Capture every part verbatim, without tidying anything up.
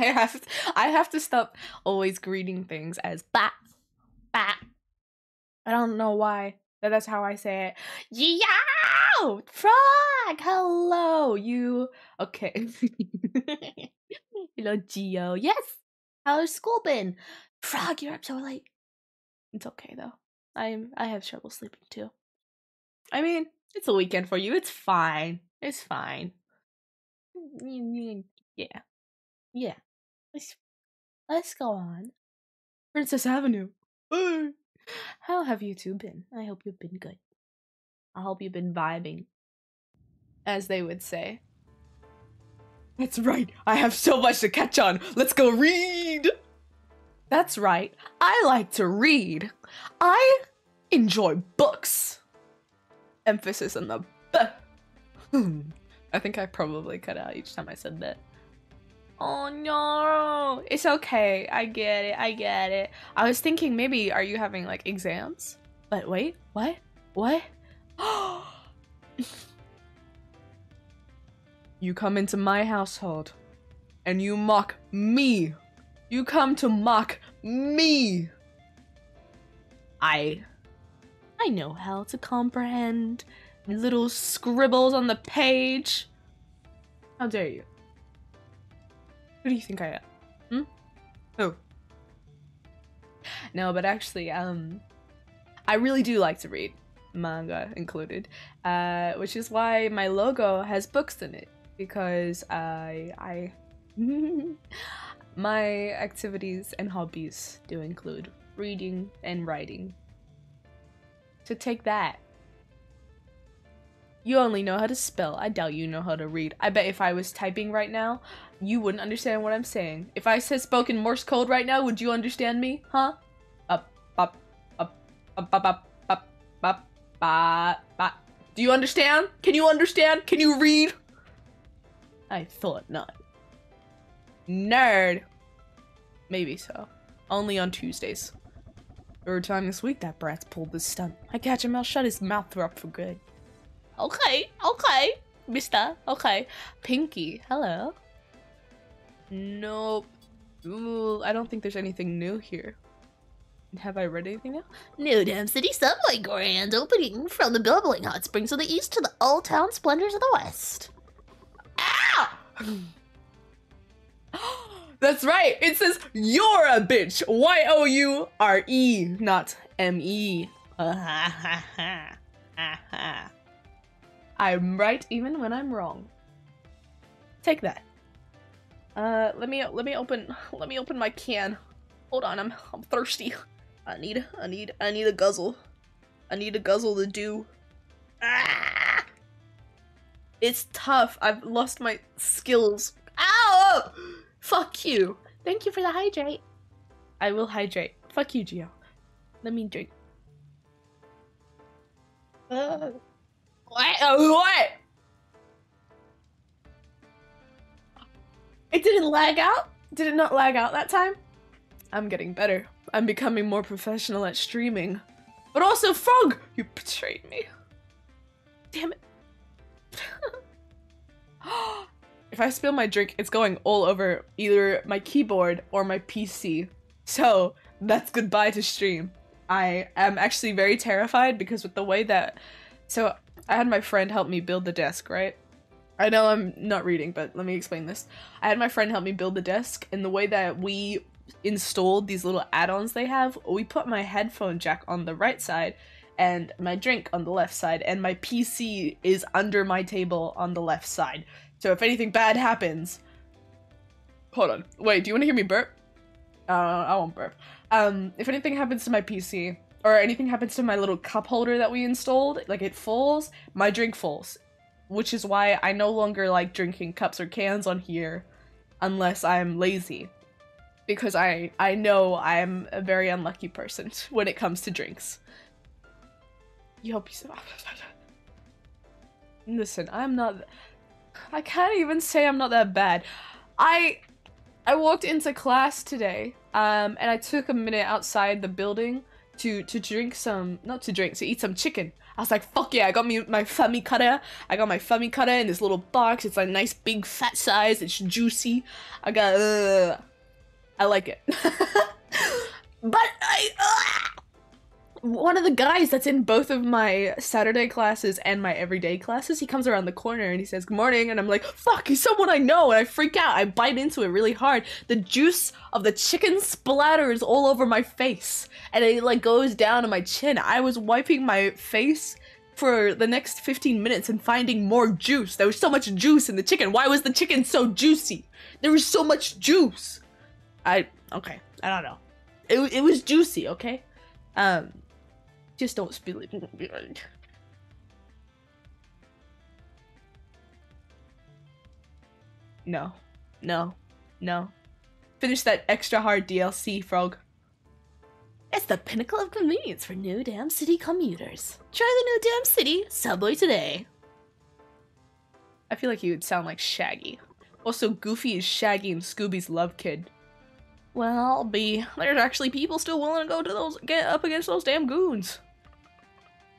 I have to, I have to stop always greeting things as ba, ba. I don't know why, but that's how I say it. Yo, frog, hello, you. Okay. Hello, Geo. Yes. How's school been? Frog, you're up so late. It's okay though. I'm. I have trouble sleeping too. I mean, it's a weekend for you. It's fine. It's fine. Yeah. Yeah. Let's, let's go on. Princess Avenue. How have you two been? I hope you've been good. I hope you've been vibing. As they would say. That's right. I have so much to catch on. Let's go read. That's right. I like to read. I enjoy books. Emphasis on the B. I think I probably cut out each time I said that. Oh no, it's okay. I get it. I get it. I was thinking maybe are you having like exams? But wait, what? What? You come into my household and you mock me. You come to mock me. I I know how to comprehend little scribbles on the page. How dare you? Who do you think I am? Hmm? Who? No, but actually, um, I really do like to read, manga included, uh, which is why my logo has books in it, because I, I, my activities and hobbies do include reading and writing. So take that. You only know how to spell. I doubt you know how to read. I bet if I was typing right now, you wouldn't understand what I'm saying. If I said spoken Morse code right now, would you understand me? Huh? Up, up, up, up, up, up, up, up, up, up. Do you understand? Can you understand? Can you read? I thought not. Nerd. Maybe so. Only on Tuesdays. Every time this week, that brat's pulled this stunt. I catch him, I'll shut his mouth up for good. Okay, okay, mister, okay. Pinky, hello. Nope. Ooh, I don't think there's anything new here. Have I read anything now? New Dam City Subway grand opening from the bubbling hot springs of the east to the old town splendors of the west. Ow! That's right, it says you're a bitch. Y O U R E, not M E. I'm right even when I'm wrong. Take that. Uh, let me let me open let me open my can. Hold on, I'm I'm thirsty. I need I need I need a guzzle. I need a guzzle to do. Ah! It's tough. I've lost my skills. Ow! Fuck you. Thank you for the hydrate. I will hydrate. Fuck you, Gio. Let me drink. Uh. What? Oh, what? It didn't lag out? Did it not lag out that time? I'm getting better. I'm becoming more professional at streaming. But also, Frog! You betrayed me. Damn it. If I spill my drink, it's going all over either my keyboard or my P C. So, that's goodbye to stream. I am actually very terrified because with the way that... So, I had my friend help me build the desk, right? I know I'm not reading, but let me explain this. I had my friend help me build the desk, and the way that we installed these little add-ons they have, we put my headphone jack on the right side, and my drink on the left side, and my P C is under my table on the left side. So if anything bad happens... Hold on. Wait, do you want to hear me burp? Uh, I won't burp. Um, if anything happens to my P C... or anything happens to my little cup holder that we installed, like it falls, my drink falls. Which is why I no longer like drinking cups or cans on here unless I'm lazy. Because I, I know I'm a very unlucky person when it comes to drinks. You hope you survive. Listen, I'm not... I can't even say I'm not that bad. I... I walked into class today, um, and I took a minute outside the building... To, to drink some, not to drink, to eat some chicken. I was like, fuck yeah, I got me my Fami Kara. I got my Fami Kara in this little box. It's a nice big fat size. It's juicy. I got, uh, I like it. But I, uh, one of the guys that's in both of my Saturday classes and my everyday classes, he comes around the corner and he says, good morning. And I'm like, fuck, he's someone I know. And I freak out. I bite into it really hard. The juice of the chicken splatters all over my face. And it like goes down to my chin. I was wiping my face for the next fifteen minutes and finding more juice. There was so much juice in the chicken. Why was the chicken so juicy? There was so much juice. I, okay, I don't know. It, it was juicy, okay? Um... Just don't spill it. No. No. No. Finish that extra hard D L C, Frog. It's the pinnacle of convenience for New Damn City commuters. Try the New Damn City subway today. I feel like you would sound like Shaggy. Also, Goofy is Shaggy and Scooby's love kid. Well, B, there's actually people still willing to go to those, get up against those damn goons.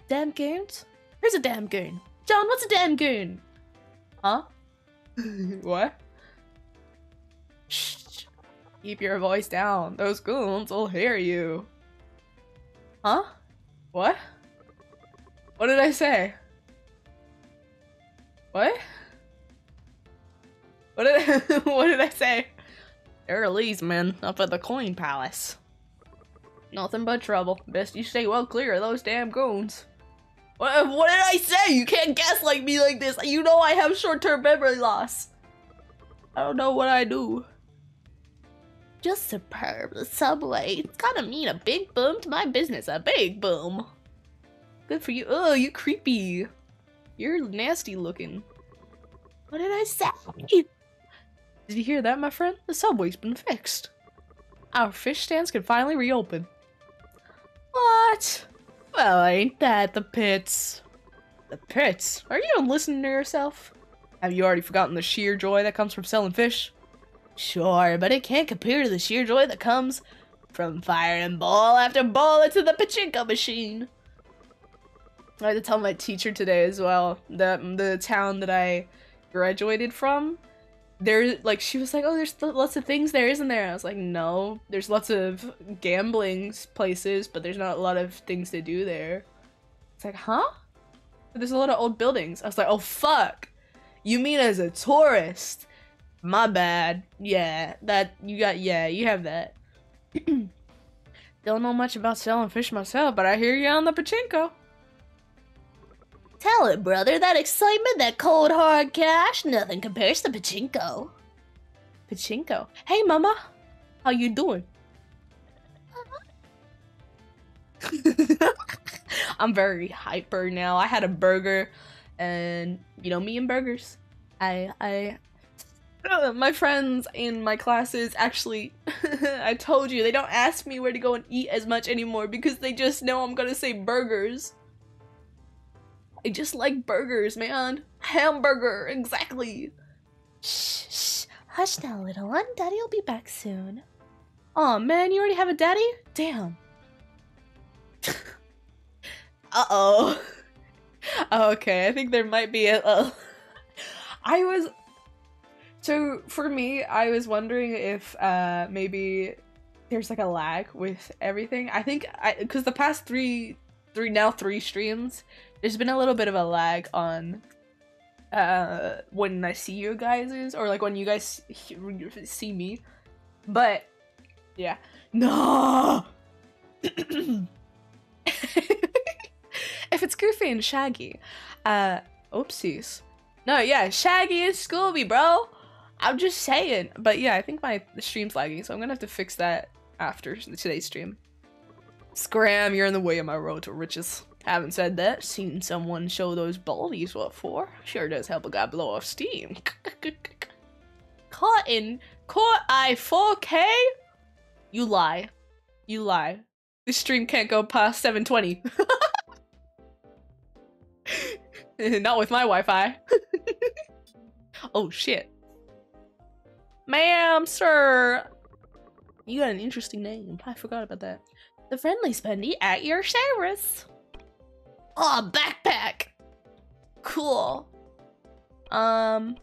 Damn goons? Who's a damn goon? John, what's a damn goon? Huh? What? Shh. Keep your voice down. Those goons will hear you. Huh? What? What did I say? What? What did I, what did I say? Early's men up at the coin palace. Nothing but trouble. Best you stay well clear of those damn goons. What, what did I say? You can't gaslight me like this. You know I have short-term memory loss. I don't know what I do. Just superb. The subway. It's gotta mean a big boom to my business. A big boom. Good for you. Oh, you creepy. You're nasty looking. What did I say? Did you hear that, my friend? The subway's been fixed. Our fish stands can finally reopen. What? Well, ain't that the pits? The pits? Are you even listening to yourself? Have you already forgotten the sheer joy that comes from selling fish? Sure, but it can't compare to the sheer joy that comes from firing ball after ball into the pachinko machine. I had to tell my teacher today as well that the town that I graduated from, there, like, she was like, oh, there's th lots of things there, isn't there? And I was like, no, there's lots of gambling places, but there's not a lot of things to do there. It's like, huh? But there's a lot of old buildings. I was like, oh, fuck. You mean as a tourist? My bad. Yeah, that, you got, yeah, you have that. Don't know much about selling fish myself, but I hear you on the pachinko. Tell it, brother. That excitement, that cold hard cash, nothing compares to pachinko. Pachinko. Hey, mama. How you doing? I'm very hyper now. I had a burger, and you know me and burgers. I, I, uh, my friends in my classes actually, I told you, they don't ask me where to go and eat as much anymore because they just know I'm gonna say burgers. I just like burgers, man. Hamburger, exactly. Shh, shh. Hush now, little one. Daddy will be back soon. Aw, man, you already have a daddy? Damn. Uh-oh. Okay, I think there might be a... Uh, I was... So, for me, I was wondering if uh, maybe there's like a lag with everything. I think... I because the past three... three now three streams... There's been a little bit of a lag on uh, when I see you guys, or like when you guys see me, but yeah. No! If it's Goofy and Shaggy, uh, oopsies. No, yeah, Shaggy and Scooby, bro! I'm just saying. But yeah, I think my the stream's lagging, so I'm gonna have to fix that after today's stream. Scram, you're in the way of my road to riches. Haven't said that. Seen someone show those baldies what for. Sure does help a guy blow off steam. Caught in Caught Eye four K? You lie. You lie. This stream can't go past seven twenty. Not with my Wi-Fi. Oh, shit. Ma'am, sir. You got an interesting name. I forgot about that. The friendly spendy at your service. Oh, backpack. Cool. Um,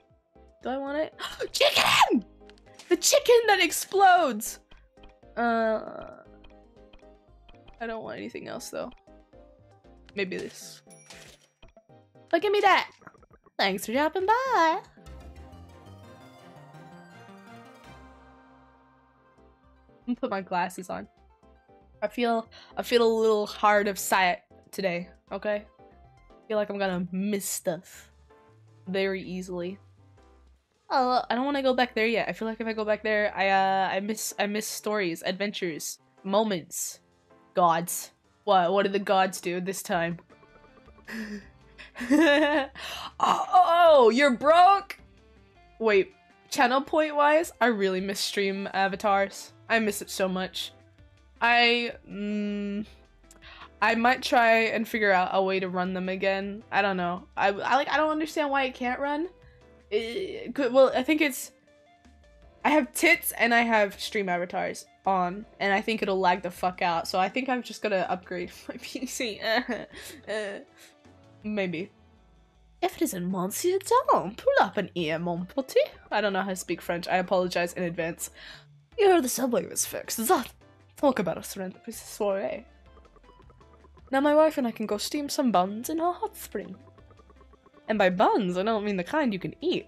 do I want it? Chicken! The chicken that explodes. Uh, I don't want anything else though. Maybe this. But give me that. Thanks for dropping by. I'm gonna put my glasses on. I feel I feel a little hard of sight today, okay? I feel like I'm gonna miss stuff very easily. Oh, I don't wanna go back there yet. I feel like if I go back there, I uh I miss I miss stories, adventures, moments. Gods. What what did the gods do this time? oh, oh, oh, you're broke? Wait, channel point wise, I really miss stream avatars. I miss it so much. I mm, I might try and figure out a way to run them again. I don't know. I, I like I don't understand why it can't run. It, could, well, I think it's I have tits and I have stream avatars on, and I think it'll lag the fuck out. So I think I'm just gonna upgrade my P C. uh, maybe. If it isn't Monsieur Talon, pull up an ear, mon petit. I don't know how to speak French. I apologize in advance. You heard the subway was fixed. Is that? Talk about a surrender soiree. Now my wife and I can go steam some buns in our hot spring. And by buns, I don't mean the kind you can eat.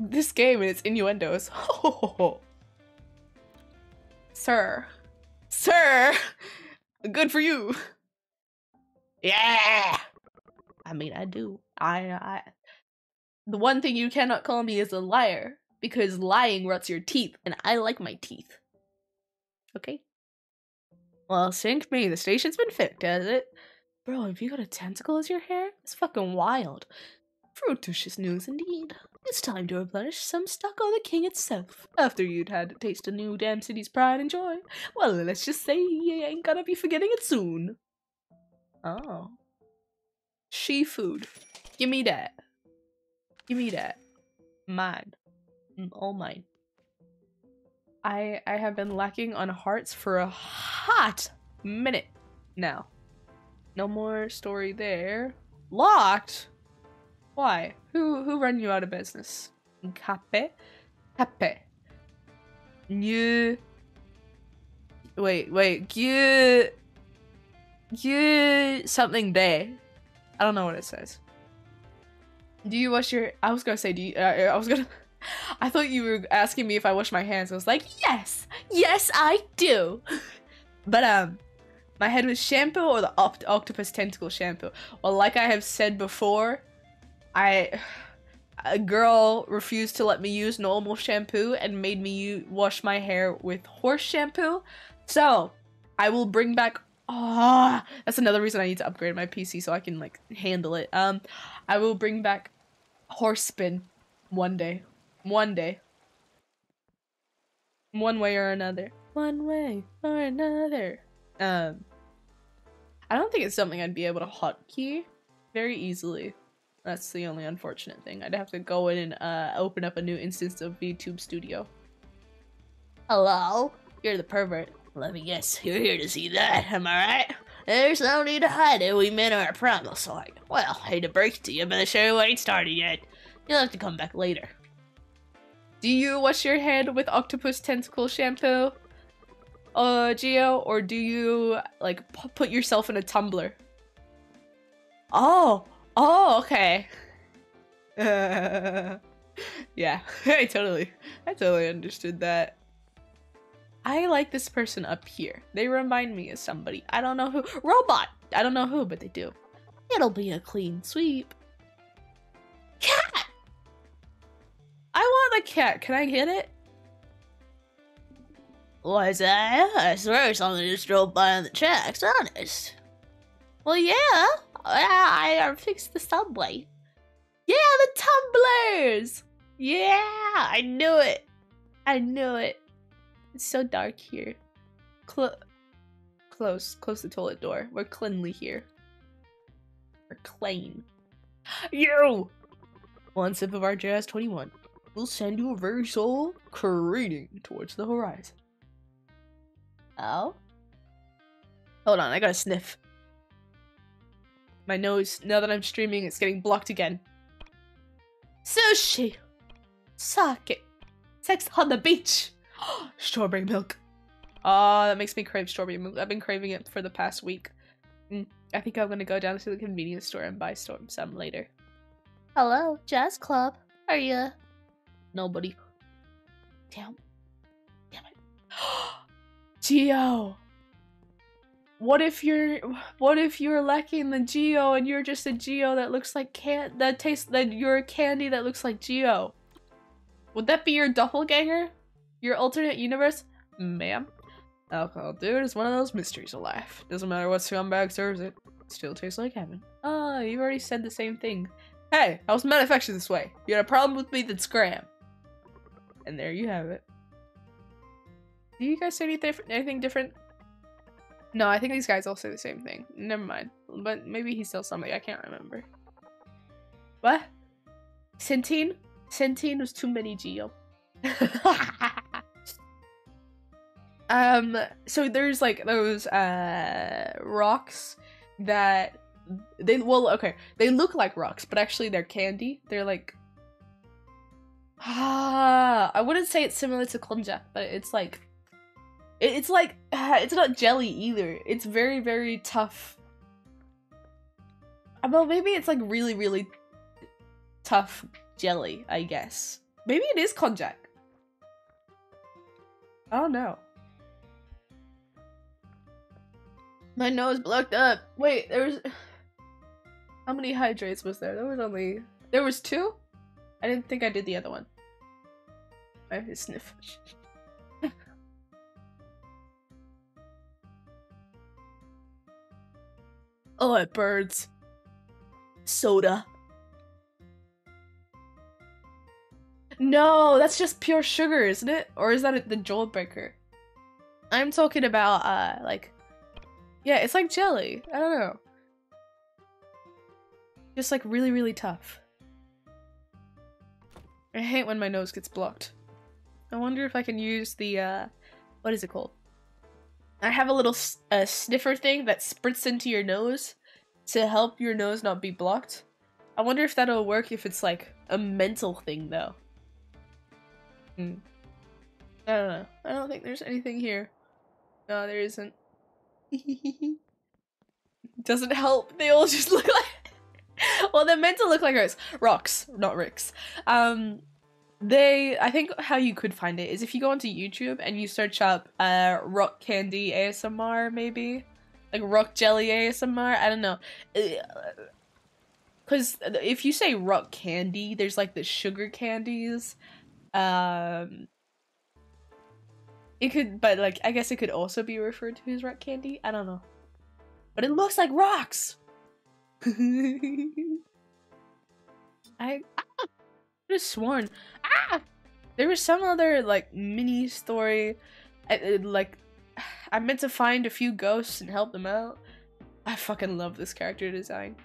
This game and its innuendos. Ho ho ho. Sir. Sir! Good for you. Yeah! I mean, I do. I, I... The one thing you cannot call me is a liar. Because lying rots your teeth, and I like my teeth. Okay. Well, sink me, the station's been fixed, has it? Bro, have you got a tentacle as your hair? It's fucking wild. Fruitous news indeed. It's time to replenish some stock on the king itself. After you'd had a taste of New Damn City's pride and joy. Well, let's just say you ain't gonna be forgetting it soon. Oh. She food. Gimme that. Gimme that. Mine. All mine. I, I have been lacking on hearts for a hot minute now. No more story there. Locked? Why? Who who ran you out of business? Cape? Cape. New. Wait, wait. You. You. Something there. I don't know what it says. Do you wash your. I was gonna say, do you. Uh, I was gonna. I thought you were asking me if I wash my hands. I was like, yes, yes, I do. But um, my head was shampoo or the opt octopus tentacle shampoo. Well, like I have said before, I a girl refused to let me use normal shampoo and made me u wash my hair with horse shampoo. So I will bring back. Ah, oh, that's another reason I need to upgrade my P C so I can like handle it. Um, I will bring back horse spin one day. One day. One way or another. One way or another. Um, I don't think it's something I'd be able to hotkey very easily. That's the only unfortunate thing. I'd have to go in and uh, open up a new instance of VTube Studio. Hello? You're the pervert. Let me guess. You're here to see that, am I right? There's no need to hide it. We men are a problem, so I... Well, hate to break it to you, but the show ain't started yet. You'll have to come back later. Do you wash your head with octopus tentacle shampoo, uh, Gio? Or do you, like, p put yourself in a tumbler? Oh! Oh, okay. Uh, yeah, I totally, I totally understood that. I like this person up here. They remind me of somebody. I don't know who. Robot! I don't know who, but they do. It'll be a clean sweep. Cat! I want a cat. Can I get it? What's that? I swear something just drove by on the tracks, honest. Well, yeah. I, I fixed the subway. Yeah, the tumblers! Yeah, I knew it. I knew it. It's so dark here. Cl- Close. Close the toilet door. We're cleanly here. We're clean. You! One sip of our Jazz twenty-one. We'll send you a very soul careening towards the horizon. Oh? Hold on, I gotta sniff. My nose, now that I'm streaming, it's getting blocked again. Sushi! Sake! Sex on the beach! Strawberry milk. Ah, oh, that makes me crave strawberry milk. I've been craving it for the past week. Mm, I think I'm gonna go down to the convenience store and buy some later. Hello, Jazz Club. Are ya? Nobody. Damn. Damn it. Geo. What if you're what if you're lacking the Geo and you're just a Geo that looks like can that tastes that you're a candy that looks like Geo? Would that be your doppelganger? Your alternate universe? Ma'am. Alcohol dude is one of those mysteries of life. Doesn't matter what scumbag serves it. It still tastes like heaven. Ah, oh, you've already said the same thing. Hey, I was manufactured this way. You had a problem with me, then scram. And there you have it. Do you guys say anything, anything different? No, I think these guys all say the same thing. Never mind. But maybe he says something. I can't remember. What? Centene? Centene was too many Geo. um, so there's like those uh, rocks that... They well okay. They look like rocks, but actually they're candy. They're like ah. I wouldn't say it's similar to konjac, but it's like it, it's like ah, it's not jelly either. It's very very tough. Well, maybe it's like really really tough jelly. I guess maybe it is konjac. I don't know. My nose blocked up. Wait, there was. How many hydrates was there? There was only... There was two? I didn't think I did the other one. I have to sniff. Oh, it burns. Soda. No, that's just pure sugar, isn't it? Or is that the Jolt Breaker? I'm talking about, uh, like... Yeah, it's like jelly. I don't know. Just like really, really tough. I hate when my nose gets blocked. I wonder if I can use the, uh, what is it called? I have a little uh, sniffer thing that spritz into your nose to help your nose not be blocked. I wonder if that'll work if it's like a mental thing though. Hmm. I don't know. I don't think there's anything here. No, there isn't. Doesn't help. They all just look like... Well, they're meant to look like rocks. Rocks, not ricks. Um, they... I think how you could find it is if you go onto YouTube and you search up uh, rock candy A S M R, maybe? Like rock jelly A S M R? I don't know. Because if you say rock candy, there's like the sugar candies. Um... It could, but like, I guess it could also be referred to as rock candy. I don't know. But it looks like rocks! I, I could have sworn. Ah! There was some other, like, mini story. I, it, like, I meant to find a few ghosts and help them out. I fucking love this character design.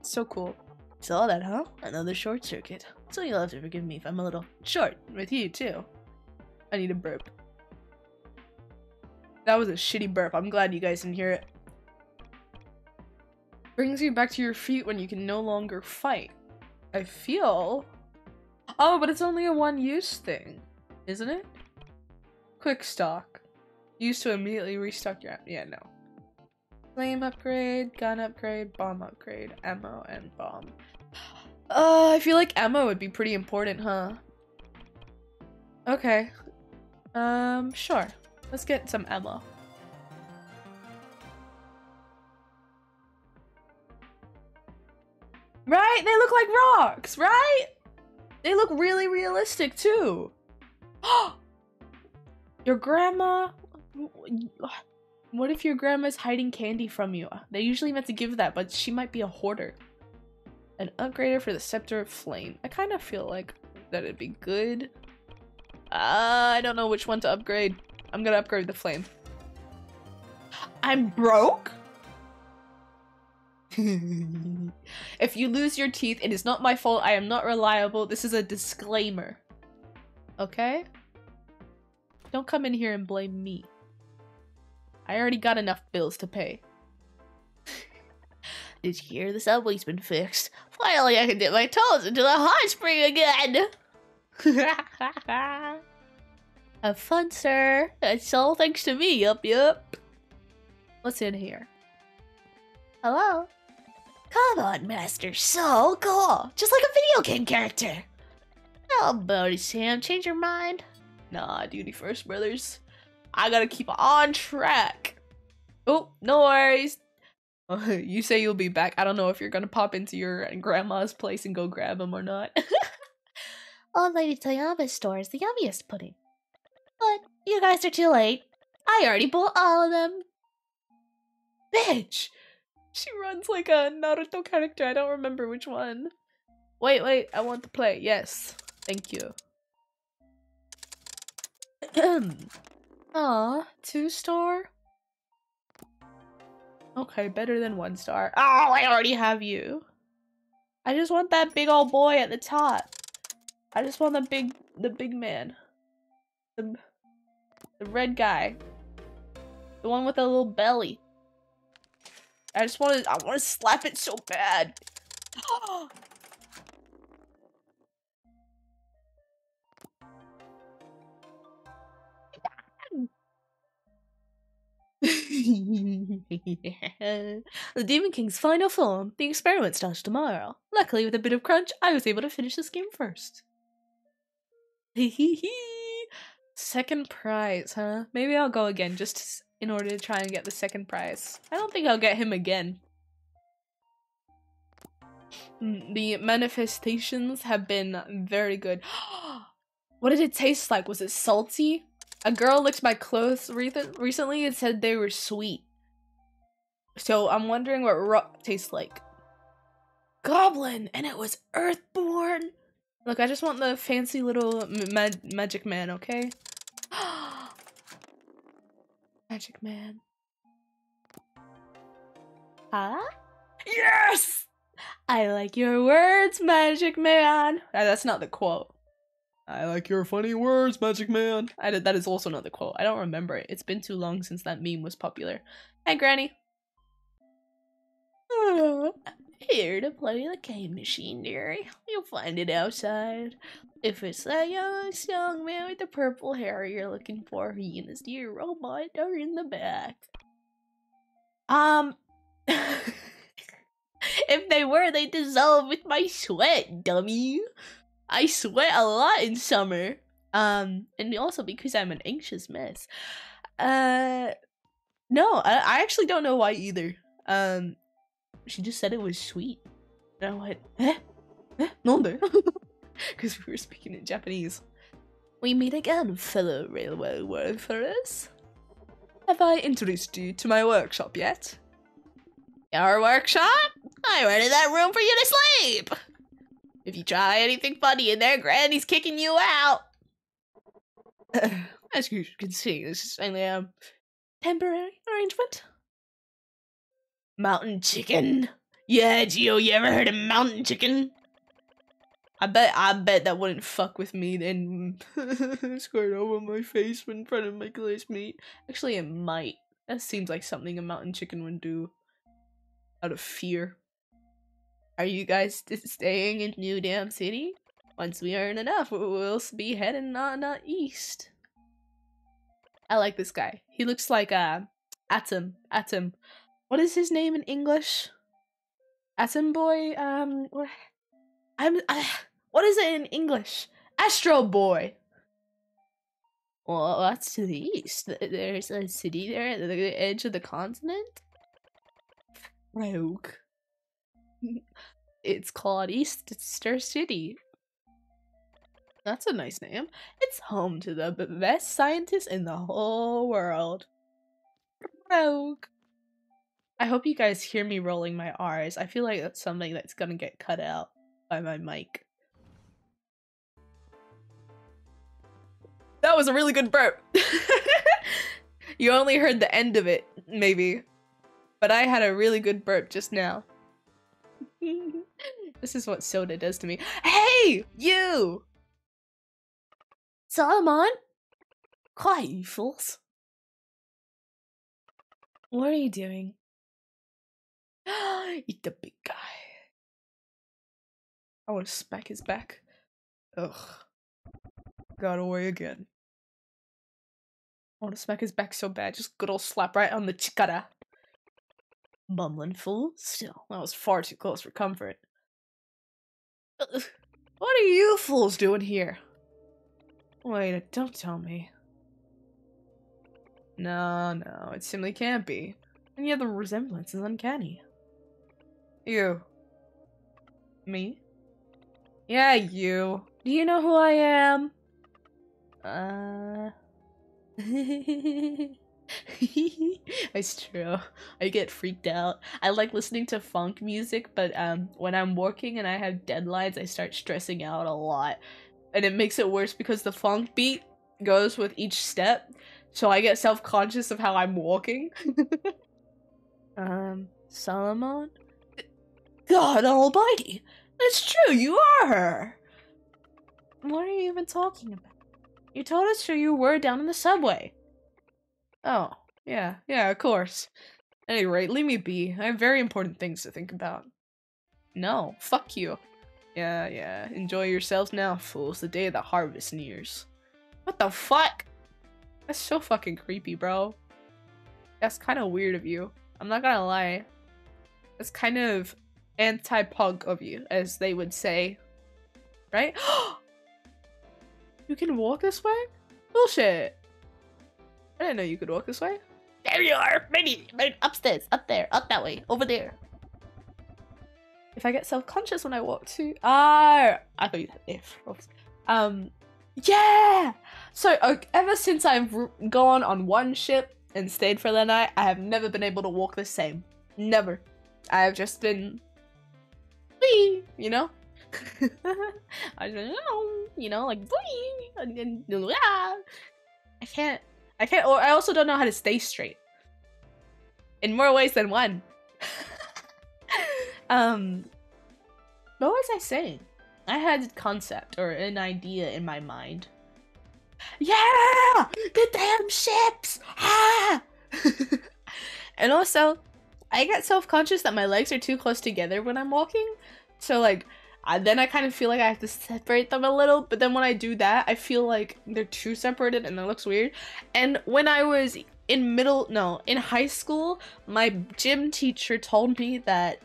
It's so cool. Saw that, huh? Another short circuit. So you'll have to forgive me if I'm a little short with you, too. I need a burp. That was a shitty burp. I'm glad you guys didn't hear it. Brings you back to your feet when you can no longer fight. I feel... Oh, but it's only a one-use thing, isn't it? Quick stock. Used to immediately restock your... Yeah, no. Flame upgrade, gun upgrade, bomb upgrade, ammo, and bomb. Uh, I feel like ammo would be pretty important, huh? Okay. Um, sure. Let's get some ammo. Right? They look like rocks, right? They look really realistic too. Your grandma... What if your grandma's hiding candy from you? They usually meant to give that, but she might be a hoarder. An upgrader for the Scepter of Flame. I kind of feel like that it'd be good. Uh, I don't know which one to upgrade. I'm gonna upgrade the flame. I'm broke? If you lose your teeth, it is not my fault. I am not reliable. This is a disclaimer. Okay? Don't come in here and blame me. I already got enough bills to pay. is here. The subway's been fixed. Finally, I can dip my toes into the hot spring again. Have fun, sir. That's all thanks to me. Yup, yup. What's in here? Hello? Come on, Master Soul. Cool. Just like a video game character. Oh, buddy Sam. Change your mind. Nah, duty first, brothers. I gotta keep on track. Oh, no worries. You say you'll be back. I don't know if you're gonna pop into your grandma's place and go grab him or not. Old Lady Toyama's store is the yummiest pudding. But you guys are too late. I already bought all of them. Bitch! She runs like a Naruto character. I don't remember which one. Wait, wait. I want to play. Yes. Thank you. Aw, two star? Okay, better than one star. Oh, I already have you. I just want that big old boy at the top. I just want the big, the big man. The, the red guy. The one with a little belly. I just want to, I want to slap it so bad. The Demon King's final form. The experiment starts tomorrow. Luckily, with a bit of crunch, I was able to finish this game first. Second prize, huh? Maybe I'll go again just in order to try and get the second prize. I don't think I'll get him again. The manifestations have been very good. What did it taste like? Was it salty? A girl licked my clothes re recently and said they were sweet. So I'm wondering what rock tastes like. Goblin! And it was Earthborn! Look, I just want the fancy little ma magic man, okay? Magic man. Huh? Yes! I like your words, magic man! Uh, that's not the quote. I like your funny words, Magic Man. I did, that is also not the quote. I don't remember it. It's been too long since that meme was popular. Hi, Granny. Oh, I'm here to play the game machine, dearie. You'll find it outside. If it's that young, young man with the purple hair you're looking for, he and his dear robot are in the back. Um... If they were, they'd dissolve with my sweat, dummy. I sweat a lot in summer, um, and also because I'm an anxious mess. Uh, no, I, I actually don't know why either. Um, she just said it was sweet, and I went, eh? Eh? Nonde? Because we were speaking in Japanese. We meet again, fellow railway workers. Have I introduced you to my workshop yet? Our workshop? I rented that room for you to sleep! If you try anything funny in there, Granny's kicking you out! As you can see, this is only a temporary arrangement. Mountain chicken? Yeah, Gio, you ever heard of mountain chicken? I bet, I bet that wouldn't fuck with me and squirt over my face in front of my glazed meat. Actually, it might. That seems like something a mountain chicken would do out of fear. Are you guys staying in New Dam City? Once we earn enough, we'll be heading on uh, east. I like this guy. He looks like uh, Atom. Atom. What is his name in English? Atom Boy? Um, what? I'm, I, what is it in English? Astro Boy. Well, that's to the east. There's a city there at the edge of the continent. Rogue. It's called Eastster City. That's a nice name. It's home to the best scientists in the whole world. Rogue. I hope you guys hear me rolling my R's. I feel like that's something that's gonna get cut out by my mic. That was a really good burp. You only heard the end of it, maybe. But I had a really good burp just now. This is what soda does to me. Hey, you! Solomon? Quiet, you fools. What are you doing? Eat the big guy. I want to smack his back. Ugh. Got away again. I want to smack his back so bad. Just good old slap right on the chikara. Bumbling fool. Still, that was far too close for comfort. Ugh. What are you fools doing here? Wait, don't tell me. No, no, it simply can't be. And yet the resemblance is uncanny. You. Me? Yeah, you. Do you know who I am? Uh... It's true. I get freaked out. I like listening to funk music, but um, when I'm working and I have deadlines, I start stressing out a lot. And it makes it worse because the funk beat goes with each step, so I get self-conscious of how I'm walking. um, Solomon? God almighty! That's true, you are her! What are you even talking about? You told us who you were down in the subway. Oh, yeah, yeah, of course. At any rate, leave me be. I have very important things to think about. No, fuck you. Yeah, yeah, enjoy yourselves now, fools. The day of the harvest nears. What the fuck? That's so fucking creepy, bro. That's kind of weird of you. I'm not gonna lie. That's kind of anti-punk of you, as they would say. Right? You can walk this way? Bullshit. I didn't know you could walk this way. There you are! Maybe, maybe upstairs, up there, up that way, over there. If I get self-conscious when I walk too... Ah! I thought you had if. Um, yeah! So, okay, ever since I've gone on one ship and stayed for the night, I have never been able to walk the same. Never. I have just been... Wee! You know? I don't know, you know, like I can't, I can't, or I also don't know how to stay straight in more ways than one. um, what was I saying? I had a concept or an idea in my mind. Yeah, the damn ships. Ah! And also, I get self-conscious that my legs are too close together when I'm walking, so like. I, then I kind of feel like I have to separate them a little, but then when I do that, I feel like they're too separated and that looks weird. And when I was in middle, no, in high school, my gym teacher told me that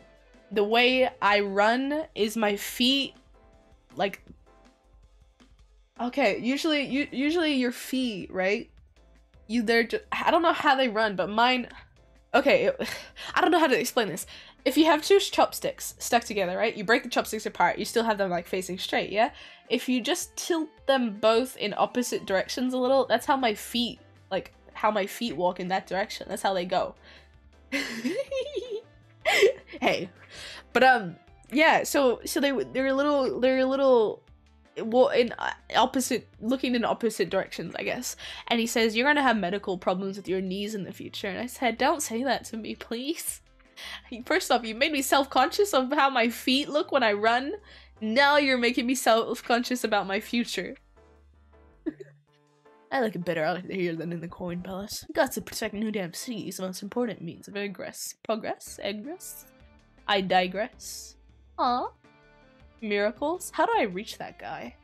the way I run is my feet, like, okay, usually, you, usually your feet, right? You, they're just, I don't know how they run, but mine, okay, it, I don't know how to explain this. If you have two chopsticks stuck together, right? You break the chopsticks apart, you still have them like facing straight, yeah? If you just tilt them both in opposite directions a little, that's how my feet, like, how my feet walk in that direction. That's how they go. Hey. But, um, yeah, so, so they, they're a little, they're a little, well, in opposite, looking in opposite directions, I guess. And he says, you're gonna have medical problems with your knees in the future. And I said, don't say that to me, please. First off, you made me self-conscious of how my feet look when I run. Now you're making me self-conscious about my future. I look better out here than in the coin palace. Got to protect New Damn City's most important means of egress. Progress? Egress? I digress. Aw. Miracles? How do I reach that guy?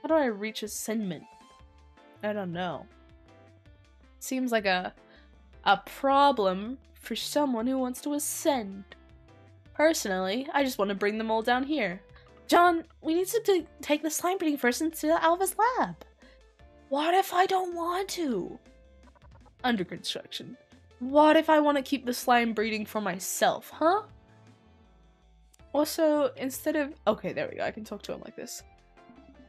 How do I reach ascendment? I don't know. Seems like a... a problem... for someone who wants to ascend. Personally, I just want to bring them all down here. John, we need to take the slime breeding person to Alva's lab. What if I don't want to? Under construction. What if I want to keep the slime breeding for myself, huh? Also, instead of- okay, there we go, I can talk to him like this.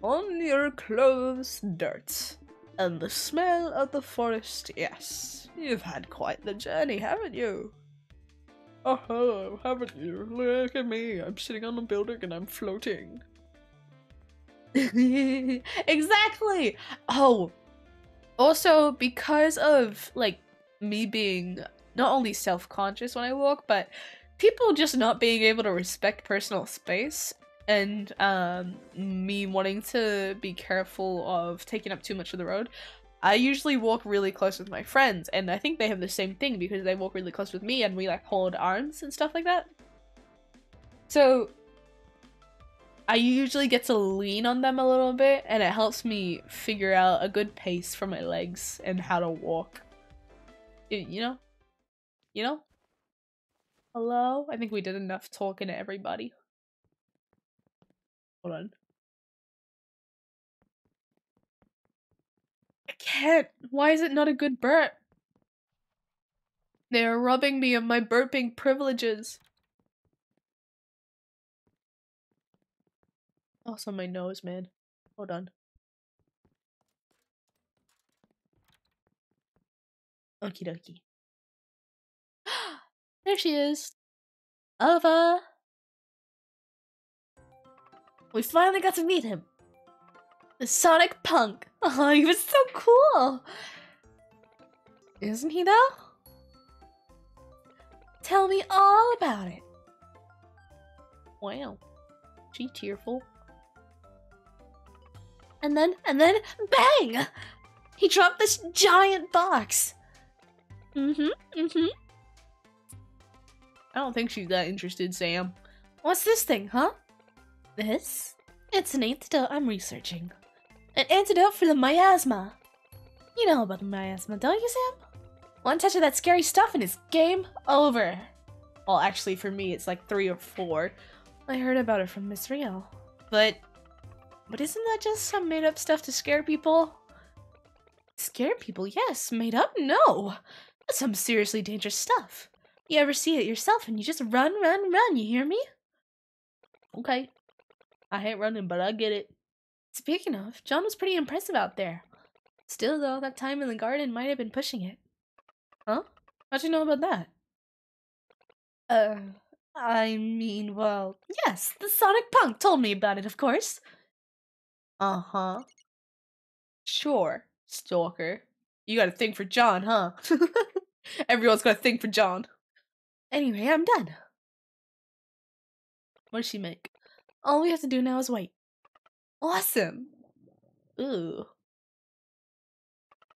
On your clothes, dirt. And the smell of the forest, yes. You've had quite the journey, haven't you? Oh, hello, haven't you? Look at me, I'm sitting on a building and I'm floating. Exactly! Oh, also because of, like, me being not only self-conscious when I walk, but people just not being able to respect personal space. And um, me wanting to be careful of taking up too much of the road, I usually walk really close with my friends, and I think they have the same thing because they walk really close with me and we like hold arms and stuff like that. So I usually get to lean on them a little bit, and it helps me figure out a good pace for my legs and how to walk. It, you know? You know? Hello? I think we did enough talking to everybody. Hold on. I can't. Why is it not a good burp? They are robbing me of my burping privileges. Also, my nose, man. Hold on. Okie dokie. There she is! Oliver! We finally got to meet him! The Sonic Punk! Oh, he was so cool! Isn't he though? Tell me all about it! Wow. She cheerful. And then, and then, bang! He dropped this giant box! Mm-hmm, mm-hmm. I don't think she's that interested, Sam. What's this thing, huh? This? It's an antidote I'm researching. An antidote for the miasma. You know about the miasma, don't you, Sam? One touch of that scary stuff and it's game over. Well, actually, for me, it's like three or four. I heard about it from Miss Rio. But... But isn't that just some made-up stuff to scare people? Scare people, yes. Made up, no. That's some seriously dangerous stuff. You ever see it yourself and you just run, run, run, you hear me? Okay. I hate running, but I get it. Speaking of, John was pretty impressive out there. Still, though, that time in the garden might have been pushing it. Huh? How'd you know about that? Uh, I mean, well, yes, the Sonic Punk told me about it, of course. Uh-huh. Sure, stalker. You got a thing for John, huh? Everyone's got a thing for John. Anyway, I'm done. What does she make? All we have to do now is wait. Awesome! Ooh.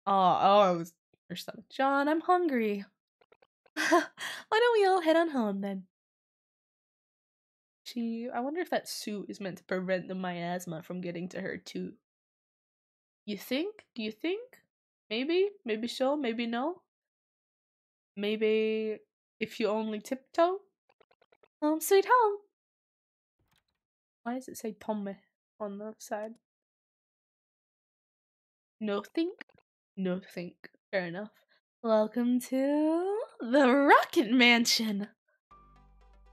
Oh, oh, I was... John, I'm hungry. Why don't we all head on home, then? She... I wonder if that suit is meant to prevent the miasma from getting to her, too. You think? Do you think? Maybe? Maybe so? Maybe no? Maybe... if you only tiptoe? Home sweet home! Why does it say Tommy on the side? No think? No think. Fair enough. Welcome to... the Rocket Mansion!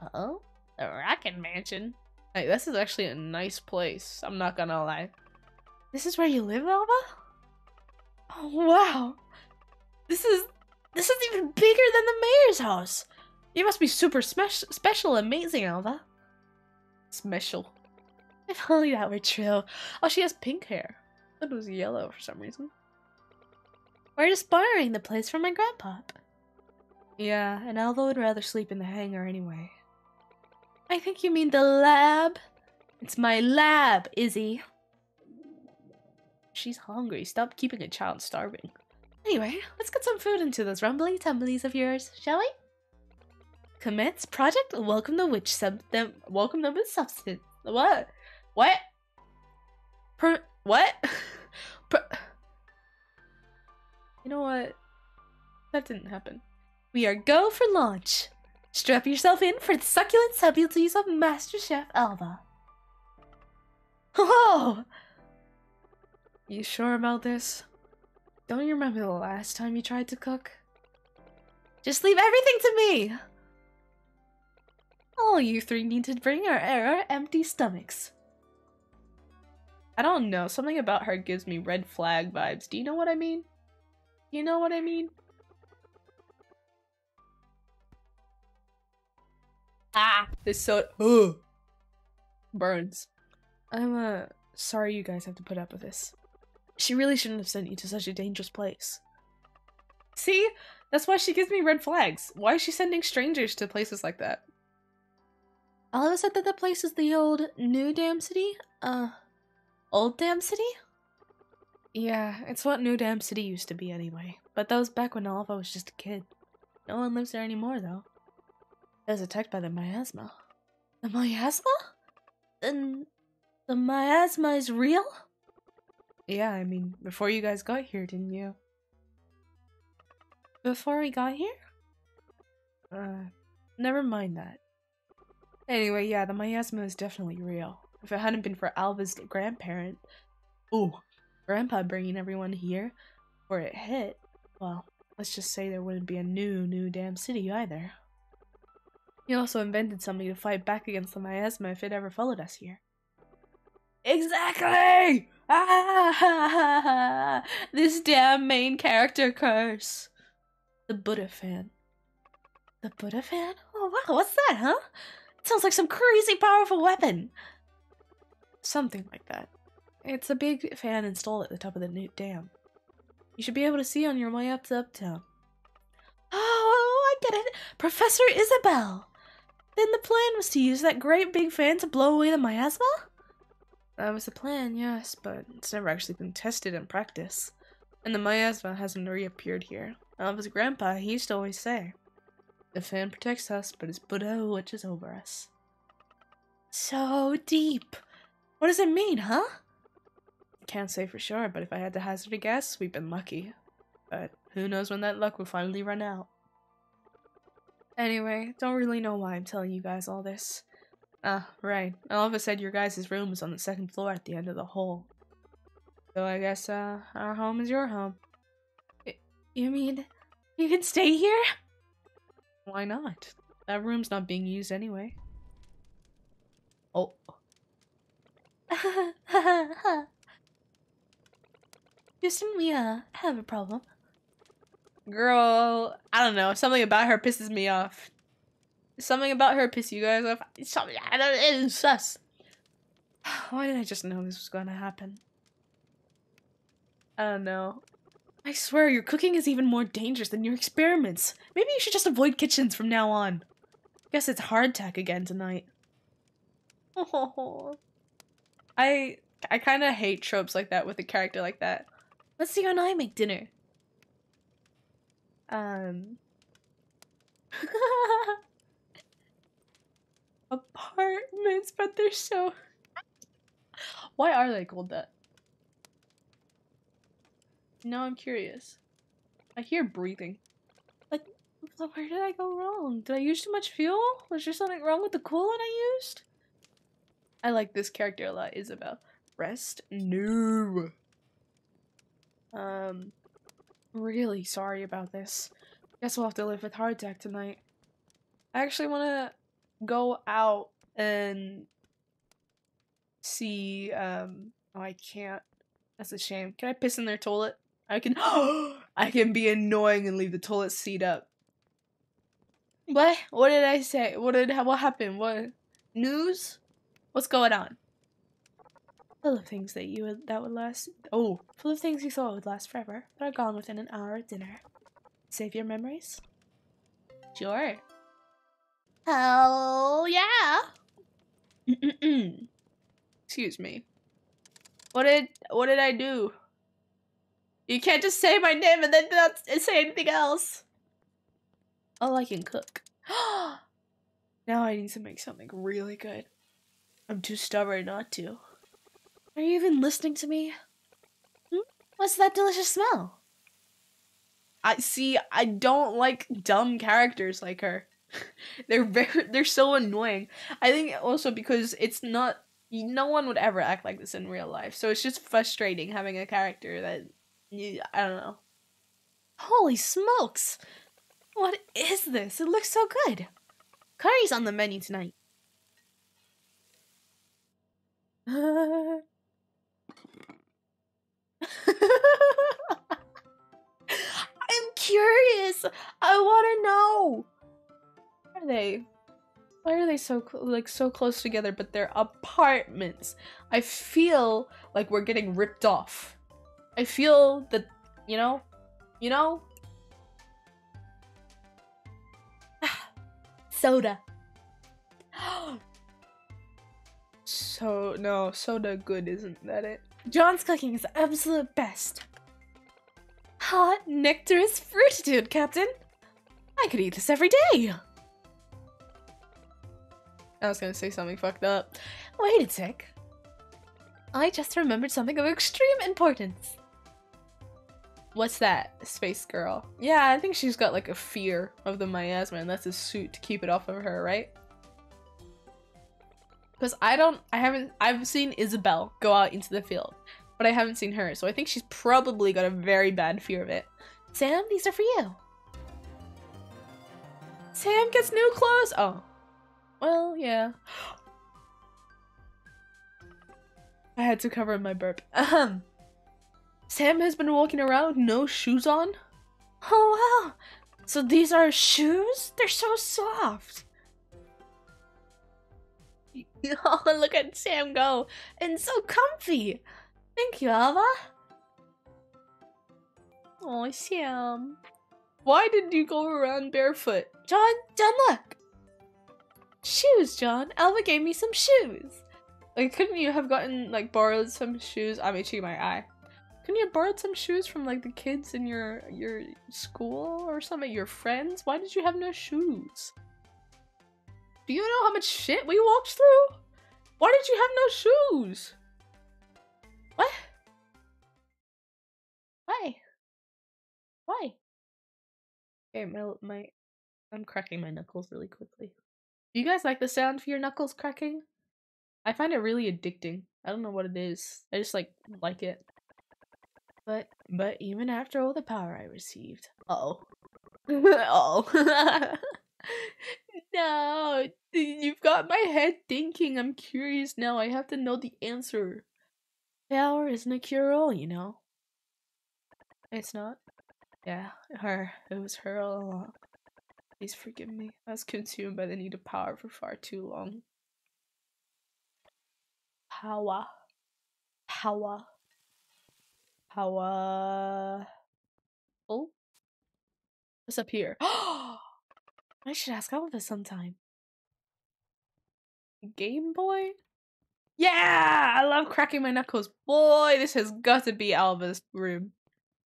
Uh-oh. The Rocket Mansion? Hey, this is actually a nice place. I'm not gonna lie. This is where you live, Elva? Oh, wow! This is... This is even bigger than the mayor's house! You must be super smash special amazing, Elva. Special. If only that were true. Oh, she has pink hair. I thought it was yellow for some reason. We're just borrowing the place from my grandpop. Yeah, and Elva would rather sleep in the hangar anyway. I think you mean the lab? It's my lab, Izzy. She's hungry. Stop keeping a child starving. Anyway, let's get some food into those rumbly tumblies of yours, shall we? Commence project. Welcome the witch sub. Them. Welcome them with substance. What? What? Per. What? per you know what? That didn't happen. We are go for launch. Strap yourself in for the succulent subtleties of Master Chef Elva. Oh! You sure about this? Don't you remember the last time you tried to cook? Just leave everything to me! All you three need to bring are our empty stomachs. I don't know, something about her gives me red flag vibes. Do you know what I mean? You know what I mean? Ah! This so- Ugh! Burns. I'm, uh, sorry you guys have to put up with this. She really shouldn't have sent you to such a dangerous place. See? That's why she gives me red flags. Why is she sending strangers to places like that? Oliver said that the place is the old New Dam City? Uh, Old Dam City? Yeah, it's what New Dam City used to be anyway, but that was back when Oliva was just a kid. No one lives there anymore, though. I was attacked by the miasma. The miasma? Then the miasma is real? Yeah, I mean, before you guys got here, didn't you? Before we got here? Uh, never mind that. Anyway, yeah, the miasma is definitely real. If it hadn't been for Alva's grandparent, ooh, grandpa bringing everyone here before it hit, well, let's just say there wouldn't be a new, new damn city either. He also invented something to fight back against the miasma if it ever followed us here. Exactly! Ah! This damn main character curse. The Buddha fan. The Buddha fan? Oh wow, what's that, huh? It sounds like some crazy powerful weapon. Something like that. It's a big fan installed at the top of the new dam. You should be able to see on your way up to Uptown. Oh, I get it! Professor Isabel! Then the plan was to use that great big fan to blow away the miasma? That was the plan, yes, but it's never actually been tested in practice. And the miasma hasn't reappeared here. Alva's grandpa, he used to always say, the fan protects us, but his Buddha watches over us. So deep! What does it mean, huh? Can't say for sure, but if I had to hazard a guess, we've been lucky. But who knows when that luck will finally run out. Anyway, don't really know why I'm telling you guys all this. Ah, right. Oliva said your guys' room is on the second floor at the end of the hall. So I guess, uh, our home is your home. I- you mean, you can stay here? Why not? That room's not being used anyway. Oh. Houston, we, uh, have a problem. Girl, I don't know. Something about her pisses me off. Something about her pisses you guys off. Something, I don't, it's sus. Why did I just know this was gonna happen? I don't know. I swear, your cooking is even more dangerous than your experiments. Maybe you should just avoid kitchens from now on. Guess it's hardtack again tonight. Oh. I, I kind of hate tropes like that with a character like that. Let's see when I make dinner. Um. Apartments, but they're so. Why are they called that? Now I'm curious. I hear breathing. Like, where did I go wrong? Did I use too much fuel? Was there something wrong with the coolant I used? I like this character a lot, Isabel. Rest? No. Um. Really sorry about this. Guess we'll have to live with hardtack tonight. I actually want to go out and see. Um, oh, I can't. That's a shame. Can I piss in their toilet? I can. I can be annoying and leave the toilet seat up. What? What did I say? What did? What happened? What news? What's going on? Full of things that you would, that would last. Oh, full of things you thought would last forever, but are gone within an hour of dinner. Save your memories. Sure. Hell yeah. Mm-mm-mm. Excuse me. What did what did I do? You can't just say my name and then not say anything else. Oh, I can cook. Now I need to make something really good. I'm too stubborn not to. Are you even listening to me? Hmm? What's that delicious smell? I see. I don't like dumb characters like her. They're very. They're so annoying. I think also because it's not. No one would ever act like this in real life. So it's just frustrating having a character that. I don't know. Holy smokes! What is this? It looks so good. Curry's on the menu tonight. I'm curious. I want to know. Why are they? Why are they so like so close together? But they're apartments. I feel like we're getting ripped off. I feel that you know, you know. Soda. So no, soda good, isn't that it? John's cooking is the absolute best. Hot, nectarous fruititude, Captain. I could eat this every day. I was gonna say something fucked up. Wait a sec. I just remembered something of extreme importance. What's that, space girl? Yeah, I think she's got like a fear of the miasma, and that's a suit to keep it off of her, right? Because I don't, I haven't, I've seen Isabel go out into the field, but I haven't seen her, so I think she's probably got a very bad fear of it. Sam, these are for you. Sam gets new clothes. Oh, well, yeah. I had to cover my burp. Ahem. Sam has been walking around, no shoes on. Oh, wow. So these are shoes? They're so soft. Oh, look at Sam go. And so comfy. Thank you, Alva. Oh, Sam. Why did you go around barefoot? John, John, look. Shoes, John. Alva gave me some shoes. Like, couldn't you have gotten, like, borrowed some shoes? I'm itching my eye. Couldn't you have borrowed some shoes from like the kids in your your school or some of your friends? Why did you have no shoes? Do you know how much shit we walked through? Why did you have no shoes? What? Why? Why? Okay, my my I'm cracking my knuckles really quickly. Do you guys like the sound for your knuckles cracking? I find it really addicting. I don't know what it is. I just like like it. But, but even after all the power I received, uh-oh, uh-oh, no, you've got my head thinking, I'm curious now, I have to know the answer. Power isn't a cure-all, you know. It's not? Yeah, her, it was her all along. Please forgive me, I was consumed by the need of power for far too long. Power. Power. Powerful. Oh. What's up here? I should ask Alva sometime. Game Boy? Yeah! I love cracking my knuckles. Boy, this has got to be Alva's room.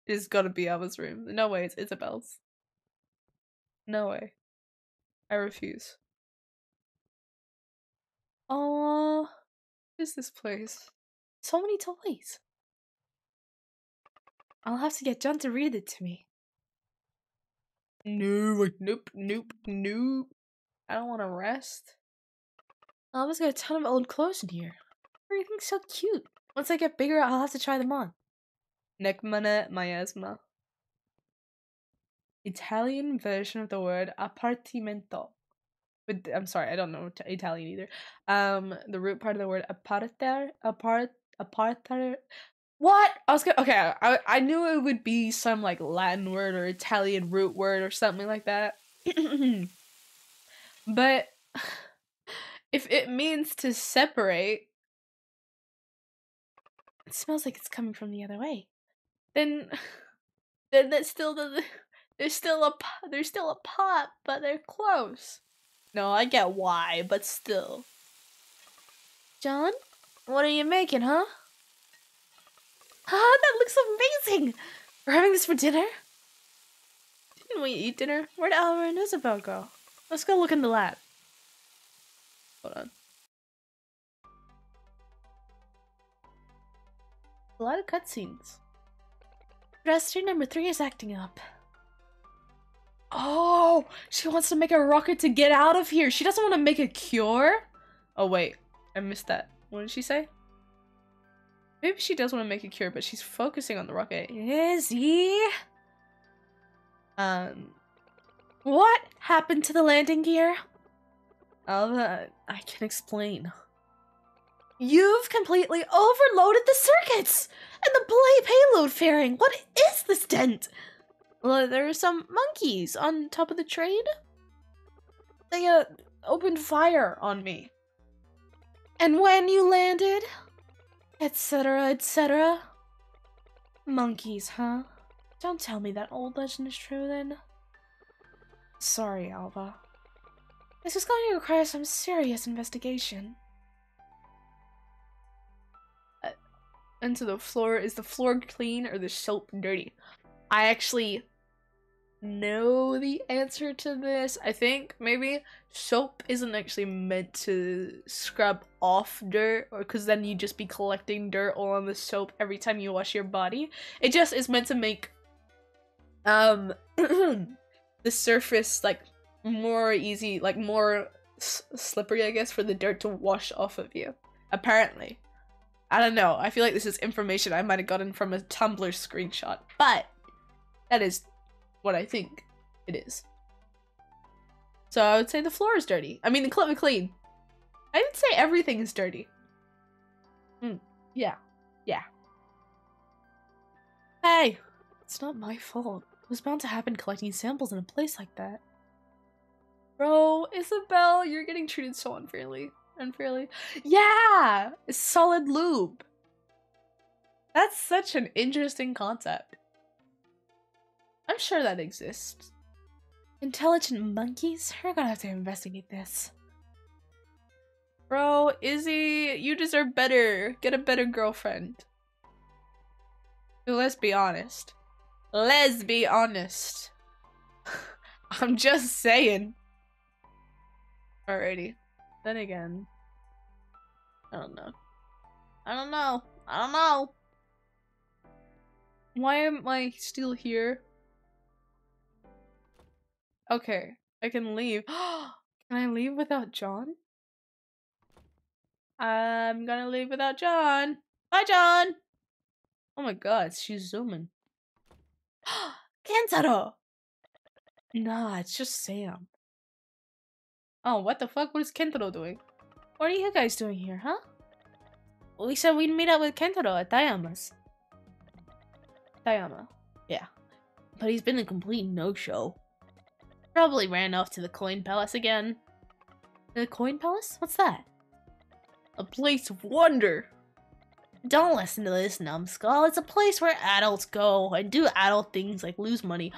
This has got to be Alva's room. No way, it's Isabel's. No way. I refuse. Oh, what is this place? So many toys. I'll have to get John to read it to me. No, nope, nope, nope. I don't want to rest. I always got a ton of old clothes in here. Everything's so cute. Once I get bigger, I'll have to try them on. Necmana miasma. Italian version of the word appartimento. But I'm sorry, I don't know Italian either. Um, the root part of the word apartare, apart, apartare. What? I was gonna- okay, I, I knew it would be some like Latin word or Italian root word or something like that. But if it means to separate, it smells like it's coming from the other way. Then, then that's still the, there's still a, there's still a pot, but they're close. No, I get why, but still. John, what are you making, huh? Ah, that looks amazing! We're having this for dinner? Didn't we eat dinner? Where'd Alva and Isabel go? Let's go look in the lab. Hold on. A lot of cutscenes. Restaurant number three is acting up. Oh! She wants to make a rocket to get out of here! She doesn't want to make a cure? Oh wait, I missed that. What did she say? Maybe she does want to make a cure, but she's focusing on the rocket. Is he? Um, what happened to the landing gear? Alva, I can explain. You've completely overloaded the circuits and the play payload fairing. What is this dent? Well, there are some monkeys on top of the train. They uh, opened fire on me. And when you landed, etc, et cetera. Monkeys, huh? Don't tell me that old legend is true then. Sorry, Alva. This is going to require some serious investigation. Uh, into the floor. Is the floor clean or the soap dirty? I actually know the answer to this. I think maybe soap isn't actually meant to scrub off dirt, or because then you'd just be collecting dirt all on the soap every time you wash your body. It just is meant to make um the surface like more easy, like more s slippery, I guess, for the dirt to wash off of you. Apparently, I don't know. I feel like this is information I might have gotten from a Tumblr screenshot, but that is what I think it is. So I would say the floor is dirty. I mean, the club is clean. I would say everything is dirty. Mm, yeah. Yeah. Hey! It's not my fault. It was bound to happen collecting samples in a place like that. Bro, Isabel, you're getting treated so unfairly. Unfairly. Yeah! It's solid lube. That's such an interesting concept. I'm sure that exists. Intelligent monkeys? We're gonna have to investigate this. Bro, Izzy, you deserve better. Get a better girlfriend. Let's be honest. Let's be honest. I'm just saying. Alrighty. Then again, I don't know. I don't know. I don't know. Why am I still here? Okay, I can leave. Can I leave without John? I'm gonna leave without John. Bye, John! Oh my god, she's zooming. Kentaro! Nah, it's just Sam. Oh, what the fuck? What is Kentaro doing? What are you guys doing here, huh? We said we'd meet up with Kentaro at Dayama's. Dayama. Yeah. But he's been a complete no-show. Probably ran off to the Coin Palace again. The Coin Palace? What's that? A place of wonder! Don't listen to this numbskull. It's a place where adults go and do adult things like lose money.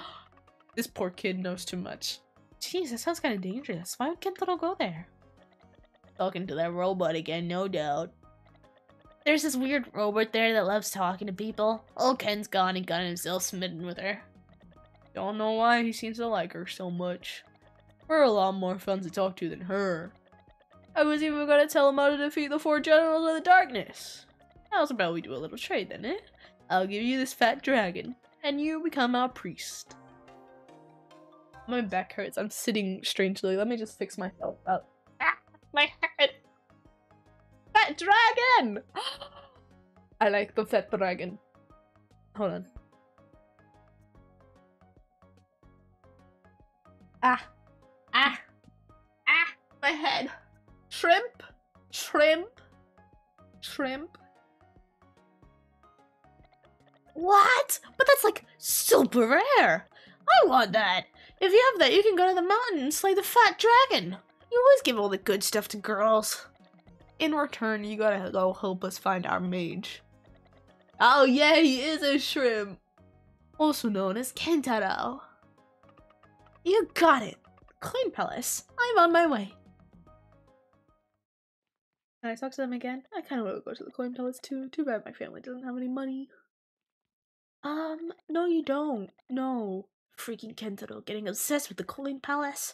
This poor kid knows too much. Jeez, that sounds kind of dangerous. Why would Kentaro go there? Talking to that robot again, no doubt. There's this weird robot there that loves talking to people. Old Ken's gone and gotten himself smitten with her. Don't know why he seems to like her so much. We're a lot more fun to talk to than her. I was even gonna tell him how to defeat the four generals of the darkness. How's about we do a little trade then, eh? I'll give you this fat dragon, and you become our priest. My back hurts. I'm sitting strangely. Let me just fix myself up. Ah, my head! Fat dragon! I like the fat dragon. Hold on. Ah, ah, ah, my head. Shrimp, shrimp, shrimp. What? But that's like super rare. I want that. If you have that, you can go to the mountain and slay the fat dragon. You always give all the good stuff to girls. In return, you gotta go help us find our mage. Oh yeah, he is a shrimp. Also known as Kentaro. You got it! Coin Palace, I'm on my way! Can I talk to them again? I kinda wanna go to the Coin Palace too. Too bad my family doesn't have any money. Um, no you don't. No. Freaking Kentaro getting obsessed with the Coin Palace.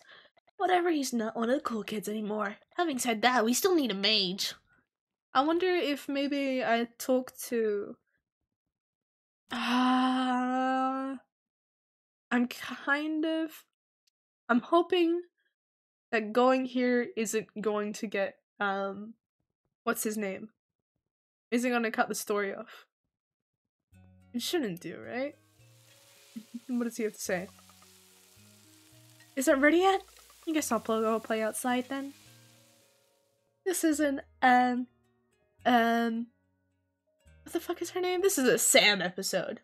Whatever, he's not one of the cool kids anymore. Having said that, we still need a mage. I wonder if maybe I talk to... Uh... I'm kind of... I'm hoping that going here isn't going to get, um, what's his name? Isn't gonna cut the story off. It shouldn't do, right? What does he have to say? Is it ready yet? I guess I'll go play outside then. This is an, um, um, what the fuck is her name? This is a Sam episode.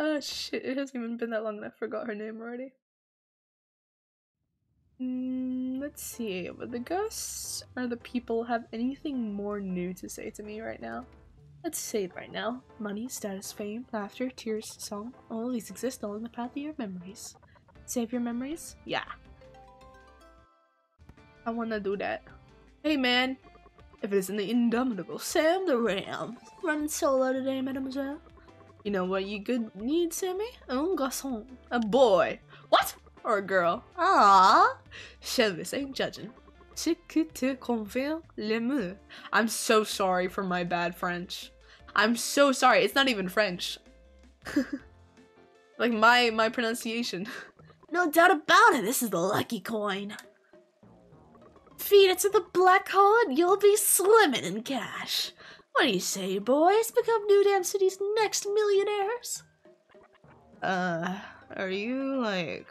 Oh shit, it hasn't even been that long and I forgot her name already. Mm, let's see, would the ghosts or the people have anything more new to say to me right now? Let's save right now. Money, status, fame, laughter, tears, song, all of these exist along the path of your memories. Save your memories? Yeah. I wanna do that. Hey man, If it isn't the indomitable Sam the Ram. Running solo today, mademoiselle. You know what you good need, Sammy? Un garçon. A boy. What? Or a girl. Ah. This ain't judging. Ce que te convient le mieux. I'm so sorry for my bad French. I'm so sorry. It's not even French. Like my my pronunciation. No doubt about it. This is the lucky coin. Feed it to the black hole and you'll be slimming in cash. What do you say, boys? Become New Dam City's next millionaires? Uh, are you, like,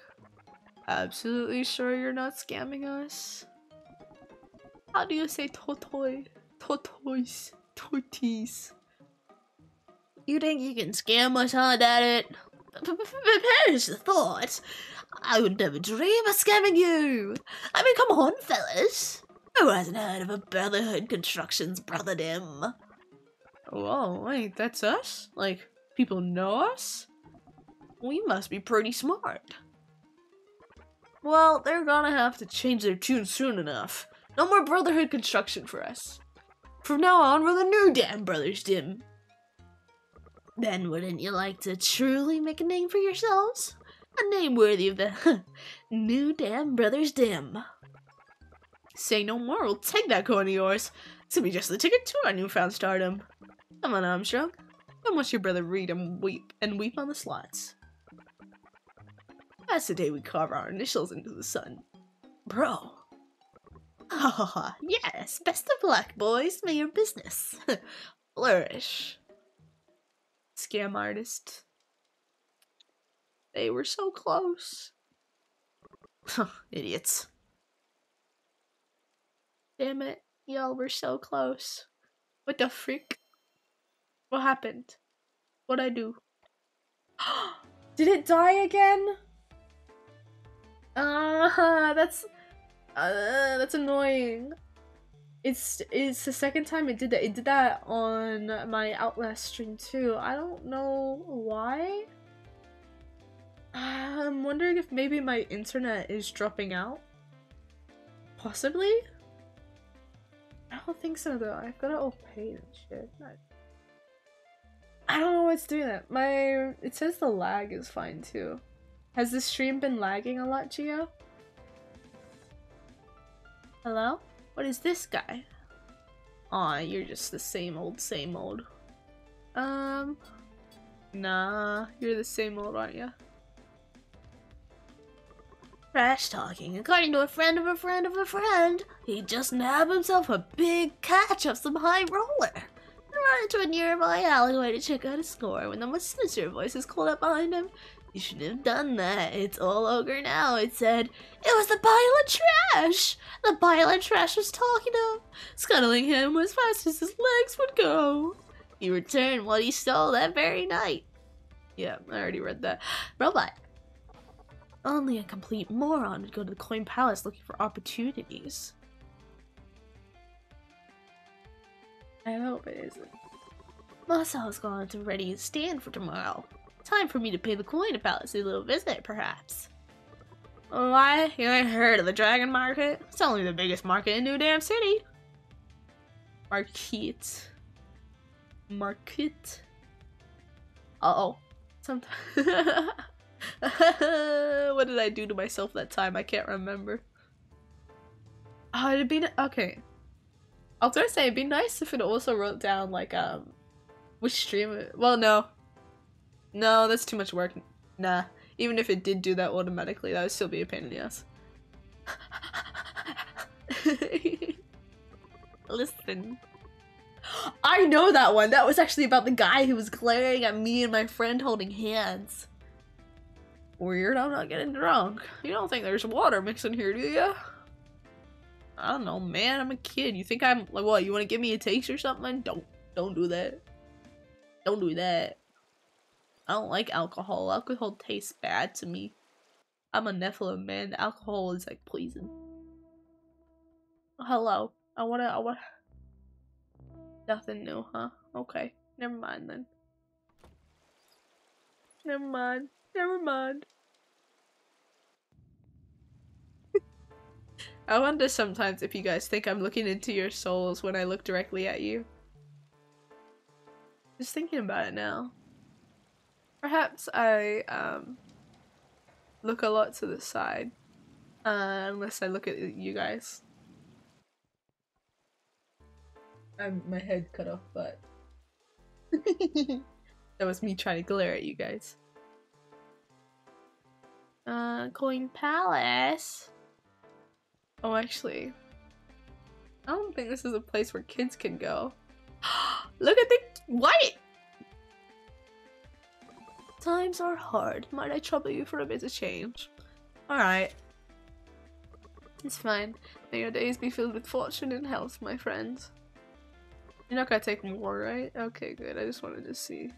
absolutely sure you're not scamming us? How do you say totoy? Totoys. Torties. You think you can scam us, huh, Daddy? Perish the thought. I would never dream of scamming you. I mean, come on, fellas. Who hasn't heard of a Brotherhood Constructions, Brother Dim? Whoa, wait, that's us? Like, people know us? We must be pretty smart. Well, they're gonna have to change their tune soon enough. No more Brotherhood Construction for us. From now on, we're the New Dam Brothers Dim. Then wouldn't you like to truly make a name for yourselves? A name worthy of the New Dam Brothers Dim. Say no more, we'll take that coin of yours. It's gonna be just the ticket to our newfound stardom. Come on, Armstrong. Come watch your brother read and weep, and weep on the slots. That's the day we carve our initials into the sun. Bro. Ha ha ha, yes, best of luck, boys. May your business flourish. Scam artist. They were so close. Idiots. Damn it, y'all were so close. What the freak? What happened? What'd I do? Did it die again? Ah, uh, that's uh, that's annoying. It's it's the second time it did that. It did that on my Outlast stream too. I don't know why. I'm wondering if maybe my internet is dropping out. Possibly. I don't think so though. I've got it all paid and shit. I don't know what's doing that. My it says the lag is fine too. Has this stream been lagging a lot, Gio? Hello? What is this guy? Aw, you're just the same old, same old. Um, nah, you're the same old, aren't ya? Trash talking. According to a friend of a friend of a friend, he just nabbed himself a big catch of some high roller and ran into a nearby alleyway to check out his score when the most sinister voices called up behind him. You shouldn't have done that. It's all ogre now, it said. It was the pile of trash! The pile of trash was talking to him, scuttling him as fast as his legs would go. He returned what he stole that very night. Yeah, I already read that. Robot. Only a complete moron would go to the Coin Palace looking for opportunities. I hope it isn't. Masao's gone to ready his stand for tomorrow. Time for me to pay the Coin Palace a little visit, perhaps. Why? You ain't heard of the Dragon Market? It's only the biggest market in New Dam City. Market. Market. Uh-oh. Sometimes... What did I do to myself that time? I can't remember. Oh, it'd be... Okay. I was gonna say, it'd be nice if it also wrote down, like, um... which stream it... Well, no. No, that's too much work. Nah. Even if it did do that automatically, that would still be a pain in the ass. Listen. I know that one! That was actually about the guy who was glaring at me and my friend holding hands. Weird, I'm not getting drunk. You don't think there's water mixed in here, do you? I don't know, man. I'm a kid. You think I'm like what? You want to give me a taste or something? Don't, don't do that. Don't do that. I don't like alcohol. Alcohol tastes bad to me. I'm a Nephilim, man. Alcohol is like poison. Hello. I wanna. I wanna. Nothing new, huh? Okay. Never mind then. Never mind. Never mind. I wonder sometimes if you guys think I'm looking into your souls when I look directly at you. Just thinking about it now. Perhaps I um, look a lot to the side. Uh, unless I look at you guys. I'm my head cut off, but... that was me trying to glare at you guys. Uh, Coin Palace? Oh, actually... I don't think this is a place where kids can go. Look at the... What?! Times are hard. Might I trouble you for a bit of change? Alright. It's fine. May your days be filled with fortune and health, my friend. You're not gonna take more, right? Okay, good. I just wanted to see.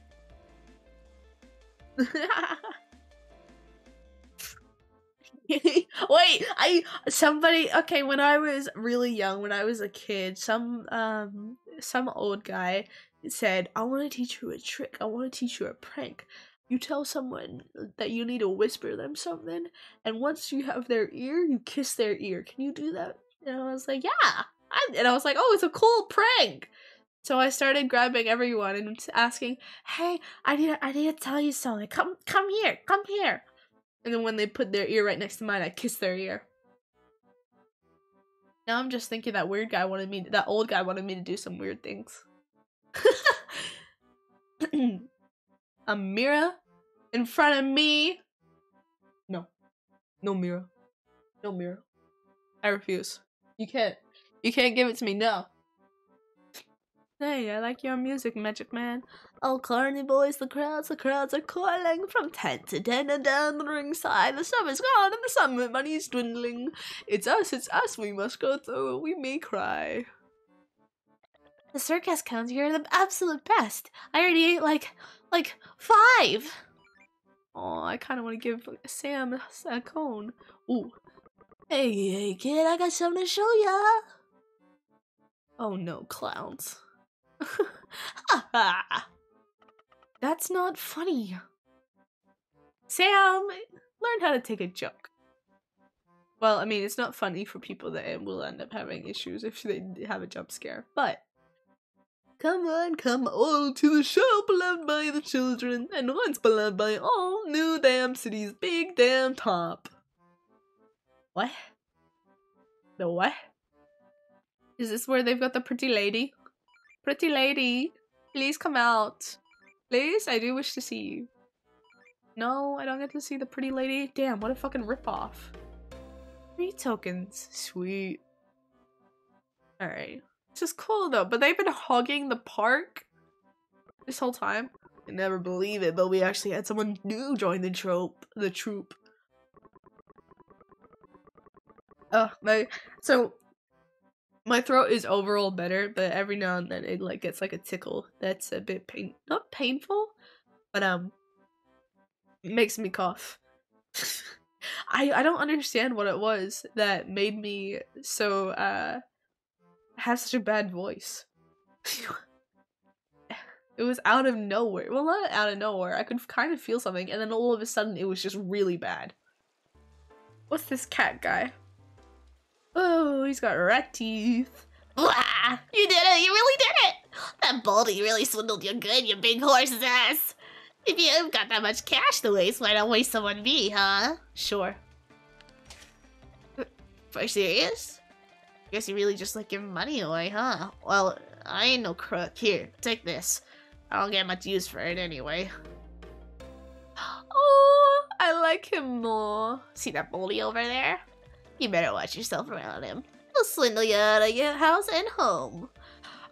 Wait, I somebody okay, when I was really young, when I was a kid, some um some old guy said, I wanna teach you a trick, I wanna teach you a prank. You tell someone that you need to whisper them something, and once you have their ear, you kiss their ear. Can you do that? And I was like, yeah. I, and I was like, oh, it's a cool prank. So I started grabbing everyone and asking, hey, I need to, I need to tell you something. Come, come here, come here. And then when they put their ear right next to mine, I kissed their ear. Now I'm just thinking that weird guy wanted me, to, that old guy wanted me to do some weird things. A mirror in front of me. No, no mirror, no mirror. I refuse. You can't, you can't give it to me. No. Hey, I like your music, Magic Man. Oh, Carny boys, the crowds, the crowds are coiling from tent to den and down the ringside. The summer's gone and the summer money's dwindling. It's us, it's us. We must go through. We may cry. The circus clowns, you're the absolute best. I already ate like, like five. Oh, I kind of want to give Sam a cone. Ooh. Hey, hey, kid, I got something to show ya. Oh no, clowns. That's not funny. Sam, learn how to take a joke. Well, I mean, it's not funny for people that will end up having issues if they have a jump scare, but. Come on, come all to the show, beloved by the children, and once beloved by all, New Damn City's big damn top. What? The what? Is this where they've got the pretty lady? Pretty lady, please come out. Please, I do wish to see you. No, I don't get to see the pretty lady. Damn, what a fucking ripoff. Three tokens, sweet. Alright. Which is cool though, but they've been hogging the park this whole time. I never believe it, but we actually had someone new join the trope, the troop. Oh my! So my throat is overall better, but every now and then it like gets like a tickle that's a bit pain, not painful, but um, it makes me cough. I I don't understand what it was that made me so uh. have such a bad voice. It was out of nowhere. Well, not out of nowhere. I could kind of feel something, and then all of a sudden it was just really bad. What's this cat guy? Oh, he's got rat teeth. Blah! You did it! You really did it! That baldy really swindled you good, you big horse's ass! If you've got that much cash to waste, why not waste some on me, huh? Sure. For serious? Guess you really just like giving money away, huh? Well, I ain't no crook. Here, take this. I don't get much use for it anyway. Oh, I like him more. See that bully over there? You better watch yourself around him. He'll swindle you out of your house and home.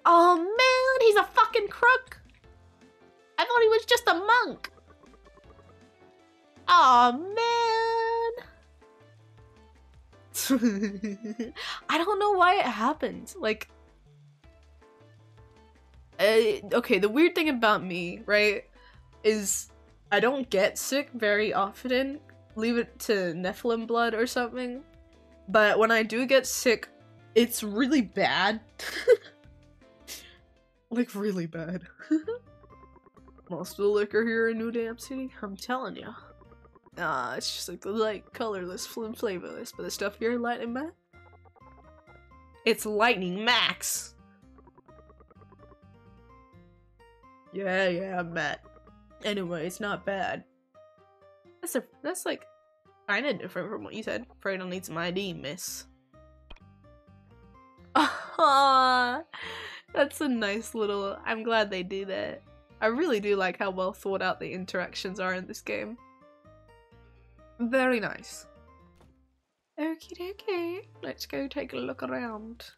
Oh man, he's a fucking crook. I thought he was just a monk. Oh man. I don't know why it happened. Like, I, okay, the weird thing about me, right, is I don't get sick very often. Leave it to Nephilim blood or something. But when I do get sick, it's really bad. Like, really bad. Most of the liquor here in New Damn City, I'm telling you. Ah, uh, it's just like the light, colorless, flim flavorless, but the stuff here, light and matte, It's Lightning Max! Yeah, yeah, I'm mad. Anyway, it's not bad. That's a- that's like kinda different from what you said. Afraid I'll need some I D, miss. Aww! That's a nice little- I'm glad they do that. I really do like how well thought out the interactions are in this game. Very nice. Okie dokie, let's go take a look around.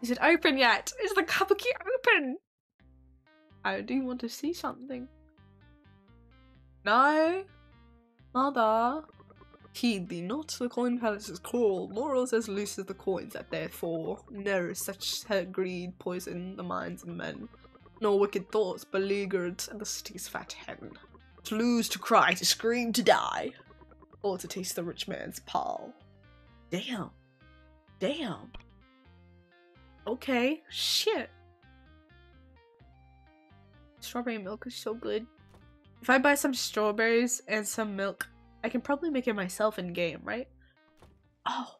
Is it open yet? Is the kabuki open? I do want to see something. No? Mother? Heed thee not, the coin palace's call. Morals as loose as the coins that therefore. Ne'er is such greed poison the minds of men. Nor wicked thoughts beleaguered the city's fat hen. To lose, to cry, to scream, to die. Or to taste the rich man's pall. Damn. Damn. Okay. Shit. Strawberry milk is so good. If I buy some strawberries and some milk, I can probably make it myself in game, right? Oh.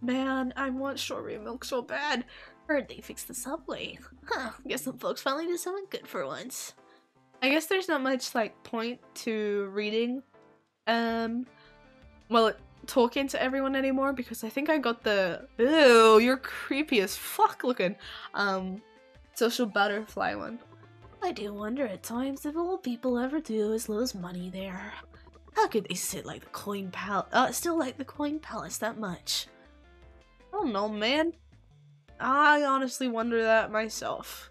Man, I want strawberry milk so bad. Heard they fixed the subway. Huh. Guess some folks finally did something good for once. I guess there's not much, like, point to reading, um, well, talking to everyone anymore, because I think I got the, ew, you're creepy as fuck looking, um, social butterfly one. I do wonder at times if all people ever do is lose money there. How could they sit like the coin pal- uh, still like the coin palace that much? I don't know, man. I honestly wonder that myself.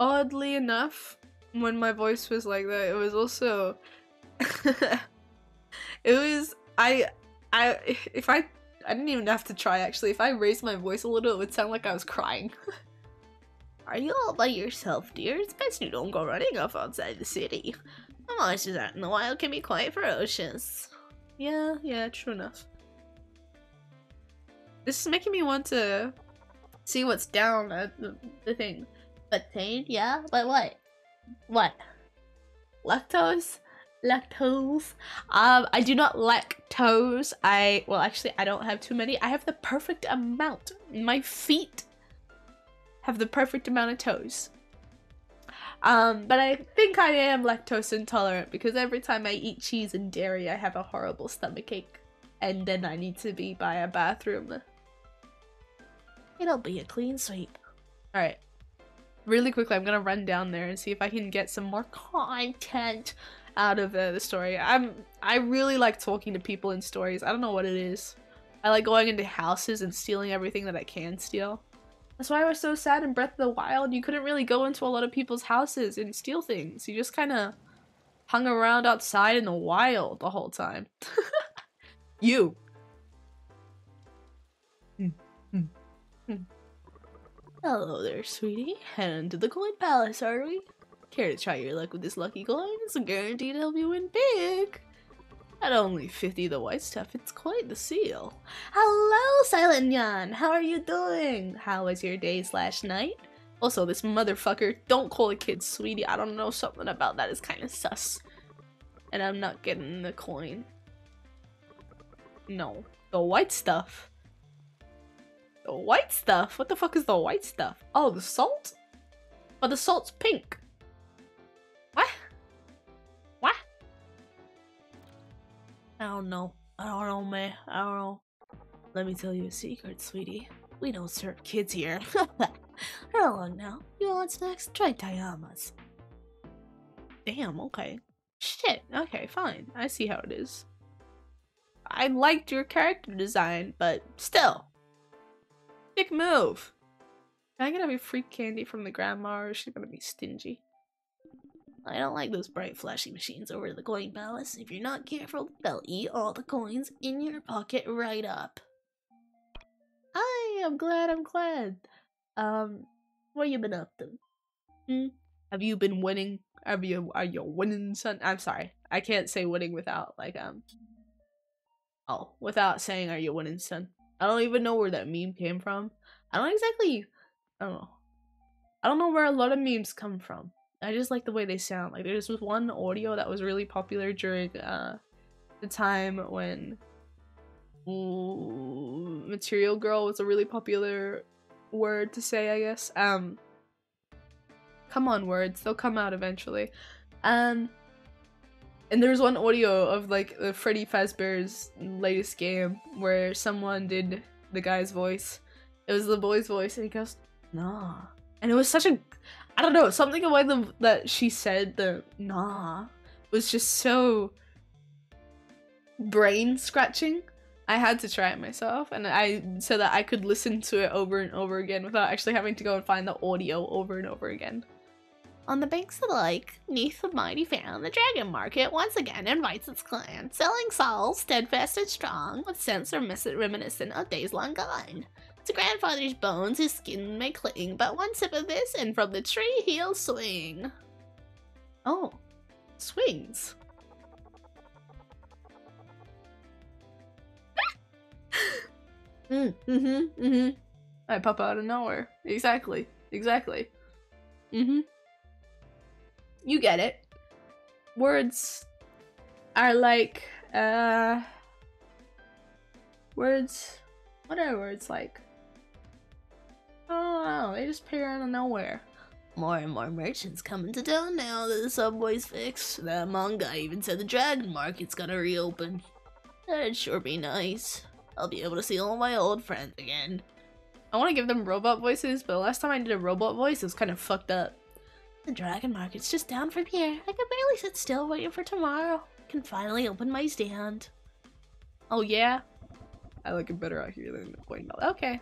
Oddly enough, when my voice was like that, it was also, it was, I, I, if I, I didn't even have to try actually, if I raised my voice a little, it would sound like I was crying. Are you all by yourself, dear? It's best you don't go running off outside the city. The monsters out in the wild can be quite ferocious. Yeah, yeah, true enough. This is making me want to see what's down at the, the thing. Butane, yeah, but what? What? Lactose? Lactose? Um, I do not lactose. I, well, actually, I don't have too many. I have the perfect amount. My feet have the perfect amount of toes. Um, but I think I am lactose intolerant because every time I eat cheese and dairy, I have a horrible stomach ache. And then I need to be by a bathroom. It'll be a clean sweep. Alright. Really quickly, I'm gonna run down there and see if I can get some more content out of uh, the story. I'm- I really like talking to people in stories. I don't know what it is. I like going into houses and stealing everything that I can steal. That's why I was so sad in Breath of the Wild. You couldn't really go into a lot of people's houses and steal things. You just kinda hung around outside in the wild the whole time. You! Mm, mm, mm. Hello there, sweetie. Heading to the coin palace, are we? Care to try your luck with this lucky coin? It's guaranteed to help you win big. At only fifty the white stuff, it's quite the seal. Hello, Silent Nyan! How are you doing? How was your day slash night? Also, this motherfucker, don't call a kid sweetie. I don't know, something about that is kind of sus. And I'm not getting the coin. No. The white stuff. The white stuff? What the fuck is the white stuff? Oh, the salt? But the salt's pink. What? What? I don't know. I don't know, man. I don't know. Let me tell you a secret, sweetie. We don't serve kids here. How long now? You want snacks? Try Tayamas. Damn, okay. Shit, okay, fine. I see how it is. I liked your character design, but still. Big move. Can I get any free candy from the grandma, or is she gonna be stingy? I don't like those bright flashy machines over at the coin palace. If you're not careful, they'll eat all the coins in your pocket right up. Aye, I'm glad, I'm glad. Um, what you been up to? Hmm? Have you been winning? Have you, are you winning, son? I'm sorry. I can't say winning without, like, um... Oh, without saying, are you winning, son? I don't even know where that meme came from. I don't exactly, I don't know. I don't know where a lot of memes come from. I just like the way they sound. Like, there's this one audio that was really popular during uh, the time when material girl was a really popular word to say, I guess. Um, come on, words, they'll come out eventually. Um, and there was one audio of like the Freddy Fazbear's latest game where someone did the guy's voice. It was the boy's voice, and he goes, "Nah," and it was such a, I don't know, something about the that she said the "nah" was just so brain scratching. I had to try it myself, and I so that I could listen to it over and over again without actually having to go and find the audio over and over again. On the banks of the lake, neath the mighty fan, the dragon market once again invites its clan, selling souls steadfast and strong, with scents reminiscent of days long gone. To grandfather's bones his skin may cling, but one sip of this, and from the tree he'll swing. Oh, swings. Mm, mm-hmm, mm-hmm. I pop out of nowhere. Exactly, exactly. Mm-hmm. You get it. Words are like, uh... Words... What are words like? Oh, they just appear out of nowhere. More and more merchants coming to town now that the subway's fixed. That manga even said the dragon market's gonna reopen. That'd sure be nice. I'll be able to see all my old friends again. I want to give them robot voices, but the last time I did a robot voice, it was kind of fucked up. The dragon market's just down from here. I can barely sit still waiting for tomorrow. I can finally open my stand. Oh yeah? I like it better out here than the point. Okay.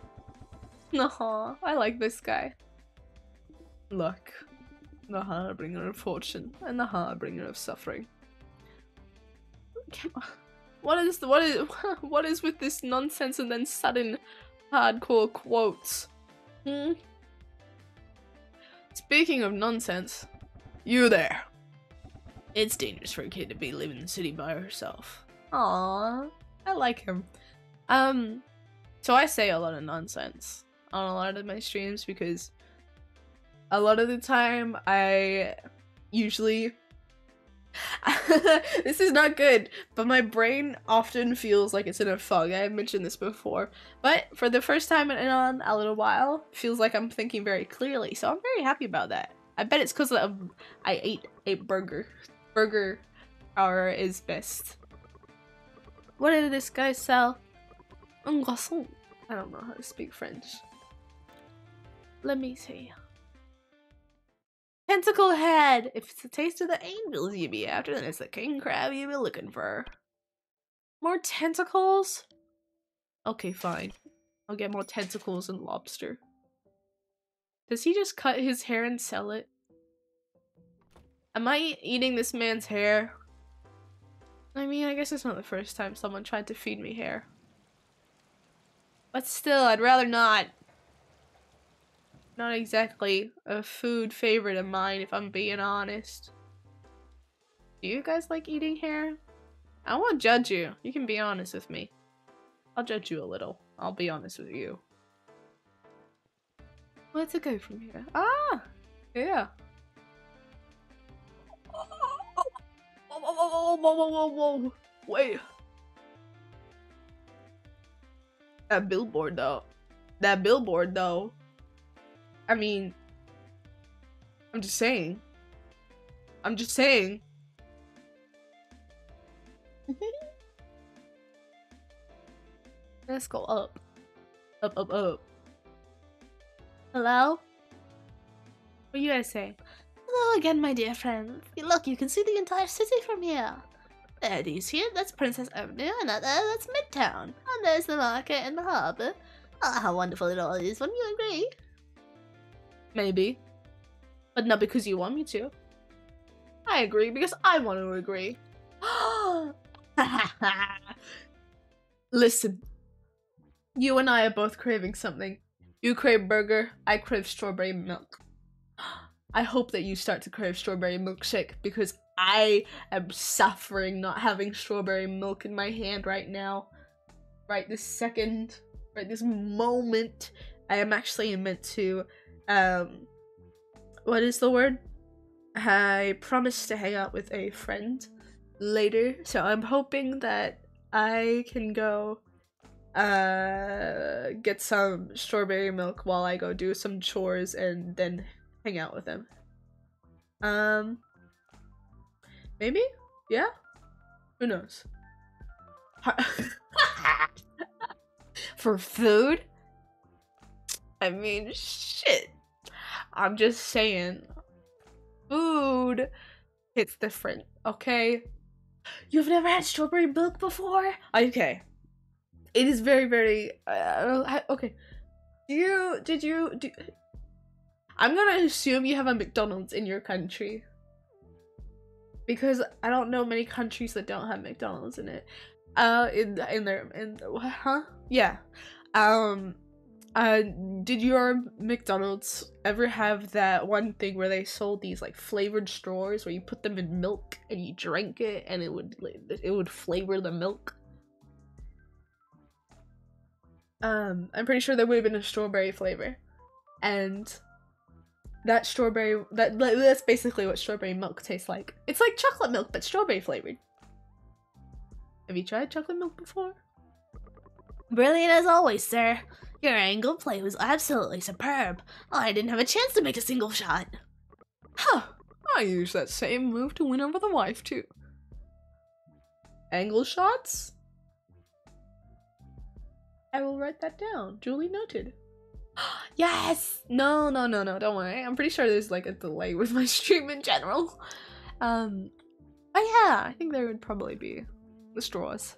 Aw, I like this guy. Luck. The harbinger of fortune and the harbinger of suffering. Come on. What is the, what is what is with this nonsense and then sudden hardcore quotes? Hmm? Speaking of nonsense, you there. It's dangerous for a kid to be leaving the city by herself. Aw, I like him. Um, so I say a lot of nonsense on a lot of my streams because a lot of the time I usually... This is not good, but my brain often feels like it's in a fog. I've mentioned this before, but for the first time in on a little while, feels like I'm thinking very clearly, so I'm very happy about that. I bet it's because I ate a burger. Burger hour is best. What did this guy sell? Un croissant. I don't know how to speak French. Let me see. Tentacle head! If it's the taste of the angels you be after, then it's the king crab you be looking for. More tentacles? Okay, fine. I'll get more tentacles and lobster. Does he just cut his hair and sell it? Am I eating this man's hair? I mean, I guess it's not the first time someone tried to feed me hair. But still, I'd rather not. Not exactly a food favorite of mine, if I'm being honest. Do you guys like eating hair? I won't judge you. You can be honest with me. I'll judge you a little. I'll be honest with you. Where to go from here? Ah! Yeah. Whoa, whoa, whoa, whoa, whoa, whoa, whoa. Wait. That billboard, though. That billboard, though. I mean, I'm just saying. I'm just saying. Let's go up. Up, up, up. Hello? What do you guys say? Hello again, my dear friend. Look, you can see the entire city from here. There it is here. That's Princess Avenue, and that there, that's Midtown. And there's the market and the harbor. Ah, how wonderful it all is. Wouldn't you agree? Maybe. But not because you want me to. I agree because I want to agree. Listen. You and I are both craving something. You crave burger, I crave strawberry milk. I hope that you start to crave strawberry milkshake because I am suffering not having strawberry milk in my hand right now. Right this second, right this moment, I am actually meant to... Um, what is the word? I promised to hang out with a friend later, so I'm hoping that I can go uh, get some strawberry milk while I go do some chores and then hang out with him. Um, maybe? Yeah? Who knows? For food? I mean, shit. I'm just saying, food hits different, okay? You've never had strawberry milk before? Okay. It is very, very, uh, okay. Do you, did you, do, I'm gonna assume you have a McDonald's in your country. Because I don't know many countries that don't have McDonald's in it. Uh, in, in their, in, huh? Yeah. Um, uh, did your McDonald's ever have that one thing where they sold these, like, flavored straws where you put them in milk and you drank it and it would, it would flavor the milk? Um, I'm pretty sure there would have been a strawberry flavor, and that strawberry, that that's basically what strawberry milk tastes like. It's like chocolate milk, but strawberry flavored. Have you tried chocolate milk before? Brilliant as always, sir. Your angle play was absolutely superb. I didn't have a chance to make a single shot. Huh. I used that same move to win over the wife, too. Angle shots? I will write that down. Duly noted. Yes! No, no, no, no, don't worry. I'm pretty sure there's like a delay with my stream in general. Um, oh yeah, I think there would probably be the straws.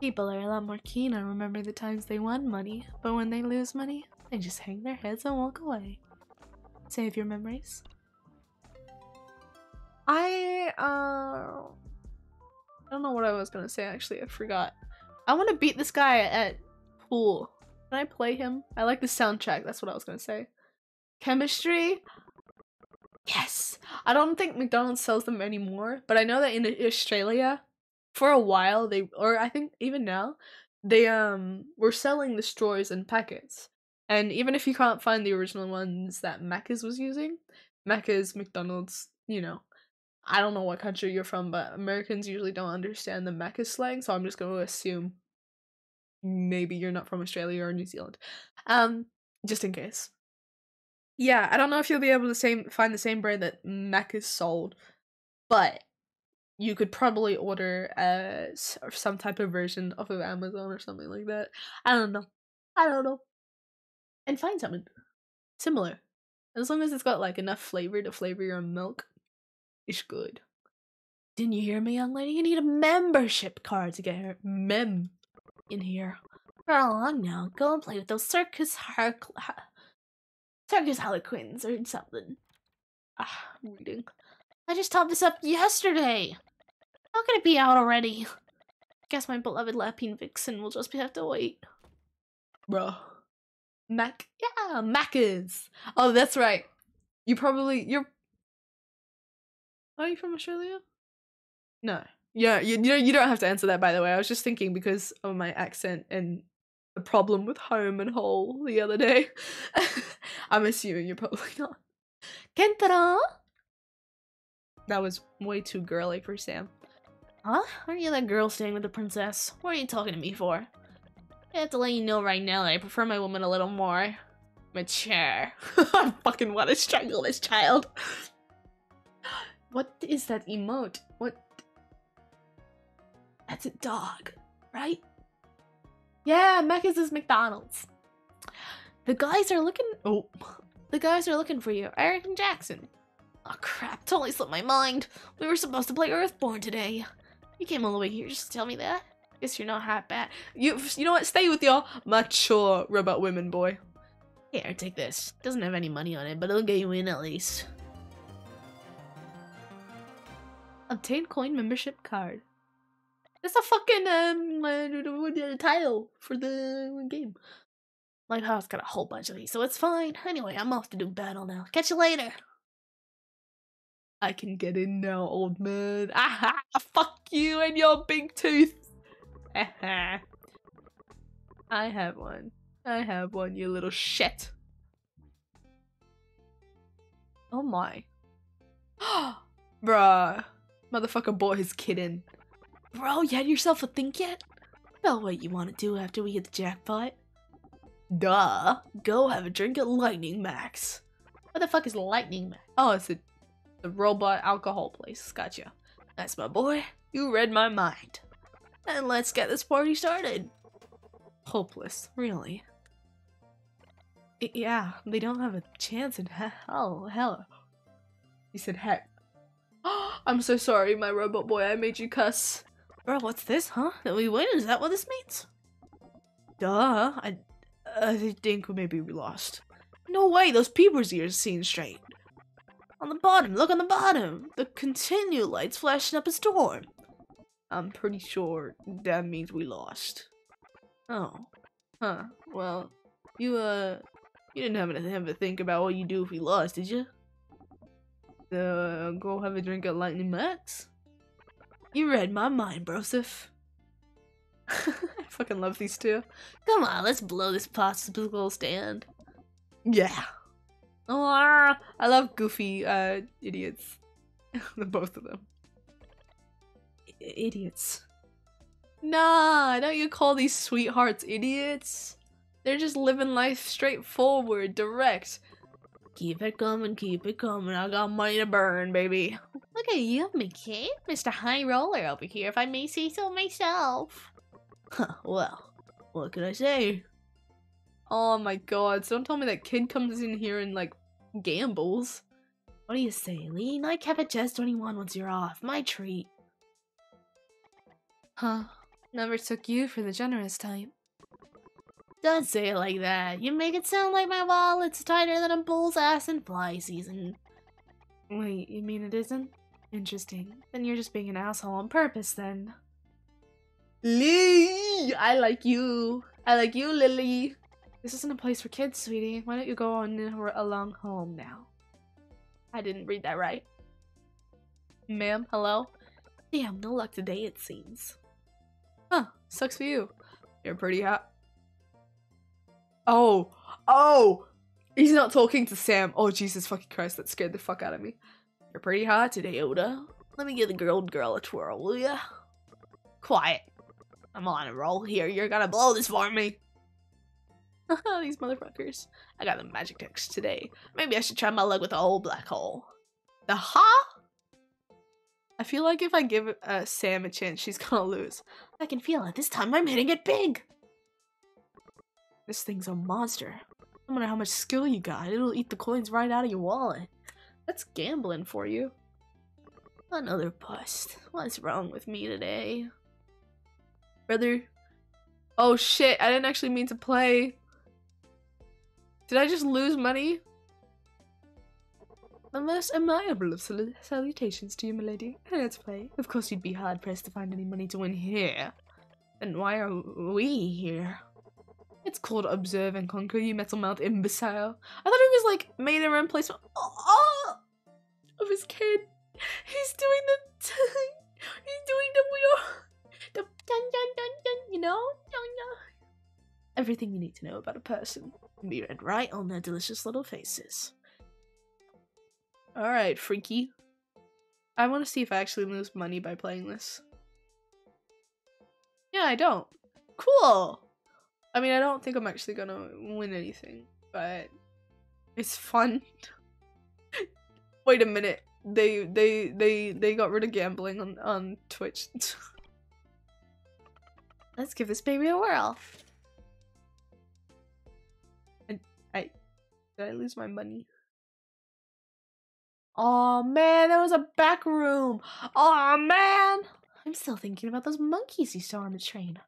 People are a lot more keen on remembering the times they won money, but when they lose money, they just hang their heads and walk away. Save your memories. I, uh... I don't know what I was gonna say, actually. I forgot. I want to beat this guy at pool. Can I play him? I like the soundtrack. That's what I was going to say. Chemistry? Yes! I don't think McDonald's sells them anymore, but I know that in Australia, for a while, they, or I think even now, they um were selling the straws in packets. And even if you can't find the original ones that Macca's was using, Macca's, McDonald's, you know. I don't know what country you're from, but Americans usually don't understand the Macca's slang, so I'm just going to assume maybe you're not from Australia or New Zealand, um, just in case. Yeah, I don't know if you'll be able to same find the same brand that Macca's sold, but you could probably order uh, some type of version off of Amazon or something like that. I don't know. I don't know. And find something similar. As long as it's got like enough flavor to flavor your milk. It's good. Didn't you hear me, young lady? You need a membership card to get her mem in here. For how long now? Go and play with those circus har circus harlequins or something. Ah, I'm reading. I just topped this up yesterday. How can it be out already? I guess my beloved Lapine Vixen will just have to wait. Bruh. Mac, yeah, Macca's. Oh, that's right. You probably you're. Are you from Australia? No. Yeah, you, you, you don't have to answer that, by the way. I was just thinking because of my accent and the problem with home and whole the other day. I'm assuming you're probably not. Kentaro? That was way too girly for Sam. Huh? Aren't you that girl staying with the princess? What are you talking to me for? I have to let you know right now that I prefer my woman a little more mature. I fucking want to strangle this child. What is that emote? What? That's a dog, right? Yeah, Macca's is McDonald's. The guys are looking. Oh, the guys are looking for you, Eric and Jackson. Oh crap! Totally slipped my mind. We were supposed to play Earthborn today. You came all the way here just to tell me that. Guess you're not half bad. You, you know what? Stay with your mature robot women, boy. Here, take this. Doesn't have any money on it, but it'll get you in at least. Obtain coin membership card. That's a fucking um uh, title for the game. My house got a whole bunch of these, so it's fine. Anyway, I'm off to do battle now. Catch you later. I can get in now, old man. Aha! Fuck you and your big tooth. Aha! I have one. I have one, you little shit. Oh my. Bruh. Motherfucker bought his kid in. Bro, you had yourself a think yet? about what you want to do after we hit the jackpot. Duh. Go have a drink at Lightning Max. What the fuck is Lightning Max? Oh, it's a, the robot alcohol place. Gotcha. That's my boy. You read my mind. And let's get this party started. Hopeless, really. It, yeah, they don't have a chance in hell. Hell. You said heck. I'm so sorry, my robot boy. I made you cuss. Bro, what's this, huh? That we win? Is that what this means? Duh. I, I think we maybe we lost. No way. Those peepers' ears seen straight. On the bottom. Look on the bottom. The continue lights flashing up a storm. I'm pretty sure that means we lost. Oh. Huh. Well, you, uh, you didn't have anything to think about what you do if we lost, did you? Uh, go have a drink at Lightning Max? You read my mind, Broseph. I fucking love these two. Come on, let's blow this popsicle stand. Yeah. Oh, I love goofy, uh, idiots. The both of them. I idiots. Nah, don't you call these sweethearts idiots? They're just living life straightforward, direct. Keep it coming, keep it coming. I got money to burn, baby. Look at you, McKay. Mister High Roller over here, if I may say so myself. Huh, well, what can I say? Oh my god, don't tell me that kid comes in here and, like, gambles. What do you say, Lean? I kept at Jazz twenty-one once you're off. My treat. Huh. Never took you for the generous type. Don't say it like that. You make it sound like my wallet's tighter than a bull's ass in fly season. Wait, you mean it isn't? Interesting. Then you're just being an asshole on purpose, then. Lee! I like you. I like you, Lily. This isn't a place for kids, sweetie. Why don't you go on along home now? I didn't read that right. Ma'am, hello? Damn, no luck today, it seems. Huh, sucks for you. You're pretty hot. Oh, oh, he's not talking to Sam. Oh, Jesus fucking Christ, that scared the fuck out of me. You're pretty hot today, Oda. Let me give the old girl a twirl, will ya? Quiet. I'm on a roll here. You're gonna blow this for me. These motherfuckers. I got the magic text today. Maybe I should try my luck with the old black hole. The huh? I feel like if I give uh, Sam a chance, she's gonna lose. I can feel it. This time I'm hitting it big. This thing's a monster. No matter how much skill you got, it'll eat the coins right out of your wallet. That's gambling for you. Another bust. What's wrong with me today? Brother. Oh shit, I didn't actually mean to play. Did I just lose money? The most admirable of sal salutations to you, milady. Let's play. Of course you'd be hard-pressed to find any money to win here. Then why are we here? It's called Observe and Conquer, you metal-mouthed imbecile. I thought it was, like, made a replacement oh, oh, of his kid. He's doing the... He's doing the wheel. The dun-dun-dun-dun, you know? Dun-dun. Everything you need to know about a person can be read right on their delicious little faces. Alright, freaky. I want to see if I actually lose money by playing this. Yeah, I don't. Cool! I mean, I don't think I'm actually gonna win anything, but it's fun. Wait a minute. They they they they got rid of gambling on on Twitch. Let's give this baby a whirl. I, I did I lose my money? Oh man, that was a back room. Oh man. I'm still thinking about those monkeys you saw on the train.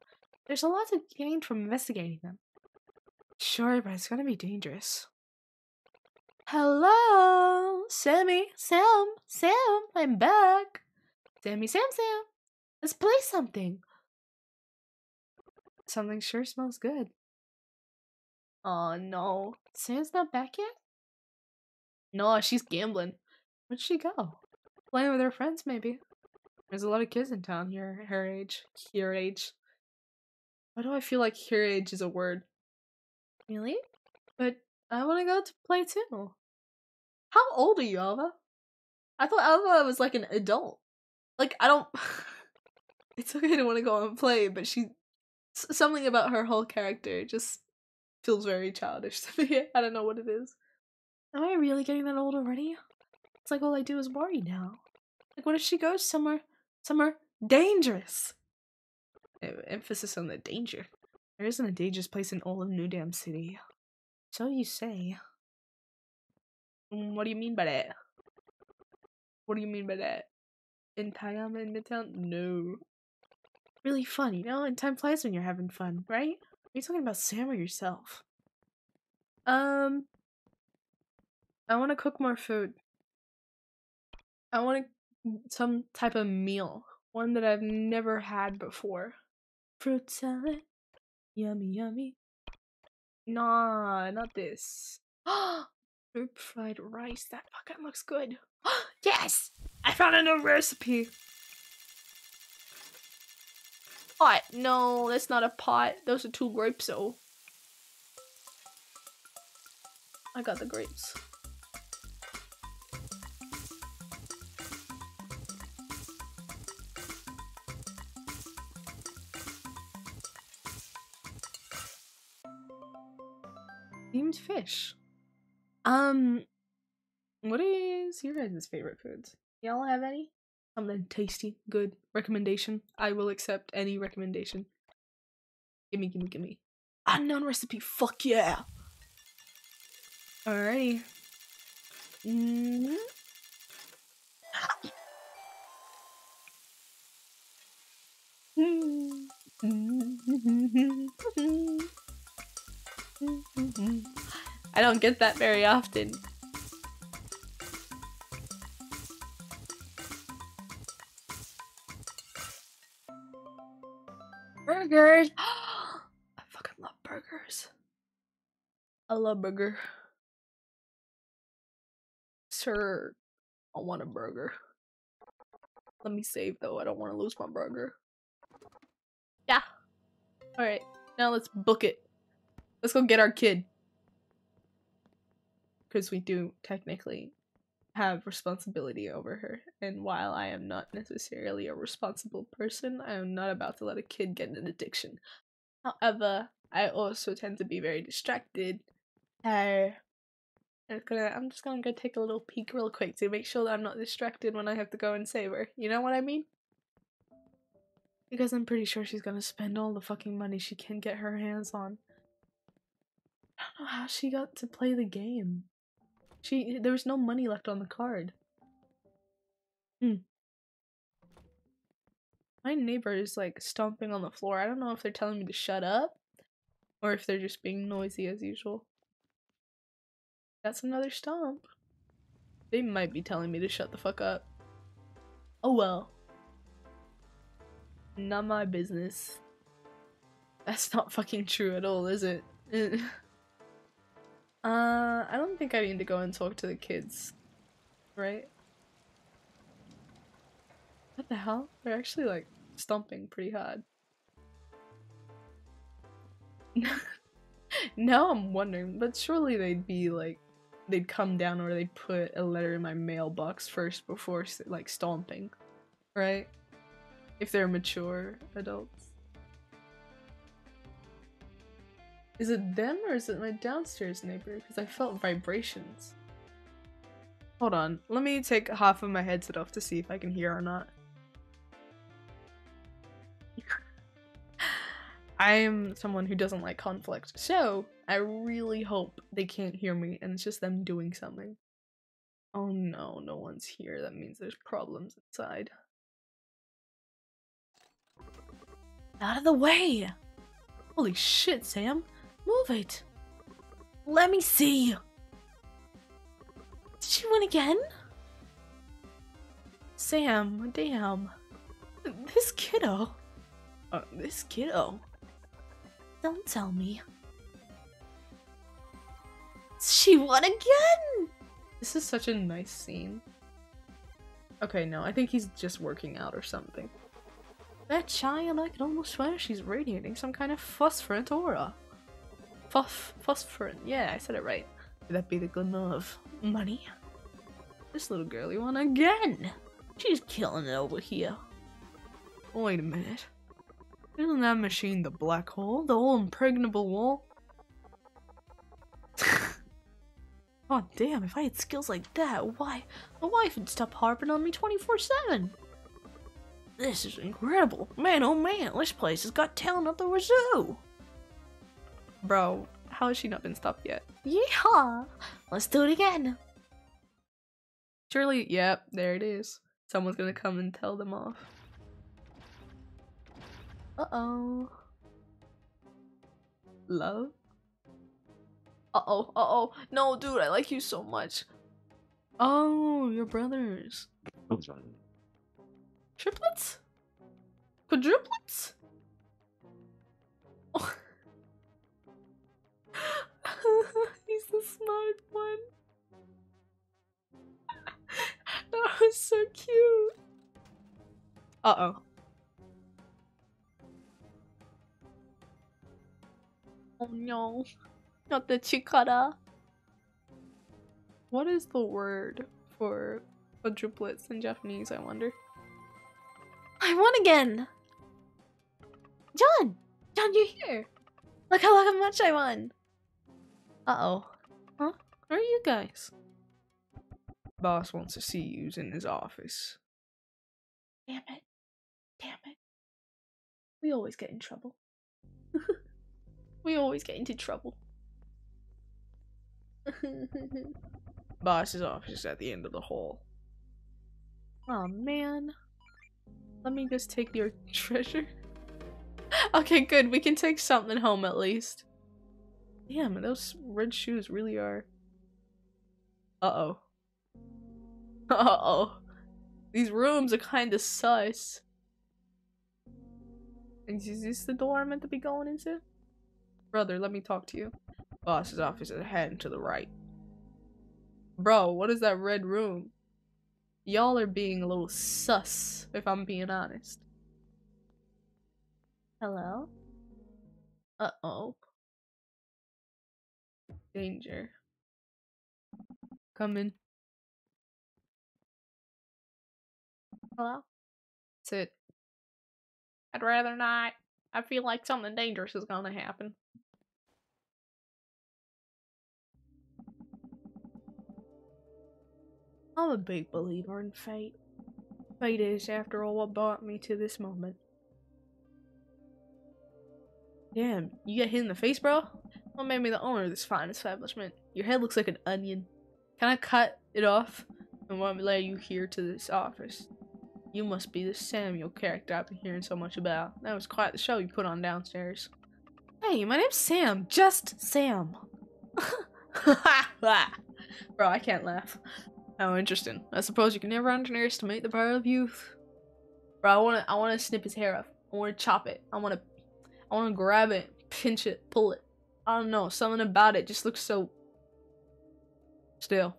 There's a lot to gain from investigating them. Sure, but it's gonna be dangerous. Hello, Sammy, Sam, Sam, I'm back. Sammy, Sam, Sam, let's play something. Something sure smells good. Oh no, Sam's not back yet? No, she's gambling. Where'd she go? Playing with her friends, maybe. There's a lot of kids in town here, her age, your age. Why do I feel like "her age" is a word? Really? But I want to go to play too. How old are you, Alva? I thought Alva was like an adult. Like, I don't... It's okay to want to go and play, but she... S- something about her whole character just feels very childish to me. I don't know what it is. Am I really getting that old already? It's like all I do is worry now. Like, what if she goes somewhere, somewhere dangerous? Emphasis on the danger. There isn't a dangerous place in all of New Dam City. So you say. What do you mean by that? What do you mean by that? In Tayama in Midtown? No. Really fun, you know? And time flies when you're having fun, right? Are you talking about Sam or yourself? Um... I want to cook more food. I want to, some type of meal. One that I've never had before. Fruit salad. Yummy, yummy. Nah, not this. Herb fried rice. That fucking looks good. Yes! I found a new recipe! Pot. No, that's not a pot. Those are two grapes, though. I got the grapes. Steamed fish. Um, what is your guys' favorite foods? Y'all have any? Something tasty, good, recommendation. I will accept any recommendation. Gimme, gimme, gimme. Unknown recipe, fuck yeah! Alrighty. Mm-hmm. I don't get that very often. Burgers! I fucking love burgers. I love burger. Sir, I want a burger. Let me save though, I don't want to lose my burger. Yeah. Alright, now let's book it. Let's go get our kid. Because we do technically have responsibility over her. And while I am not necessarily a responsible person, I am not about to let a kid get an addiction. However, I also tend to be very distracted. Uh, I'm, gonna, I'm just gonna go take a little peek real quick to make sure that I'm not distracted when I have to go and save her. You know what I mean? Because I'm pretty sure she's gonna spend all the fucking money she can get her hands on. I don't know how she got to play the game. She- there was no money left on the card. Hmm. My neighbor is like stomping on the floor. I don't know if they're telling me to shut up or if they're just being noisy as usual. That's another stomp. They might be telling me to shut the fuck up. Oh well. Not my business. That's not fucking true at all, is it? Uh, I don't think I need to go and talk to the kids, right? What the hell? They're actually, like, stomping pretty hard. Now I'm wondering, but surely they'd be, like, they'd come down or they'd put a letter in my mailbox first before, like, stomping, right? If they're mature adults. Is it them or is it my downstairs neighbor? Because I felt vibrations. Hold on. Let me take half of my headset off to see if I can hear or not. I am someone who doesn't like conflict, so I really hope they can't hear me and it's just them doing something. Oh no, no one's here. That means there's problems inside. Out of the way! Holy shit, Sam! Move it! Let me see! Did she win again? Sam, damn. This kiddo. Uh, this kiddo. Don't tell me. She won again! This is such a nice scene. Okay, no, I think he's just working out or something. That child, I can almost swear she's radiating some kind of phosphorescent aura. Phosph- phosphorescent. Yeah, I said it right. Could that be the glimmer of money? This little girlie won again! She's killing it over here. Wait a minute. Isn't that machine the black hole? The whole impregnable wall? God damn, if I had skills like that, why? My wife would stop harping on me twenty-four seven! This is incredible! Man, oh man, this place has got talent up the wazoo! Bro, how has she not been stopped yet? Yeehaw! Let's do it again! Surely, yep, there it is. Someone's gonna come and tell them off. Uh-oh. Love? Uh-oh, uh-oh. No, dude, I like you so much. Oh, you're brothers. Triplets? Quadruplets? Oh. He's the smart one. That was so cute. Uh-oh. Oh no. Not the chikara. What is the word for quadruplets in Japanese, I wonder? I won again! John! John, you're here! Look how, look how much I won! Uh-oh. Huh? Where are you guys? Boss wants to see you's in his office. Damn it. Damn it. We always get in trouble. We always get into trouble. Boss's office is at the end of the hall. Oh man. Let me just take your treasure. Okay, good. We can take something home at least. Damn, those red shoes really are. Uh-oh. Uh-oh. These rooms are kinda sus. Is this the door I'm meant to be going into? Brother, let me talk to you. Boss's office is ahead and to the right. Bro, what is that red room? Y'all are being a little sus, if I'm being honest. Hello? Uh-oh. Danger. Come in. Hello? Sit. I'd rather not. I feel like something dangerous is gonna happen. I'm a big believer in fate. Fate is, after all, what brought me to this moment. Damn, you got hit in the face, bro? What made me the owner of this fine establishment? Your head looks like an onion. Can I cut it off and won't lay you here to this office? You must be the Samuel character I've been hearing so much about. That was quite the show you put on downstairs. Hey, my name's Sam. Just Sam. Bro, I can't laugh. How interesting. I suppose you can never underestimate the power of youth. Bro, I wanna I wanna snip his hair off. I wanna chop it. I wanna I wanna grab it, pinch it, pull it. I don't know, something about it just looks so still.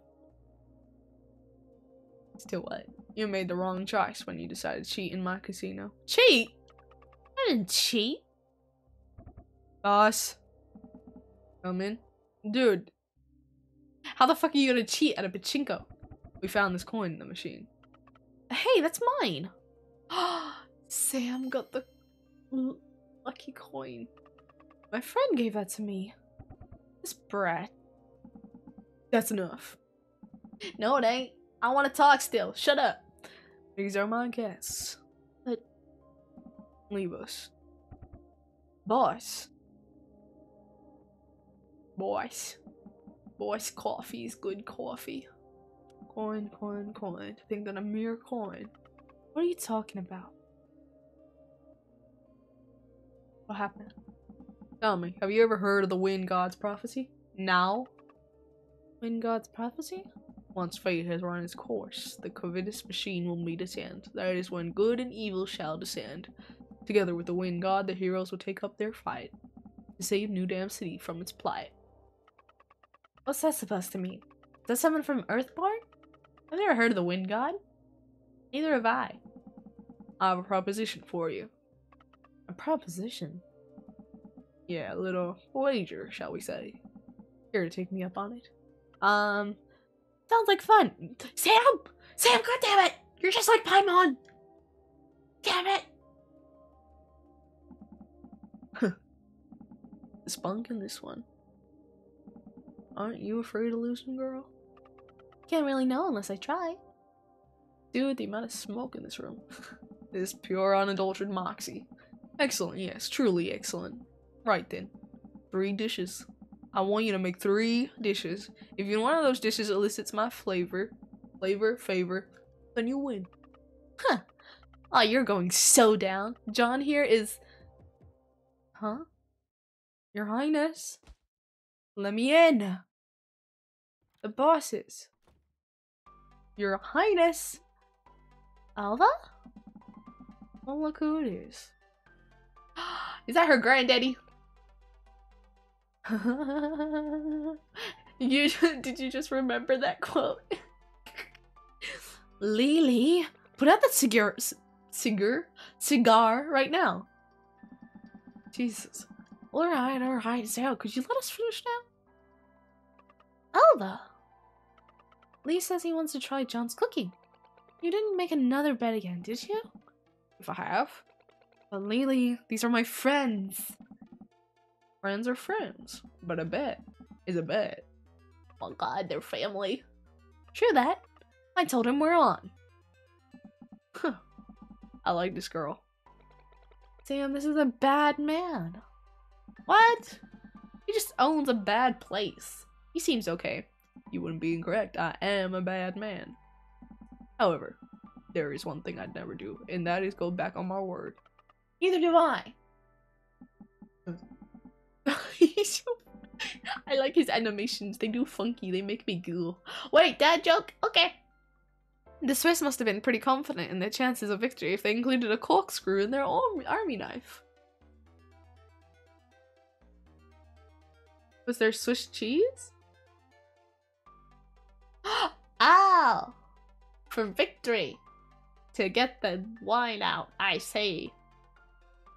Still what? You made the wrong choice when you decided to cheat in my casino. Cheat? I didn't cheat. Boss. Come in. Dude. How the fuck are you gonna cheat at a pachinko? We found this coin in the machine. Hey, that's mine! Sam got the lucky coin. My friend gave that to me. This brat. That's enough. No, it ain't. I want to talk still. Shut up. These are my guests. But leave us. Boss. Boys. Boys, coffee is good coffee. Coin, coin, coin. Think on a mere coin. What are you talking about? What happened? Tell me, have you ever heard of the Wind God's prophecy? Now? Wind God's prophecy? Once fate has run its course, the covetous machine will meet its end. That is when good and evil shall descend. Together with the Wind God, the heroes will take up their fight to save New Dam City from its plight. What's that supposed to mean? Is that someone from Earthborn? I've never heard of the Wind God. Neither have I. I have a proposition for you. A proposition? Yeah, a little wager, shall we say. Here to take me up on it. Um, sounds like fun. Sam! Sam, goddammit! You're just like Paimon! Damn it! spunk in this one. Aren't you afraid of losing, girl? Can't really know unless I try. Dude, the amount of smoke in this room is pure unadulterated moxie. Excellent, yes, truly excellent. Right then, three dishes. I want you to make three dishes. If you one of those dishes elicits my flavor, flavor, favor, then you win. Huh. Oh, you're going so down. John here is... Huh? Your Highness? La mienne. The bosses. Your Highness. Alva? Oh, look who it is. Is that her granddaddy? You just, did you just remember that quote? Lily, put out that cigar, cigar, cigar right now. Jesus. All right, all right, so could you let us finish now? Alva. Lee says he wants to try John's cooking. You didn't make another bet again, did you? If I have. But Lily, these are my friends. Friends are friends, but a bet is a bet. Oh god, they're family. True that. I told him we're on. Huh. I like this girl. Sam, this is a bad man. What? He just owns a bad place. He seems okay. You wouldn't be incorrect. I am a bad man. However, there is one thing I'd never do, and that is go back on my word. Neither do I. He's so... I like his animations. They do funky. They make me ghoul. Wait, dad joke? Okay. The Swiss must have been pretty confident in their chances of victory if they included a corkscrew in their army knife. Was there Swiss cheese? Ow! For victory! To get the wine out, I say.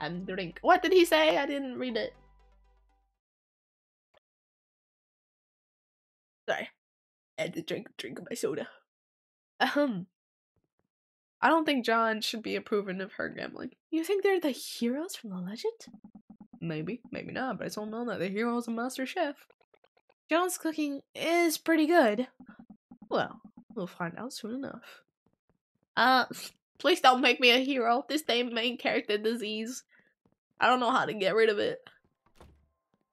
And drink. What did he say? I didn't read it. Sorry, I had to drink drink my soda. Um, I don't think John should be approving of her gambling. You think they're the heroes from the legend? Maybe, maybe not, but I don't know that the heroes of Master Chef. John's cooking is pretty good. Well, we'll find out soon enough. Uh, please don't make me a hero. This damn main character disease. I don't know how to get rid of it.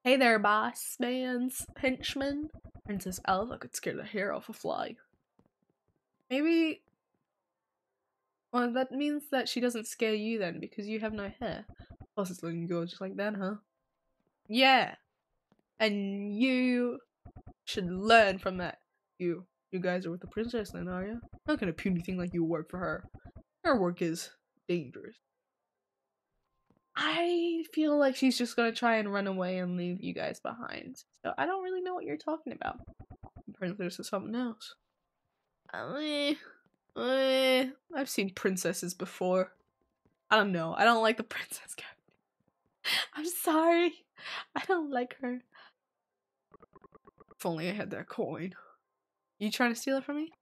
Hey there, boss, man's, henchman. Princess Alva could scare the hair off a fly. Maybe... Well, that means that she doesn't scare you then, because you have no hair. Plus it's looking gorgeous like that, huh? Yeah! And you should learn from that. You you guys are with the princess then, are you? Not gonna puny thing like you work for her. Her work is dangerous. I feel like she's just gonna try and run away and leave you guys behind. So I don't really know what you're talking about. Apparently there's something else. I've seen princesses before. I don't know. I don't like the princess character. I'm sorry. I don't like her. If only I had that coin. You trying to steal it from me?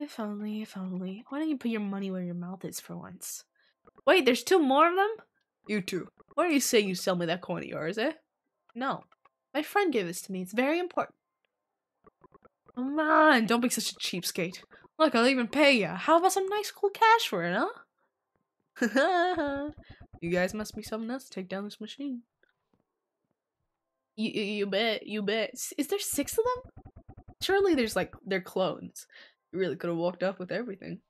If only, if only. Why don't you put your money where your mouth is for once? Wait, there's two more of them? You too. Why are you saying you sell me that coin of yours, eh? No. My friend gave this to me. It's very important. Come on, don't be such a cheapskate. Look, I'll even pay ya. How about some nice cool cash for it, huh? You guys must be something else to take down this machine. You, you bet, you bet. Is there six of them? Surely there's like, they're clones. You really could have walked up with everything.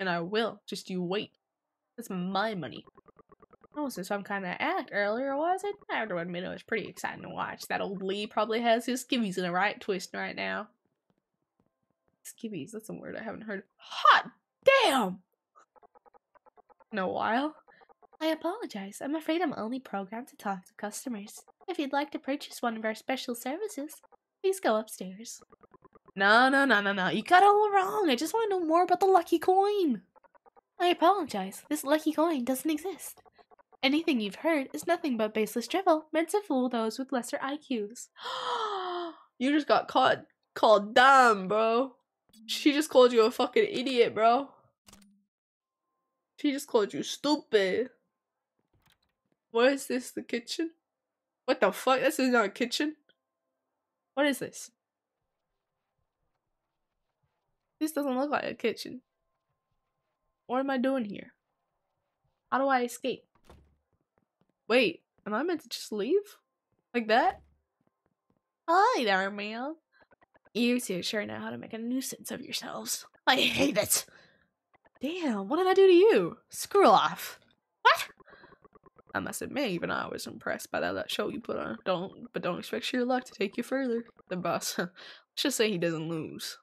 And I will, just you wait. That's my money. That wasn't some kind of act earlier, was it? I have to admit it was pretty exciting to watch. That old Lee probably has his skivvies in a right twist right now. Skivvies, that's a word I haven't heard. Hot damn! In a while. I apologize. I'm afraid I'm only programmed to talk to customers. If you'd like to purchase one of our special services, please go upstairs. No, no, no, no, no. You got it all wrong. I just want to know more about the lucky coin. I apologize, this lucky coin doesn't exist. Anything you've heard is nothing but baseless drivel meant to fool those with lesser I Qs. You just got caught, called dumb, bro. She just called you a fucking idiot, bro. She just called you stupid. What is this, the kitchen? What the fuck? This is not a kitchen? What is this? This doesn't look like a kitchen. What am I doing here? How do I escape? Wait, am I meant to just leave? Like that? Hi there, man. You two sure know how to make a nuisance of yourselves. I hate it. Damn, what did I do to you? Screw off. What? I must admit, even I was impressed by that, that show you put on. Don't, but don't expect sheer luck to take you further. The boss. Let's just say he doesn't lose.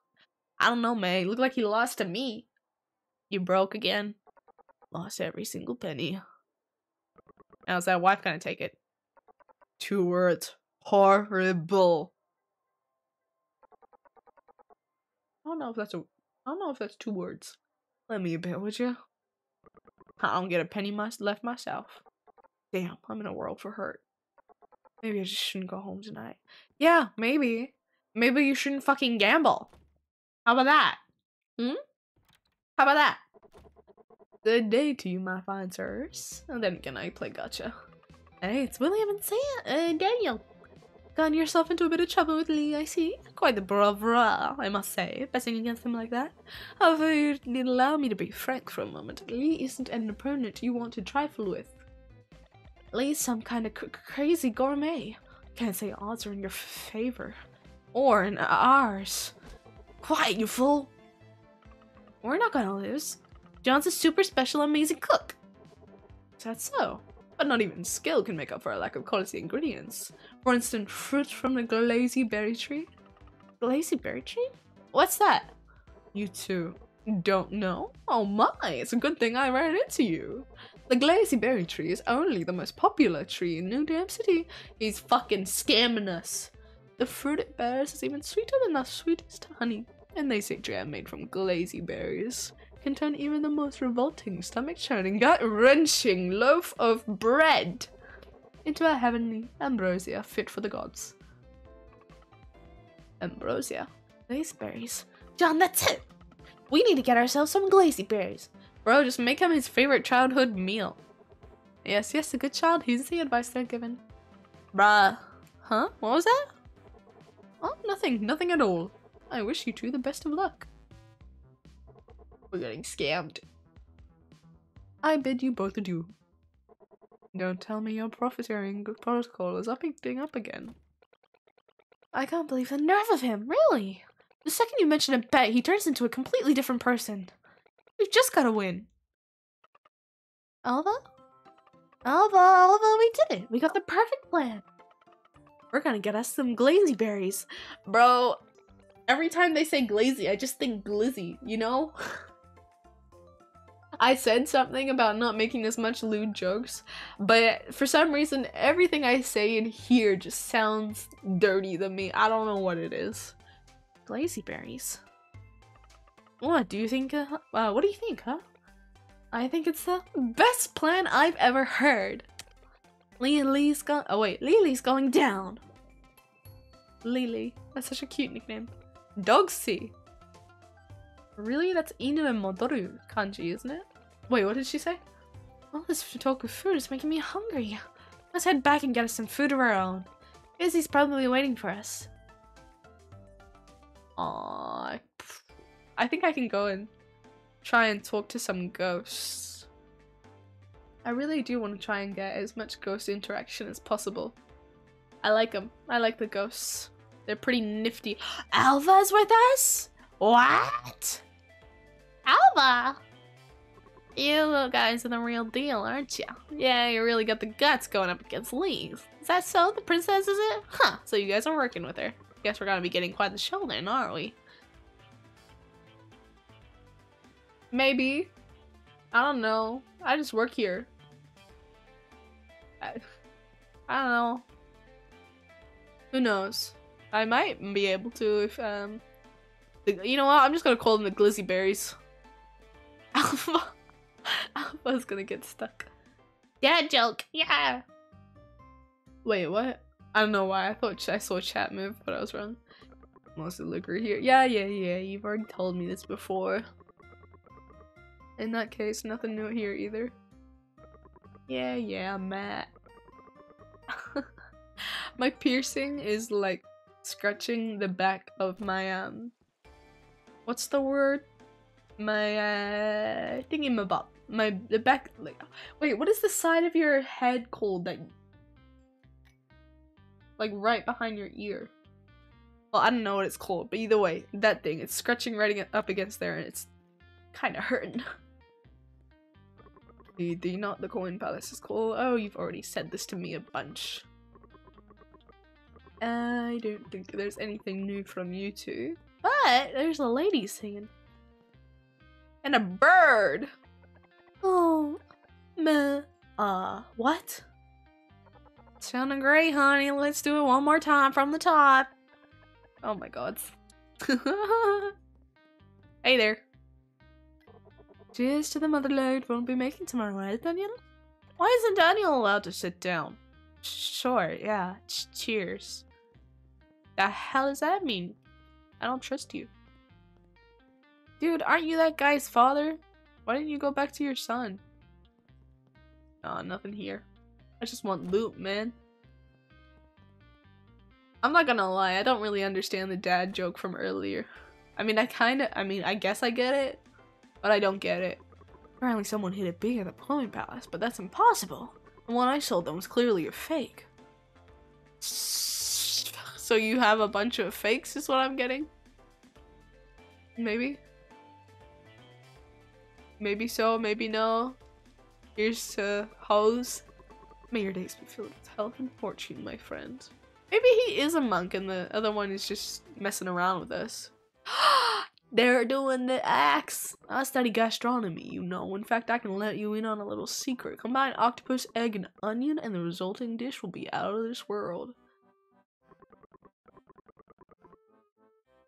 I don't know, man. Looked like he lost to me. You broke again. Lost every single penny. How's that wife gonna take it? Two words. Horrible. I don't know if that's a. I don't know if that's two words. Let me a bit, would you? I don't get a penny my, left myself. Damn, I'm in a world for hurt. Maybe I just shouldn't go home tonight. Yeah, maybe. Maybe you shouldn't fucking gamble. How about that? Hmm? How about that? Good day to you, my fine sirs. And then again, I play gotcha. Hey, it's William and Sam, uh, Daniel. Gotten yourself into a bit of trouble with Lee, I see. Quite the bravura, I must say, betting against him like that. However, you did allow me to be frank for a moment. Lee isn't an opponent you want to trifle with. Lee's some kind of cr crazy gourmet. Can't say odds are in your favor. Or in ours. Quiet, you fool! We're not gonna lose. John's a super special, amazing cook. Is that so? But not even skill can make up for a lack of quality ingredients. For instance, fruit from the glazy berry tree. Glazy berry tree? What's that? You two don't know? Oh my, it's a good thing I ran into you. The glazy berry tree is only the most popular tree in New Damn City. He's fucking scamming us. The fruit it bears is even sweeter than the sweetest honey. And they say jam made from glazy berries can turn even the most revolting, stomach-churning, gut-wrenching loaf of bread into a heavenly ambrosia fit for the gods. Ambrosia? Glaze berries? John, that's it! We need to get ourselves some glazy berries. Bro, just make him his favorite childhood meal. Yes, yes, a good child. Here's the advice they're given. Bruh. Huh? What was that? Oh, nothing. Nothing at all. I wish you two the best of luck. We're getting scammed. I bid you both adieu. Don't tell me your profiteering protocol is upping up again. I can't believe the nerve of him, really. The second you mention a bet, he turns into a completely different person. We've just got to win. Alva? Alva, Alva, we did it. We got the perfect plan. We're gonna get us some glazy berries. Bro, every time they say glazy, I just think glizzy, you know? I said something about not making as much lewd jokes, but for some reason, everything I say in here just sounds dirty to me. I don't know what it is. Glazy berries. What do you think? Uh, uh, what do you think, huh? I think it's the best plan I've ever heard. Lee and Lee's go- Oh wait, Lily's going down. Lily. That's such a cute nickname. Dogsy. Really? That's Inu and Modoru kanji, isn't it? Wait, what did she say? All this talk of food is making me hungry. Let's head back and get us some food of our own. Izzy's probably waiting for us. Aww. I think I can go and try and talk to some ghosts. I really do want to try and get as much ghost interaction as possible. I like them. I like the ghosts. They're pretty nifty. Alva's with us? What? Alva? You guys are the real deal, aren't you? Yeah, you really got the guts going up against Lee's. Is that so? The princess is it? Huh, so you guys are working with her. Guess we're gonna be getting quite the show then, aren't we? Maybe. I don't know. I just work here. I, I don't know. Who knows? I might be able to if, um... The, you know what? I'm just gonna call them the glizzy berries. Alpha. Alpha's gonna get stuck. Dad joke! Yeah! Wait, what? I don't know why. I thought I saw chat move, but I was wrong. Most of the liquor here. Yeah, yeah, yeah. You've already told me this before. In that case, nothing new here either. Yeah, yeah, Matt. My piercing is like scratching the back of my um what's the word? My uh thingamabob. My the back like wait, what is the side of your head called that like right behind your ear? Well, I don't know what it's called, but either way, that thing, it's scratching right up against there and it's kinda hurting. The, the not the coin palace is called. Oh, you've already said this to me a bunch. I don't think there's anything new from you two. But there's a lady singing. And a bird! Oh, meh. Uh, what? Sounding great, honey. Let's do it one more time from the top. Oh my god. Hey there. Cheers to the motherload we'll be making tomorrow, right, Daniel? Why isn't Daniel allowed to sit down? Sure, yeah. Ch cheers. The hell does that mean? I don't trust you. Dude, aren't you that guy's father? Why didn't you go back to your son? Aw, oh, nothing here. I just want loot, man. I'm not gonna lie, I don't really understand the dad joke from earlier. I mean, I kinda- I mean, I guess I get it, but I don't get it. Apparently someone hit it big at the plumbing palace, but that's impossible. The one I sold them was clearly a fake. So you have a bunch of fakes is what I'm getting? Maybe? Maybe so, maybe no. Here's to hoes. May your days be filled with health and fortune, my friend. Maybe he is a monk and the other one is just messing around with us. They're doing the axe! I study gastronomy, you know. In fact, I can let you in on a little secret. Combine octopus, egg, and onion, and the resulting dish will be out of this world.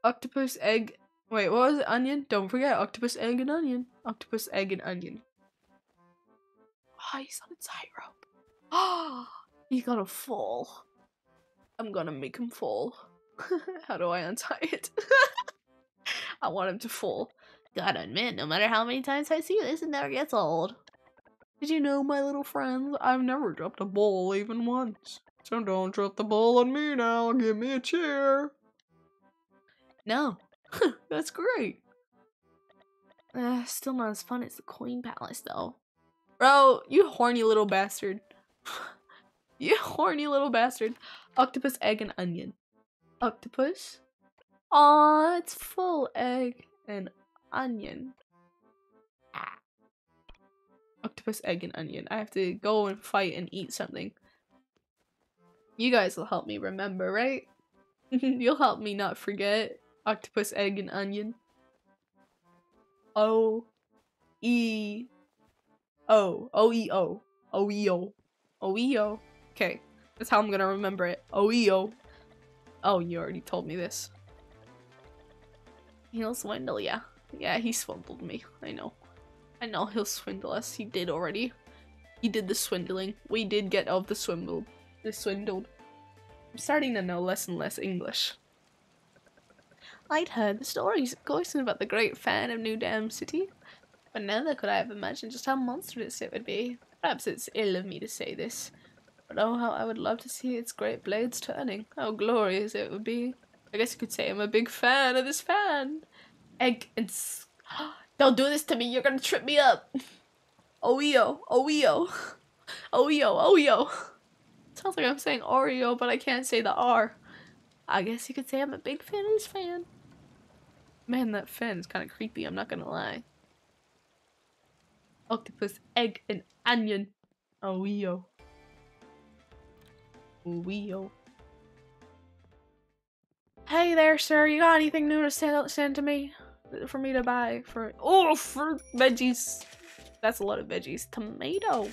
Octopus, egg... Wait, what was it? Onion? Don't forget, octopus, egg, and onion. Octopus, egg, and onion. Ah, oh, he's on a tightrope. Ah! He's gonna fall. I'm gonna make him fall. How do I untie it? I want him to fall. Gotta admit, no matter how many times I see this, it never gets old. Did you know, my little friends, I've never dropped a ball even once. So don't drop the ball on me now, give me a cheer. No. That's great. Uh, still not as fun as the Coin Palace, though. Bro, you horny little bastard. You horny little bastard. Octopus, egg, and onion. Octopus? Aw, it's full egg and onion. Ah. Octopus, egg, and onion. I have to go and fight and eat something. You guys will help me remember, right? You'll help me not forget. Octopus, egg, and onion. O E O. O E O. O E O. O E O. Okay. That's how I'm gonna remember it. O E O. Oh, you already told me this. He'll swindle, yeah. Yeah, he swindled me. I know. I know he'll swindle us. He did already. He did the swindling. We did get of the swindled. The swindled. I'm starting to know less and less English. I'd heard the stories, of course, about the great fan of New Dam City. But never could I have imagined just how monstrous it would be. Perhaps it's ill of me to say this. But oh, how I would love to see its great blades turning. How glorious it would be. I guess you could say I'm a big fan of this fan. Egg and s- Don't do this to me, you're gonna trip me up. O E O, O E O, O E O, O E O. Sounds like I'm saying Oreo, but I can't say the R. I guess you could say I'm a big fan of this fan. Man, that fan is kind of creepy, I'm not gonna lie. Octopus, egg, and onion. O E O. O E O. Hey there, sir. You got anything new to send, send to me? For me to buy? For Oh, fruit, veggies. That's a lot of veggies. Tomato.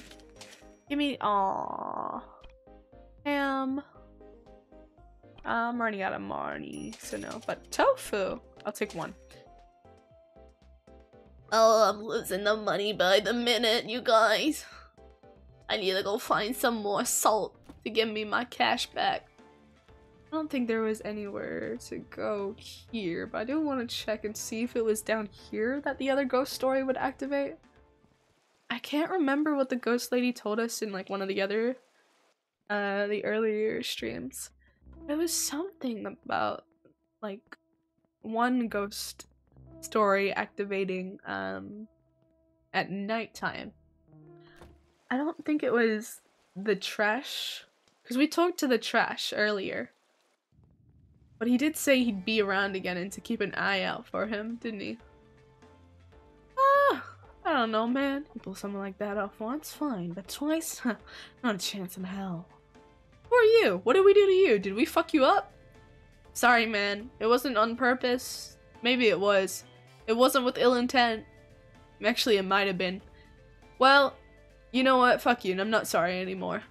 Give me... Aww. Ham. I'm running out of money, so no. But tofu. I'll take one. Oh, I'm losing the money by the minute, you guys. I need to go find some more salt to give me my cash back. I don't think there was anywhere to go here, but I do want to check and see if it was down here that the other ghost story would activate. I can't remember what the ghost lady told us in like one of the other uh, the earlier streams. There was something about like one ghost story activating um, at nighttime. I don't think it was the trash, because we talked to the trash earlier. But he did say he'd be around again and to keep an eye out for him, didn't he? Ah, I don't know, man. You pull something like that off once, fine, but twice? Not a chance in hell. Who are you? What did we do to you? Did we fuck you up? Sorry, man. It wasn't on purpose. Maybe it was. It wasn't with ill intent. Actually, it might have been. Well, you know what? Fuck you, and I'm not sorry anymore.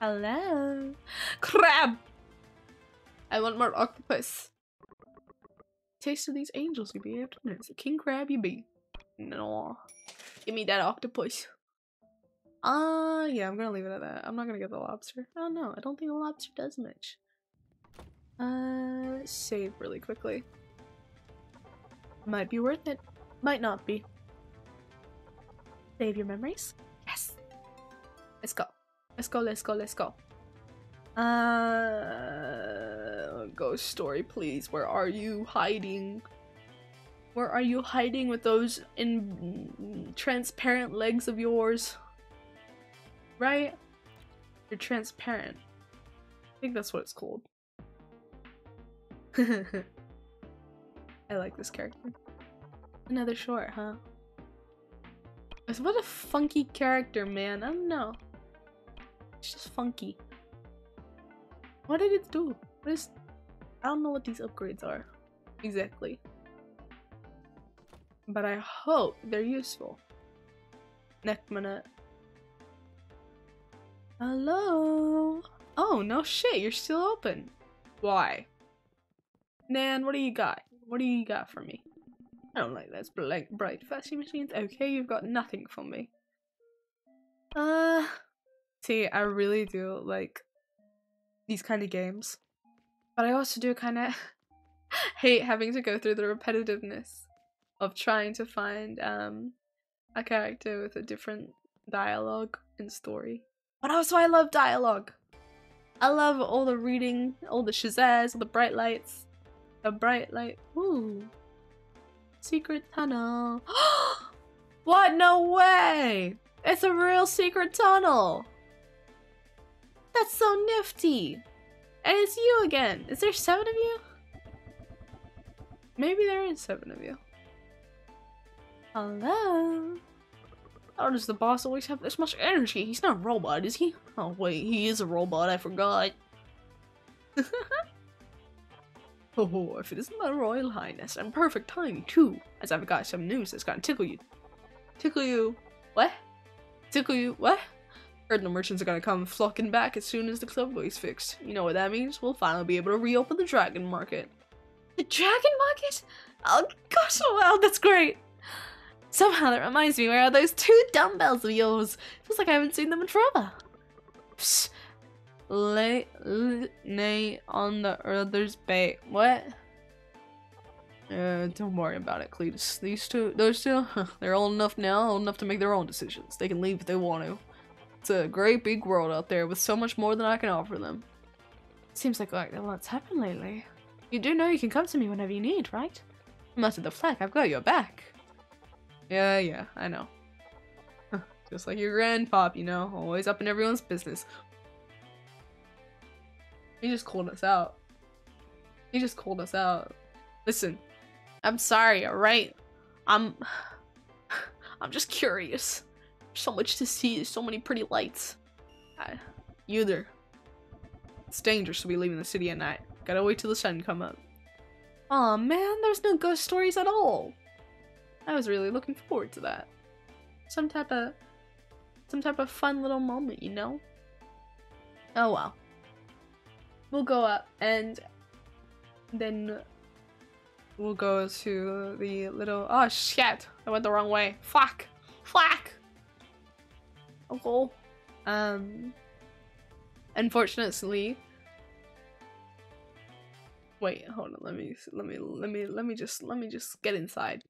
Hello? Crab! I want more octopus. Taste of these angels you be after. It's a king crab you be. No. Give me that octopus. Ah, uh, yeah, I'm gonna leave it at that. I'm not gonna get the lobster. I don't know. I don't think the lobster does much. Uh, save really quickly. Might be worth it. Might not be. Save your memories. Yes. Let's go. Let's go, let's go, let's go. Uh, ghost story, please. Where are you hiding? Where are you hiding with those in transparent legs of yours? Right? You're transparent. I think that's what it's called. I like this character. Another short, huh? What a funky character, man. I don't know. It's just funky. What did it do? What is... I don't know what these upgrades are exactly, but I hope they're useful. Next minute. Hello? Oh, no shit, you're still open. Why? Nan, what do you got? What do you got for me? I don't like those blank bright fashion machines. Okay, you've got nothing for me. Uh... See, I really do like these kind of games, but I also do kind of hate having to go through the repetitiveness of trying to find um, a character with a different dialogue and story. But also I love dialogue. I love all the reading, all the shazares, all the bright lights, the bright light. Ooh, secret tunnel. What? No way! It's a real secret tunnel. That's so nifty! And it's you again! Is there seven of you? Maybe there is seven of you. Hello? How does the boss always have this much energy? He's not a robot, is he? Oh wait, he is a robot, I forgot. Oh, if it isn't my Royal Highness, and perfect time too, as I've got some news that's gonna tickle you. Tickle you? What? Tickle you? What? Heard the merchants are gonna come flocking back as soon as the subway's fixed. You know what that means? We'll finally be able to reopen the dragon market. The dragon market? Oh gosh, wow, that's great! Somehow that reminds me, where are those two dumbbells of yours? Feels like I haven't seen them in forever. Psst. Lay, lay on the other's bait. What? Uh, don't worry about it, Cletus. These two, those two, huh, they're old enough now, old enough to make their own decisions. They can leave if they want to. It's a great big world out there with so much more than I can offer them. Seems like, like a lot's happened lately. You do know you can come to me whenever you need, right? I'm out of the flak, I've got your back. Yeah, yeah, I know. Just like your grandpop, you know, always up in everyone's business. He just called us out. He just called us out. Listen, I'm sorry, alright? I'm... I'm just curious. So much to see, there's so many pretty lights. I, you there. It's dangerous to be leaving the city at night. Gotta wait till the sun come up. Aw man, there's no ghost stories at all. I was really looking forward to that. Some type of, some type of fun little moment, you know? Oh well. We'll go up and then we'll go to the little, oh shit, I went the wrong way. Fuck, fuck. Oh, um, unfortunately, wait, hold on, let me, let me, let me, let me just, let me just get inside,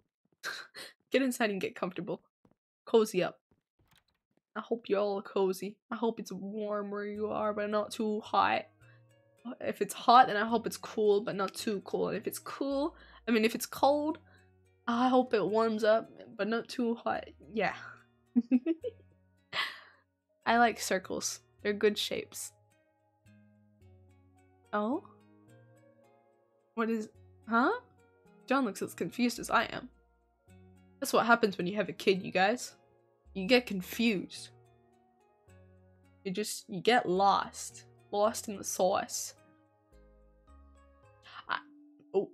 get inside and get comfortable, cozy up, I hope you're all cozy. I hope it's warm where you are, but not too hot. If it's hot, then I hope it's cool, but not too cool. And if it's cool, I mean, if it's cold, I hope it warms up, but not too hot. Yeah. I like circles. They're good shapes. Oh? What is... Huh? John looks as confused as I am. That's what happens when you have a kid, you guys. You get confused. You just... You get lost. Lost in the sauce. I... Oh.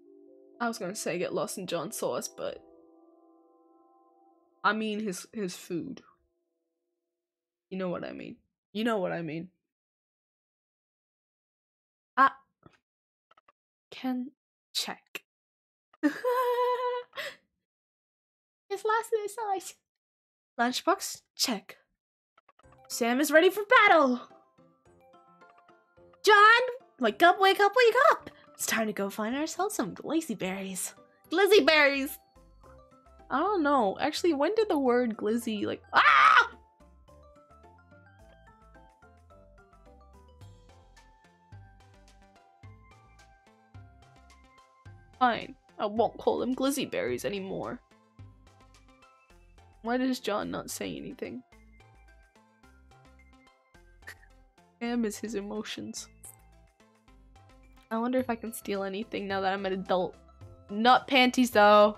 I was gonna say get lost in John's sauce, but... I mean his, his food. You know what I mean. You know what I mean. I can check. It's lost in his eyes. Lunchbox, check. Sam is ready for battle. John, wake up, wake up, wake up. It's time to go find ourselves some glizzy berries. Glizzy berries. I don't know. Actually, when did the word glizzy like... Ah! Fine. I won't call them glizzy berries anymore. Why does John not say anything? Sam is his emotions. I wonder if I can steal anything now that I'm an adult. Not panties though.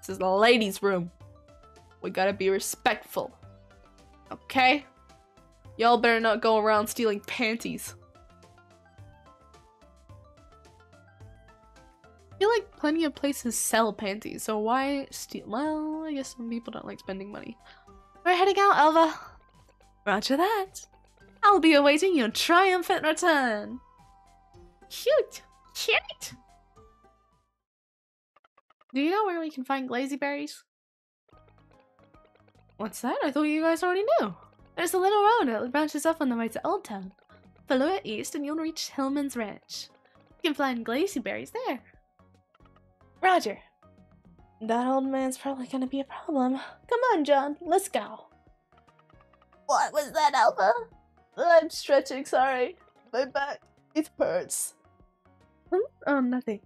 This is the ladies' room. We gotta be respectful. Okay? Y'all better not go around stealing panties. I feel like plenty of places sell panties, so why steal? Well, I guess some people don't like spending money. We're heading out, Elva. Roger that. I'll be awaiting your triumphant return. Cute. Cute. Do you know where we can find glazey berries? What's that? I thought you guys already knew. There's a little road that branches off on the way to Old Town. Follow it east and you'll reach Hillman's Ranch. You can find glazey berries there. Roger. That old man's probably gonna be a problem. Come on, John. Let's go. What was that, Alpha? I'm stretching, sorry. My back, it hurts. Oh, nothing.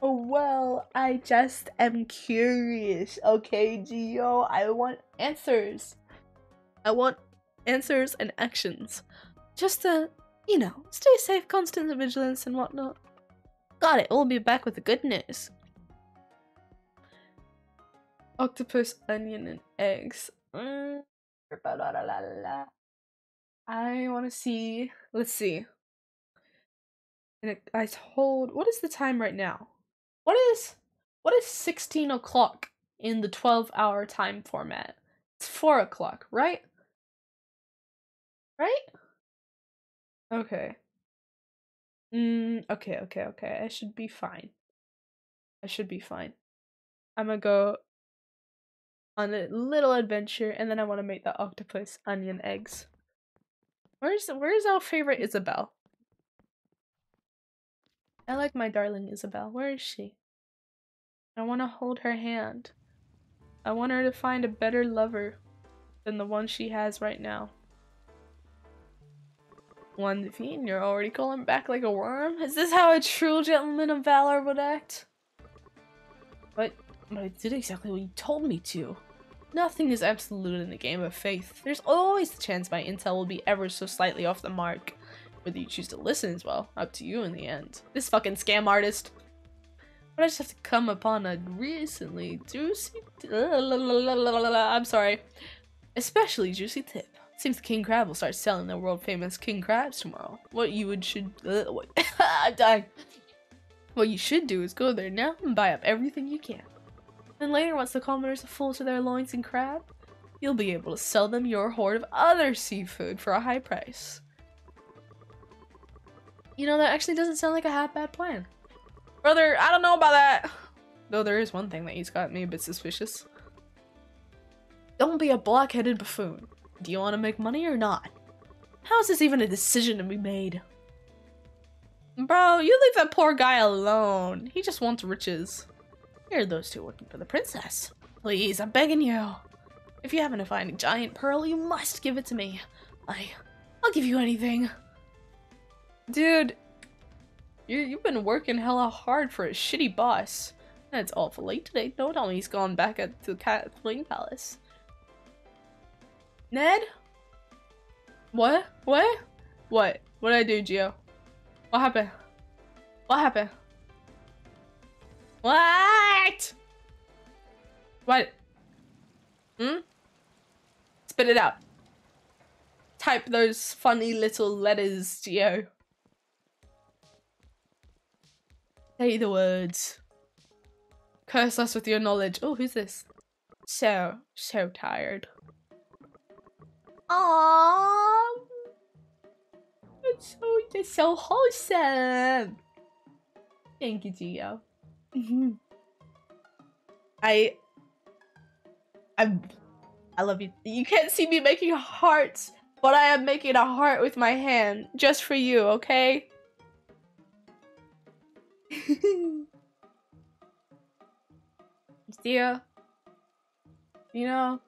Well, I just am curious, okay, Geo? I want answers. I want answers and actions. Just a... You know, stay safe, constant vigilance, and whatnot. Got it, we'll be back with the good news. Octopus, onion, and eggs. Mm. I want to see... Let's see. And I told... What is the time right now? What is... What is sixteen o'clock in the twelve hour time format? It's four o'clock, right? Right? Okay. Mm, okay, okay, okay. I should be fine. I should be fine. I'm gonna go on a little adventure, and then I want to make the octopus onion eggs. Where's Where's our favorite Isabel? I like my darling Isabel. Where is she? I want to hold her hand. I want her to find a better lover than the one she has right now. One fiend, you're already calling back like a worm? Is this how a true gentleman of valor would act? But, but I did exactly what you told me to. Nothing is absolute in the game of faith. There's always the chance my intel will be ever so slightly off the mark. Whether you choose to listen is, well, up to you in the end. This fucking scam artist. But I just have to come upon a recently juicy... I'm sorry. Especially juicy tip. Seems the king crab will start selling their world-famous king crabs tomorrow. What you would should- uh, what, I'm dying. What you should do is go there now and buy up everything you can. Then later, once the commoners are full to their loins in crab, you'll be able to sell them your hoard of other seafood for a high price. You know, that actually doesn't sound like a half-bad plan. Brother, I don't know about that! Though there is one thing that he's got me a bit suspicious. Don't be a block-headed buffoon. Do you want to make money or not? How is this even a decision to be made? Bro, you leave that poor guy alone. He just wants riches. Here are those two working for the princess. Please, I'm begging you. If you happen to find a giant pearl, you must give it to me. I, I'll give you anything. Dude, you, you've been working hella hard for a shitty boss. And it's awful late today. Don't tell me he's gone back at, to the Kathleen Palace. Ned? What? What? What? What did I do, Gio? What happened? What happened? What? What? Hmm? Spit it out. Type those funny little letters, Gio. Say the words. Curse us with your knowledge. Oh, who's this? So, so tired. Aww. It's so, it's so wholesome. Thank you, Gio. Mm-hmm. I... I'm, I love you. You can't see me making hearts, but I am making a heart with my hand just for you, okay? Gio, you know,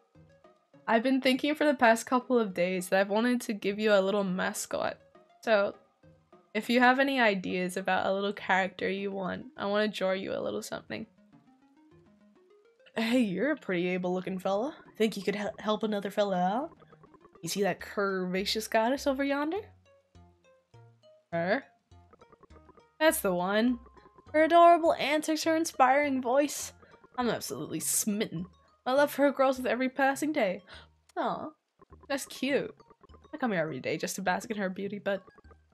I've been thinking for the past couple of days that I've wanted to give you a little mascot. So, if you have any ideas about a little character you want, I want to draw you a little something. Hey, you're a pretty able-looking fella. Think you could he help another fella out? You see that curvaceous goddess over yonder? Her? That's the one. Her adorable antics, her inspiring voice. I'm absolutely smitten. My love for her grows with every passing day. Aw, that's cute. I come here every day just to bask in her beauty, but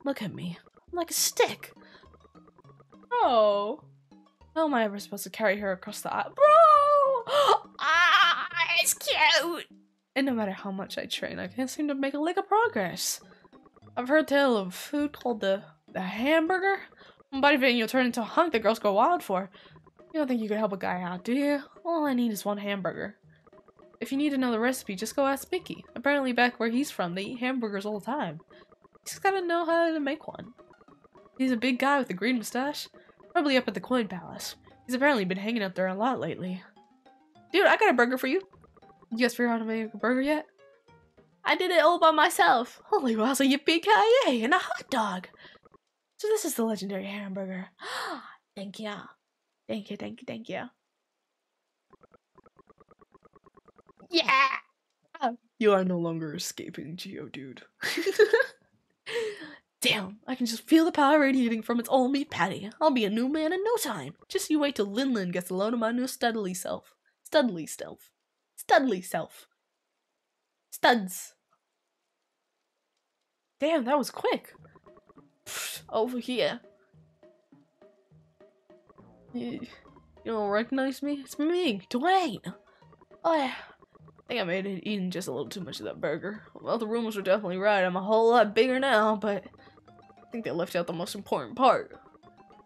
look at me. I'm like a stick. Oh. How am I ever supposed to carry her across the aisle? Bro! Ah, it's cute! And no matter how much I train, I can't seem to make a lick of progress. I've heard a tale of food called the, the hamburger. Body fitting, you'll turn into a hunk that girls go wild for. You don't think you could help a guy out, do you? All I need is one hamburger. If you need to know the recipe, just go ask Mickey. Apparently back where he's from, they eat hamburgers all the time. You just gotta know how to make one. He's a big guy with a green mustache. Probably up at the Coin Palace. He's apparently been hanging out there a lot lately. Dude, I got a burger for you. You guys figure out how to make a burger yet? I did it all by myself. Holy wowza, yippee-ki-yay, and a hot dog. So this is the legendary hamburger. Thank you. Thank you, thank you, thank you. Yeah! Oh. You are no longer escaping, Gio, dude. Damn, I can just feel the power radiating from its all meat patty. I'll be a new man in no time. Just you wait till Linlin gets a load of my new studly self. Studly self. Studly self. Studs. Damn, that was quick. Pfft, over here. You, you don't recognize me? It's me, Dwayne. Oh, yeah. I think I made it eating just a little too much of that burger. Well, the rumors were definitely right. I'm a whole lot bigger now, but I think they left out the most important part.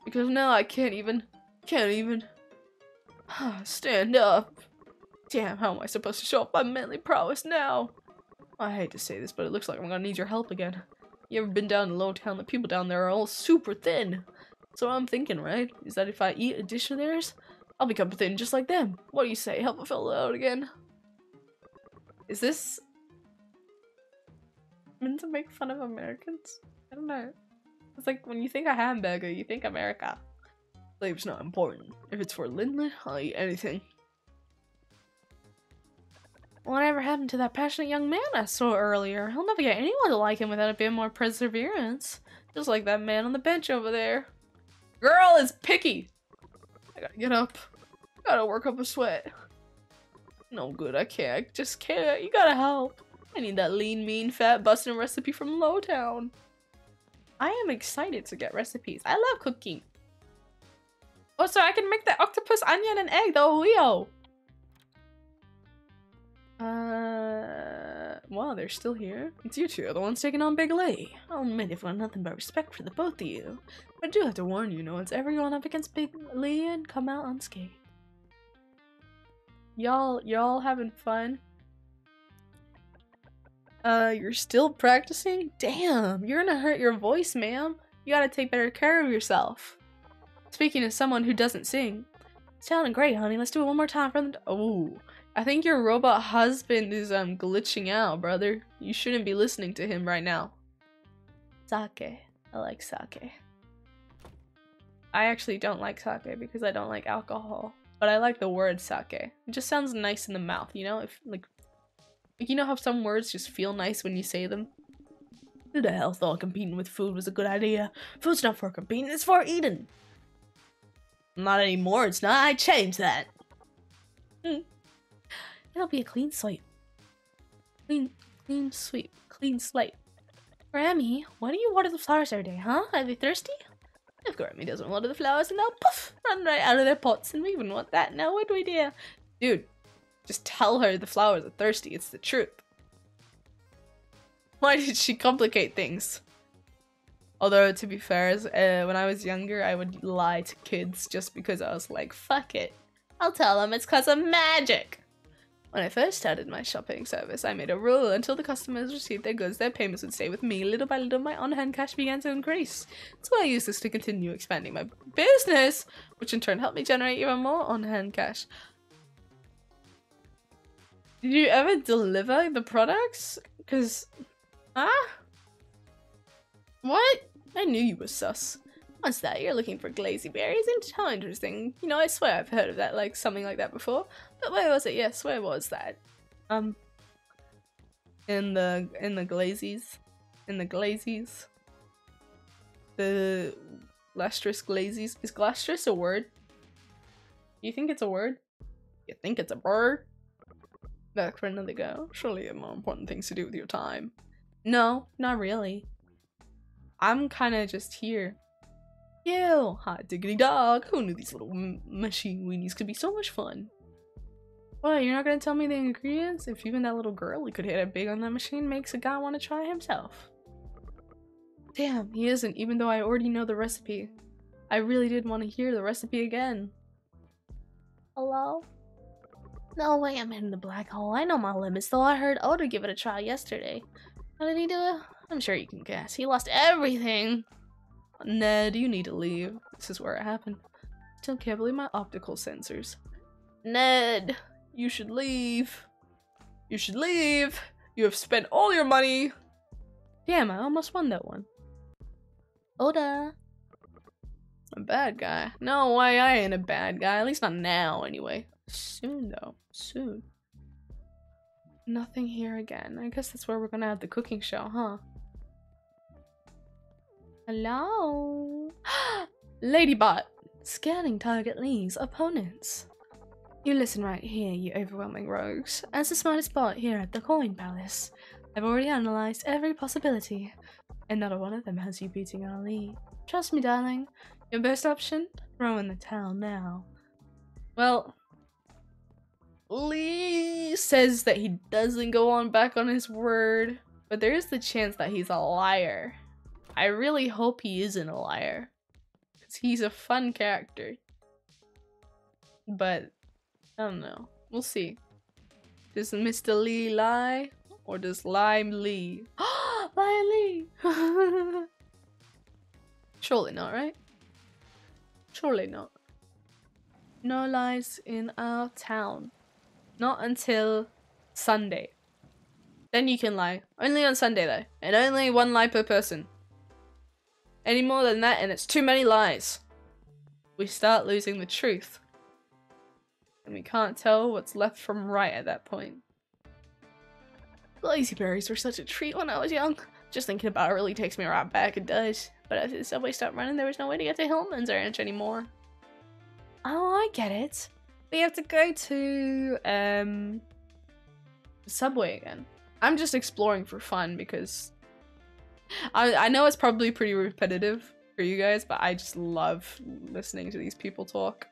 Because now I can't even, can't even... stand up. Damn, how am I supposed to show off my manly prowess now? I hate to say this, but it looks like I'm gonna need your help again. You ever been down in Lowtown? The people down there are all super thin. So I'm thinking, right, is that if I eat a dish of theirs, I'll become thin just like them. What do you say? Help a fella out again? Is this meant to make fun of Americans? I don't know. It's like when you think a hamburger, you think America. Flavor's not important. If it's for Lindley, I'll eat anything. Whatever happened to that passionate young man I saw earlier? He'll never get anyone to like him without a bit more perseverance. Just like that man on the bench over there. Girl is picky! I gotta get up. I gotta work up a sweat. No good, I can't. I just can't. You gotta help. I need that lean, mean, fat, busting recipe from Lowtown. I am excited to get recipes. I love cooking. Oh, so I can make the octopus, onion, and egg, the Ohio. Uh, wow, they're still here. It's you two, the ones taking on Big Lay. I'll admit I've got nothing but respect for the both of you. But I do have to warn you, no one's ever gone up against Big Lay and come out unscathed. Y'all, y'all having fun? Uh, you're still practicing? Damn, you're gonna hurt your voice, ma'am. You gotta take better care of yourself. Speaking as someone who doesn't sing, Sounding great, honey. Let's do it one more time from the... Oh, I think your robot husband is um glitching out, brother. You shouldn't be listening to him right now. Sake. I like sake. I actually don't like sake because I don't like alcohol. But I like the word sake. It just sounds nice in the mouth, you know? If like, you know how some words just feel nice when you say them? Who the hell thought competing with food was a good idea? Food's not for competing, it's for eating. Not anymore, it's not. I changed that. Mm. It'll be a clean slate. Clean, clean sweep. Clean slate. Grammy, why do you water the flowers every day, huh? Are they thirsty? If Grammy doesn't water the flowers and they'll poof, run right out of their pots, and we wouldn't want that now, would we, dear? Dude, just tell her the flowers are thirsty. It's the truth. Why did she complicate things? Although, to be fair, uh, when I was younger, I would lie to kids just because I was like, fuck it. I'll tell them it's because of magic. When I first started my shopping service, I made a rule. Until the customers received their goods, their payments would stay with me. Little by little, my on-hand cash began to increase. So I used this to continue expanding my business, which in turn helped me generate even more on-hand cash. Did you ever deliver the products? Because... Huh? What? I knew you were sus. What's that? You're looking for glazy berries? How interesting. You know, I swear I've heard of that, like, something like that before. But where was it? Yes, where was that? Um... In the... in the glazies. In the glazies. The... Glastrous glazies. Is glastrous a word? You think it's a word? You think it's a bird? Back for another go. Surely you have more important things to do with your time. No, not really. I'm kind of just here. Ew, hot diggity dog. Who knew these little machine weenies could be so much fun? What, you're not gonna tell me the ingredients? If even that little girl who could hit it big on that machine makes a guy want to try himself. Damn, he isn't, even though I already know the recipe. I really did want to hear the recipe again. Hello? No way I'm in the black hole. I know my limits, though I heard Oda give it a try yesterday. How did he do it? I'm sure you can guess. He lost everything. Ned, you need to leave. This is where it happened. Still can't believe my optical sensors. Ned, you should leave. You should leave. You have spent all your money. Damn, I almost won that one. Oda. I'm a bad guy. No way, I ain't a bad guy. At least not now, anyway. Soon, though. Soon. Nothing here again. I guess that's where we're gonna have the cooking show, huh? Hello? Ladybot! Scanning target leaves opponents. You listen right here, you overwhelming rogues. As the smartest bot here at the Coin Palace, I've already analyzed every possibility, and not a one of them has you beating our lead. Trust me, darling. Your best option? Throw in the towel now. Well... Lee says that he doesn't go on back on his word, but there is the chance that he's a liar. I really hope he isn't a liar, because he's a fun character. But, I don't know. We'll see. Does Mister Lee lie, or does Lime Lee? Lie Lee! Surely not, right? Surely not. No lies in our town. Not until Sunday. Then you can lie. Only on Sunday though. And only one lie per person. Any more than that and it's too many lies. We start losing the truth. And we can't tell what's left from right at that point. Glazy berries were such a treat when I was young. Just thinking about it really takes me right back, it does. But after the subway stopped ranch, there was no way to get to Hillman's Ranch anymore. Oh, I get it. We have to go to um, Subway again. I'm just exploring for fun because I, I know it's probably pretty repetitive for you guys, but I just love listening to these people talk.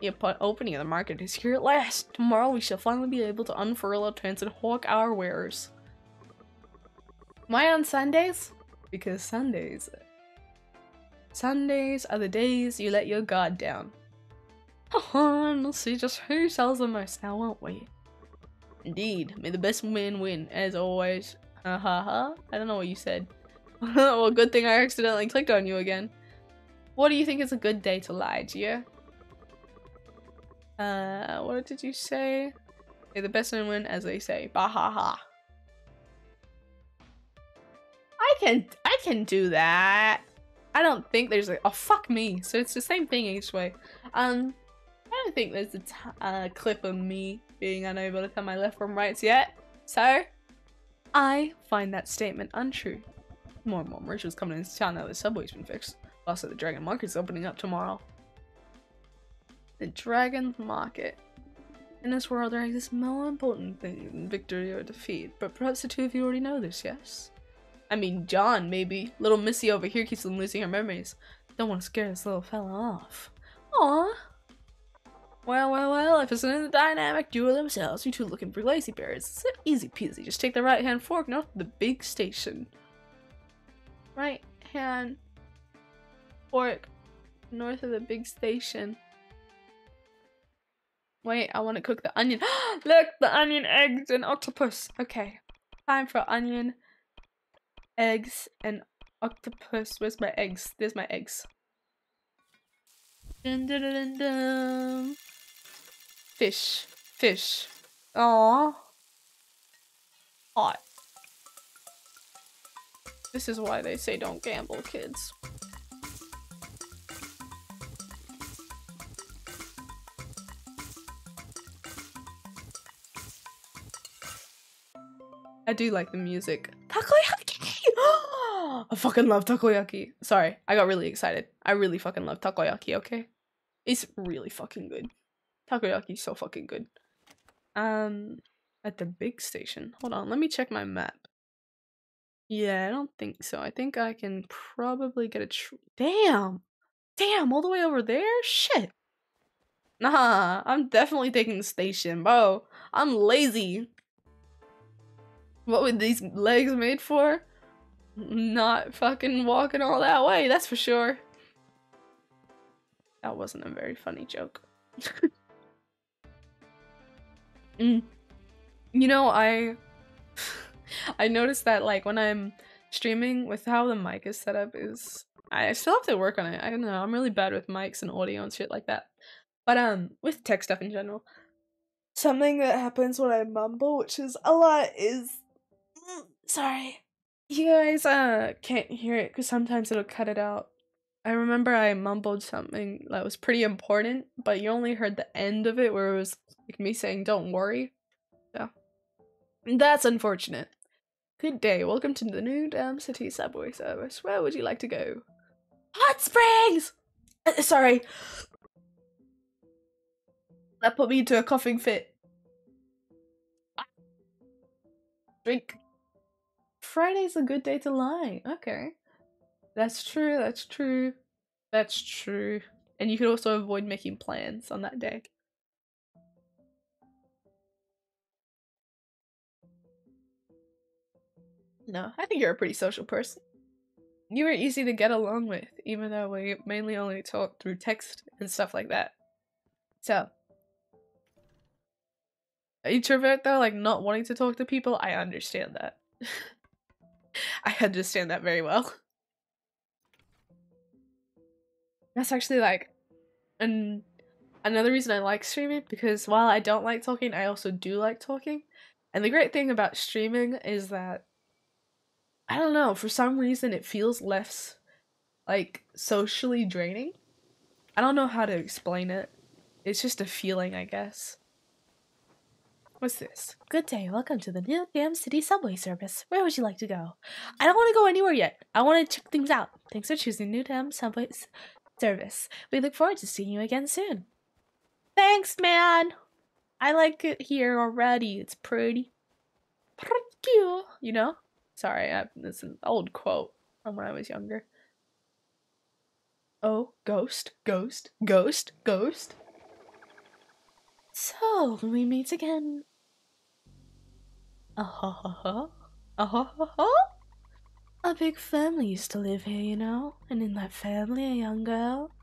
Yeah, but opening of the market is here at last. Tomorrow we shall finally be able to unfurl our tents and hawk our wares. Am I on Sundays? Because Sundays... Sundays are the days you let your guard down. Haha, and we'll see just who sells the most now, won't we? Indeed, may the best man win, as always. Ha ha ha. I don't know what you said. Well, good thing I accidentally clicked on you again. What do you think is a good day to lie, Gia? Uh, what did you say? May the best man win, as they say. Bahaha. I can, I can do that. I don't think there's like, oh fuck me. So it's the same thing each way. Um, I don't think there's a t uh, clip of me being unable to tell my left from rights yet. So I find that statement untrue. More and more merchants coming into town now that the subway's been fixed. Also, the Dragon Market's opening up tomorrow. The Dragon Market. In this world, there exists more important things than victory or defeat, but perhaps the two of you already know this, yes? I mean, John, maybe. Little Missy over here keeps on losing her memories. Don't want to scare this little fella off. Aww. Well, well, well, if it's in the dynamic duo themselves, you two looking for lazy bears. It's easy peasy. Just take the right-hand fork north of the big station. Right-hand fork north of the big station. Wait, I want to cook the onion. Look, the onion, eggs, and octopus. Okay, time for onion, eggs, and octopus. Where's my eggs? There's my eggs. Dun, dun, dun, dun. Fish, fish. Aww. Hot. This is why they say don't gamble, kids. I do like the music. Takoyaki! I fucking love takoyaki. Sorry, I got really excited. I really fucking love takoyaki, okay? It's really fucking good. Takoyaki's so fucking good. Um, at the big station. Hold on, let me check my map. Yeah, I don't think so. I think I can probably get a tr- Damn! Damn, all the way over there? Shit! Nah, I'm definitely taking the station, bro. I'm lazy. What were these legs made for? Not fucking walking all that way, that's for sure. That wasn't a very funny joke. mm. You know, I... I noticed that, like, when I'm streaming with how the mic is set up is... I still have to work on it. I don't know, I'm really bad with mics and audio and shit like that. But, um, with tech stuff in general. Something that happens when I mumble, which is a lot, is... Sorry. You guys uh can't hear it because sometimes it'll cut it out. I remember I mumbled something that was pretty important, but you only heard the end of it where it was like me saying, don't worry. So, that's unfortunate. Good day. Welcome to the new Dam City subway service. Where would you like to go? Hot Springs! Uh, sorry. That put me into a coughing fit. Drink. Friday's a good day to lie. Okay. That's true, that's true, that's true. And you could also avoid making plans on that day. No, I think you're a pretty social person. You were easy to get along with, even though we mainly only talk through text and stuff like that. So. Introvert though, like not wanting to talk to people, I understand that. I understand that very well. That's actually like an another reason I like streaming, because while I don't like talking, I also do like talking. And the great thing about streaming is that, I don't know, for some reason it feels less like socially draining. I don't know how to explain it. It's just a feeling, I guess. What's this? Good day. Welcome to the new Dam City subway service. Where would you like to go? I don't want to go anywhere yet. I want to check things out. Thanks for choosing New Dam subway service. We look forward to seeing you again soon. Thanks, man. I like it here already. It's pretty, pretty cute. You know? Sorry, I, it's an old quote from when I was younger. Oh, ghost, ghost, ghost, ghost. So, we meet again. Uh-huh-huh-huh. Uh-huh-huh-huh. A big family used to live here, you know, and in that family, a young girl.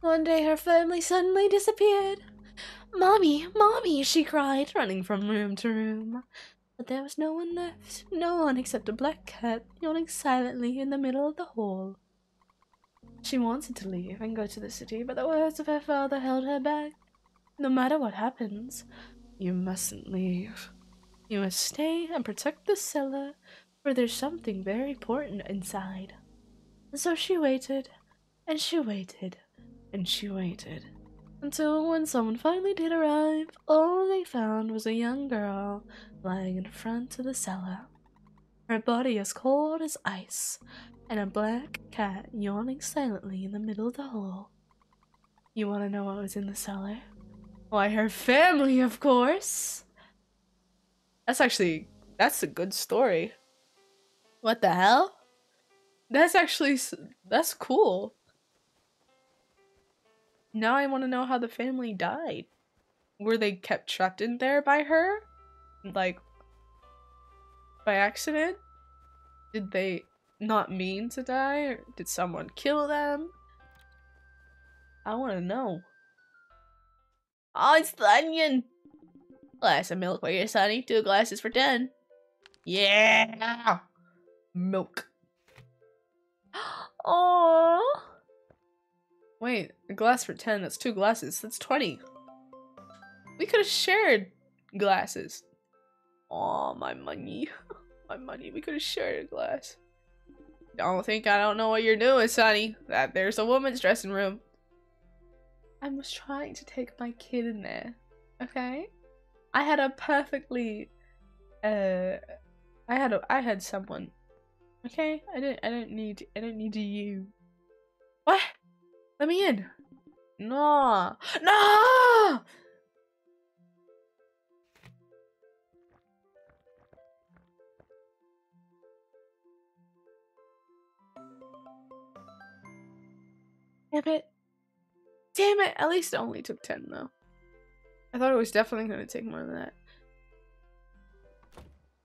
One day, her family suddenly disappeared. Mommy, Mommy, she cried, running from room to room. But there was no one left, no one except a black cat yawning silently in the middle of the hall. She wanted to leave and go to the city, but the words of her father held her back. No matter what happens, you mustn't leave. You must stay and protect the cellar, for there's something very important inside. So she waited, and she waited, and she waited, until when someone finally did arrive, all they found was a young girl lying in front of the cellar. Her body as cold as ice, and a black cat yawning silently in the middle of the hole. You want to know what was in the cellar? Why, her family, of course! That's actually, that's a good story. What the hell? That's actually, that's cool. Now I want to know how the family died. Were they kept trapped in there by her? Like, by accident? Did they not mean to die? Or did someone kill them? I want to know. Oh, it's the onion! Glass of milk for your sonny, two glasses for ten. Yeah! Milk. Aww! Wait, a glass for ten, that's two glasses, that's twenty. We could have shared glasses. Aw, my money. My money, we could have shared a glass. Don't think I don't know what you're doing, Sonny. That there's a woman's dressing room. I was trying to take my kid in there, okay? I had a perfectly, uh, I had a, I had someone, okay? I didn't, I don't need, I don't need you. What? Let me in. No, no! Damn it. Damn it. At least it only took ten, though. I thought it was definitely going to take more than that.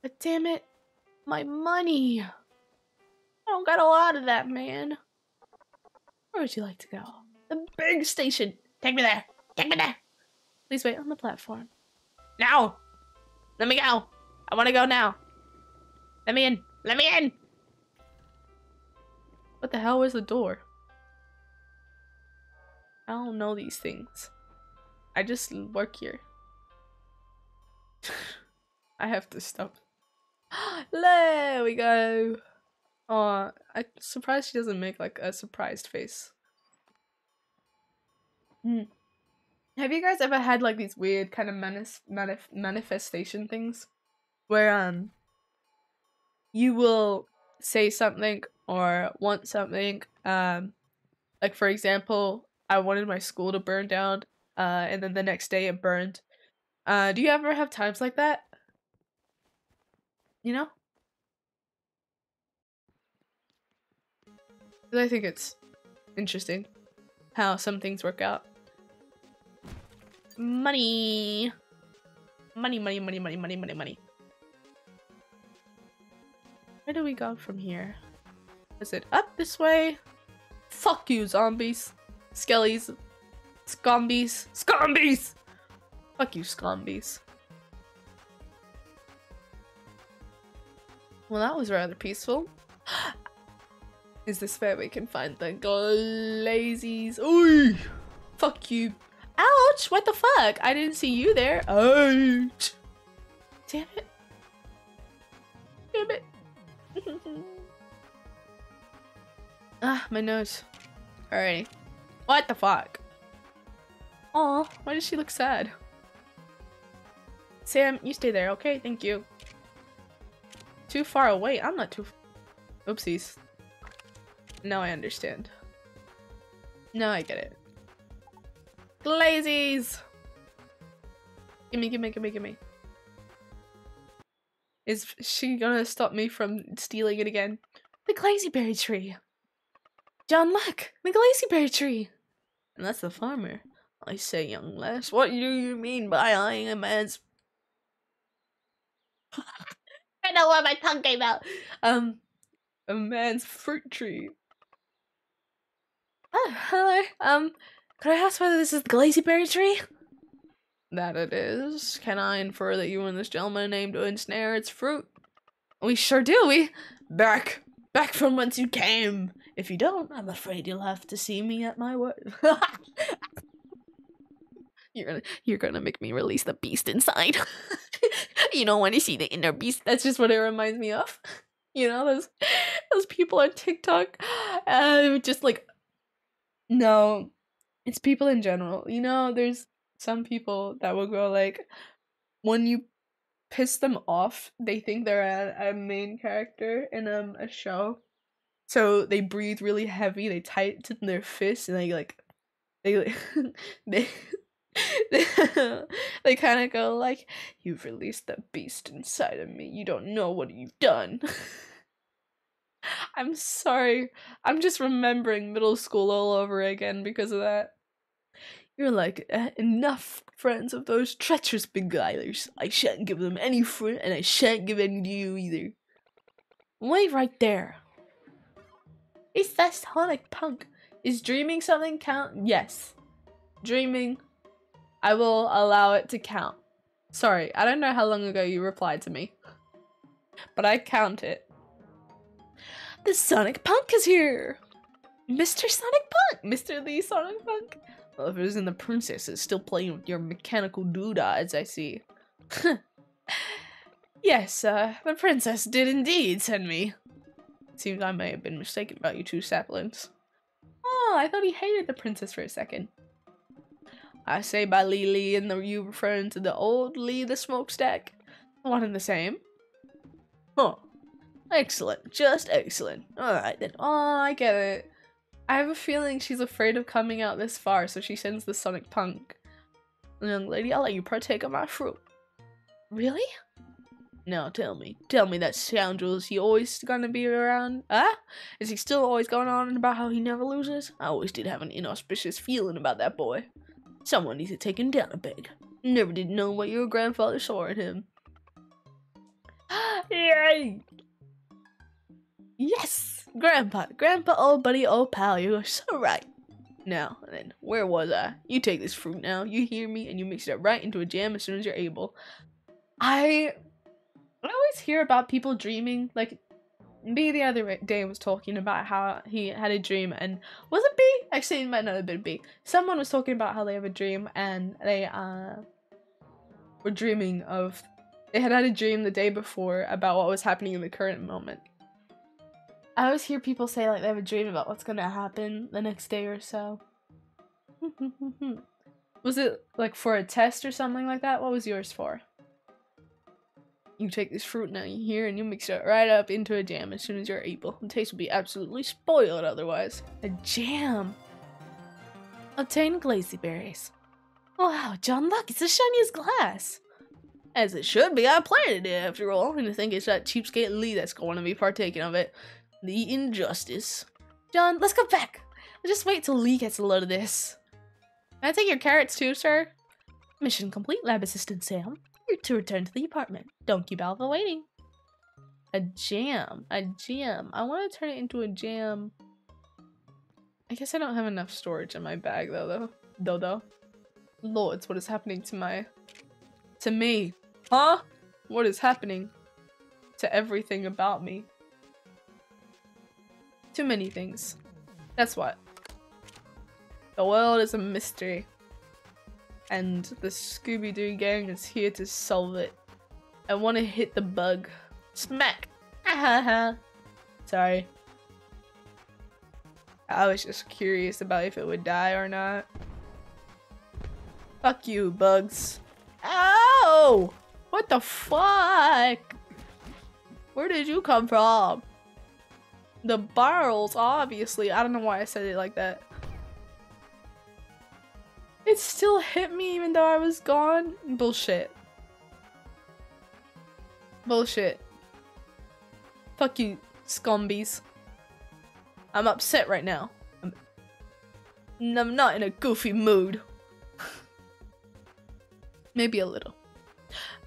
But damn it. My money. I don't got a lot of that, man. Where would you like to go? The big station. Take me there. Take me there. Please wait on the platform. Now. Let me go. I want to go now. Let me in. Let me in. What the hell is the door? I don't know these things. I just work here. I have to stop. There we go. Aw, I'm surprised she doesn't make like a surprised face. Mm. Have you guys ever had like these weird kind of manif manif manifestation things? Where um, you will say something or want something. Um, like for example, I wanted my school to burn down, uh, and then the next day it burned. Uh, do you ever have times like that? You know? Because I think it's interesting how some things work out. Money! Money, money, money, money, money, money, money. Where do we go from here? Is it up this way? Fuck you, zombies! Skellies, scombies, scombies! Fuck you, scombies. Well, that was rather peaceful. Is this where we can find the glazies? Ooh! Fuck you. Ouch! What the fuck? I didn't see you there. Ouch! Damn it. Damn it. Ah, my nose. Alrighty. What the fuck? Aw, why does she look sad? Sam, you stay there, okay? Thank you. Too far away? I'm not too f- Oopsies. Now I understand. Now I get it. Glazies! Gimme, gimme, gimme, gimme. Is she gonna stop me from stealing it again? The glazieberry tree! John, look! The glazieberry tree! And that's the farmer. I say, young lass, what do you mean by eyeing a man's... I know where my tongue came out! Um, a man's fruit tree. Oh, hello. Um, could I ask whether this is the glazieberry tree? That it is. Can I infer that you and this gentleman aim to ensnare its fruit? We sure do, we! Back! Back from whence you came! If you don't, I'm afraid you'll have to see me at my work. You're, you're gonna make me release the beast inside. You don't want to see the inner beast. That's just what it reminds me of. You know, those those people on TikTok. Uh, just like, no, it's people in general. You know, there's some people that will go like, when you piss them off, they think they're a, a main character in um, a show. So they breathe really heavy, they tighten their fists, and they like, they they they, they kind of go like, "You've released the beast inside of me. You don't know what you've done." I'm sorry. I'm just remembering middle school all over again because of that. You're like, enough friends of those treacherous beguilers. I shan't give them any fruit, and I shan't give any to you either. Wait right there. Is that Sonic Punk? Is dreaming something count? Yes. Dreaming. I will allow it to count. Sorry, I don't know how long ago you replied to me, but I count it. The Sonic Punk is here! Mister Sonic Punk! Mister the Sonic Punk! Well, if it isn't the princess, it's still playing with your mechanical doodads, I see. Yes, uh, the princess did indeed send me. It seems I may have been mistaken about you two saplings. Oh, I thought he hated the princess for a second. I say by Lee Lee and the you referring to the old Lee the smokestack. One and the same. Huh. Excellent. Just excellent. Alright then. Oh, I get it. I have a feeling she's afraid of coming out this far, so she sends the Sonic Punk. Young lady, I'll let you partake of my fruit. Really? Now tell me, tell me that scoundrel, is he always gonna be around? Ah? Is he still always going on about how he never loses? I always did have an inauspicious feeling about that boy. Someone needs to take him down a peg. Never did know what your grandfather saw in him. Yay! Yes! Grandpa, grandpa, old buddy, old pal, you are so right. Now, then, where was I? You take this fruit now, you hear me, and you mix it up right into a jam as soon as you're able. I... I always hear about people dreaming. Like, B the other day was talking about how he had a dream, and was it B? Actually, it might not have been B. Someone was talking about how they have a dream, and they uh, were dreaming of, they had had a dream the day before about what was happening in the current moment. I always hear people say like they have a dream about what's going to happen the next day or so. Was it like for a test or something like that? What was yours for? You take this fruit now you hear, and you mix it right up into a jam as soon as you're able. The taste will be absolutely spoiled otherwise. A jam! Obtain glazy berries. Wow, John Luck, it's as shiny as glass! As it should be, I planted it after all, and I think it's that cheapskate Lee that's going to be partaking of it. The injustice. John, let's go back! I'll just wait till Lee gets a load of this. Can I take your carrots too, sir? Mission complete, Lab Assistant Sam. You're to return to the apartment. Don't keep Alva waiting. A jam. A jam. I want to turn it into a jam. I guess I don't have enough storage in my bag though, though. Though, though. Lords, what is happening to my... to me? Huh? What is happening to everything about me? Too many things. That's what. The world is a mystery. And the Scooby-Doo gang is here to solve it. I want to hit the bug. Smack! Ahaha! Sorry. I was just curious about if it would die or not. Fuck you, bugs. Ow! What the fuck? Where did you come from? The barrels, obviously. I don't know why I said it like that. It still hit me even though I was gone? Bullshit. Bullshit. Fuck you, scumbies. I'm upset right now. I'm, I'm not in a goofy mood. Maybe a little.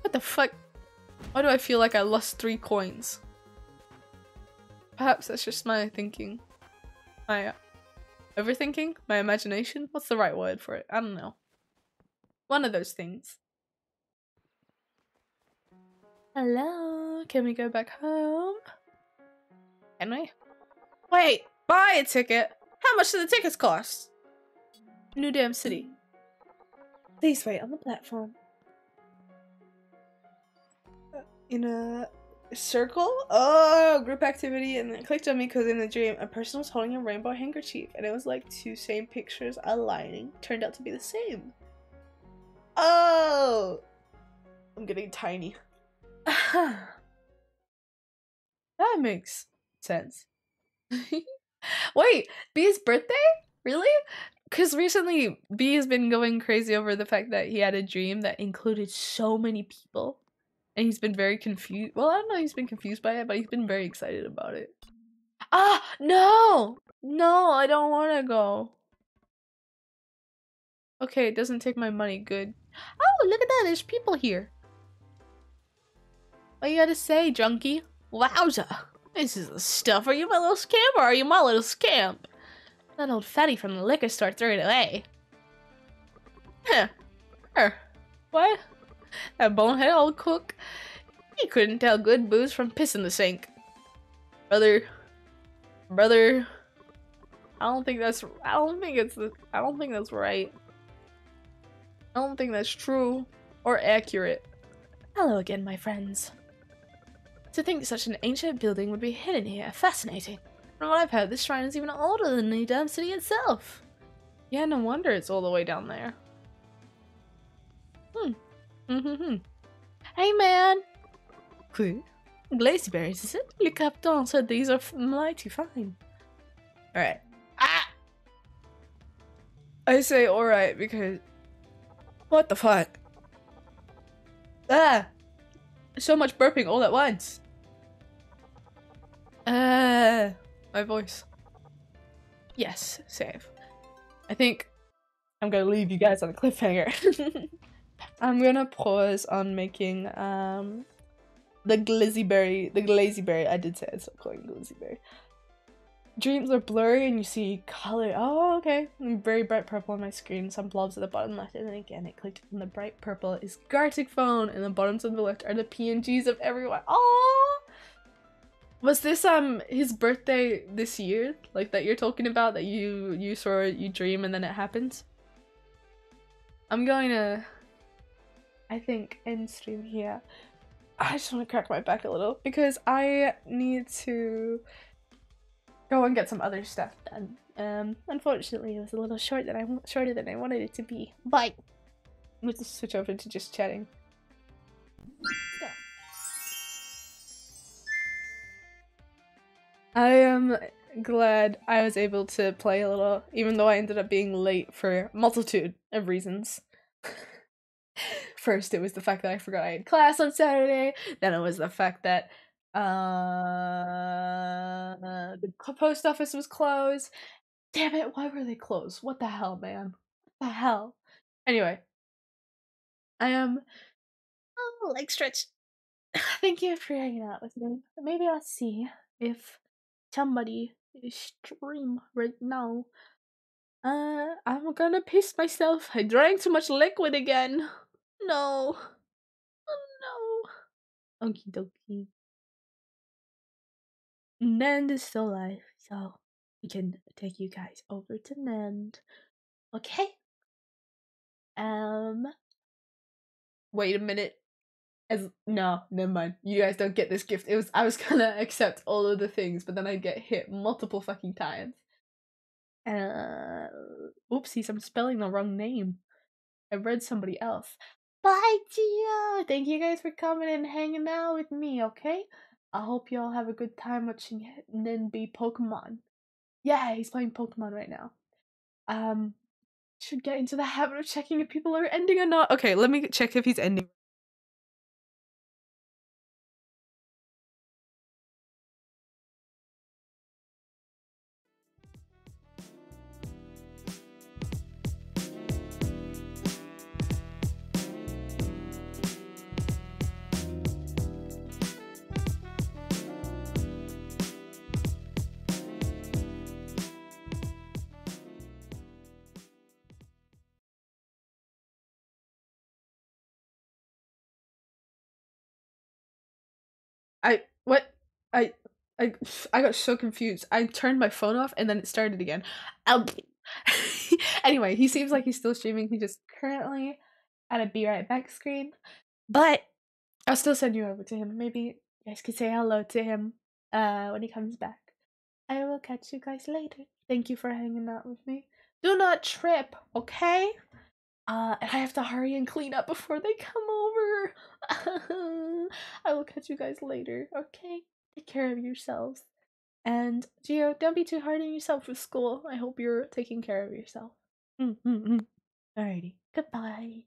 What the fuck? Why do I feel like I lost three coins? Perhaps that's just my thinking. My... overthinking? My imagination? What's the right word for it? I don't know. One of those things. Hello? Can we go back home? Can we? Wait! Buy a ticket! How much do the tickets cost? New Damn City. These wait on the platform. In a circle? Oh, group activity. And it clicked on me because in the dream, a person was holding a rainbow handkerchief. And it was like two same pictures aligning. Turned out to be the same. Oh! I'm getting tiny. That makes sense. Wait, B's birthday? Really? Because recently B has been going crazy over the fact that he had a dream that included so many people. And he's been very confused. Well, I don't know, he's been confused by it, but he's been very excited about it. Ah, no! No, I don't want to go. Okay, it doesn't take my money. Good. Oh, look at that. There's people here. What you gotta say, junkie? Wowza. This is the stuff. Are you my little scamp or are you my little scamp? That old fatty from the liquor store threw it away. Huh. Huh. What? That bonehead old cook. He couldn't tell good booze from piss in the sink. Brother. Brother. I don't think that's I don't think it's I don't think that's right. I don't think that's true or accurate. Hello again, my friends. To think such an ancient building would be hidden here. Fascinating. From what I've heard, this shrine is even older than New Durham City itself. Yeah, no wonder it's all the way down there. Hmm. Mm-hmm-hmm. Hey, man! Cool. Glazyberries, is it? Le Captain said these are mighty fine. Alright. Ah! I say alright because... What the fuck? Ah! So much burping all at once. Ah! My voice. Yes, save. I think I'm gonna leave you guys on a cliffhanger. I'm gonna pause on making um the glizzyberry, the glazyberry. I did say I stopped calling it glizzyberry. Dreams are blurry and you see color. Oh, okay. Very bright purple on my screen. Some blobs at the bottom left, and then again it clicked. And the bright purple is Gartic Phone, and the bottoms on the left are the P N Gs of everyone. Oh, was this um his birthday this year? Like that you're talking about that you you saw you dream and then it happens. I'm going to. I think end stream here. I just want to crack my back a little because I need to go and get some other stuff done. Um, unfortunately, it was a little short than I shorter than I wanted it to be. But let's switch over to just chatting. So. I am glad I was able to play a little, even though I ended up being late for a multitude of reasons. First, it was the fact that I forgot I had class on Saturday. Then it was the fact that uh, the post office was closed. Damn it, why were they closed? What the hell, man? What the hell? Anyway, I am... Oh, leg stretch. Thank you for hanging out with me. Maybe I'll see if somebody is stream right now. Uh, I'm gonna piss myself. I drank too much liquid again. No. Oh no. Okie dokie. Nand is still alive, so we can take you guys over to Nand. Okay. Um. Wait a minute. As no, never mind. You guys don't get this gift. It was I was gonna accept all of the things, but then I'd get hit multiple fucking times. Uh, oopsies, I'm spelling the wrong name. I read somebody else. Bye, Gio! Thank you guys for coming and hanging out with me, okay? I hope y'all have a good time watching Ninby Pokemon. Yeah, he's playing Pokemon right now. Um, should get into the habit of checking if people are ending or not. Okay, let me check if he's ending. I what I I I got so confused. I turned my phone off and then it started again. Um, anyway, he seems like he's still streaming. He just currently at a Be Right Back screen. But I'll still send you over to him. Maybe you guys could say hello to him uh, when he comes back. I will catch you guys later. Thank you for hanging out with me. Do not trip, okay? Uh, and I have to hurry and clean up before they come over. I will catch you guys later, okay? Take care of yourselves. And Gio, don't be too hard on yourself with school. I hope you're taking care of yourself. Mm-hmm. Alrighty, goodbye.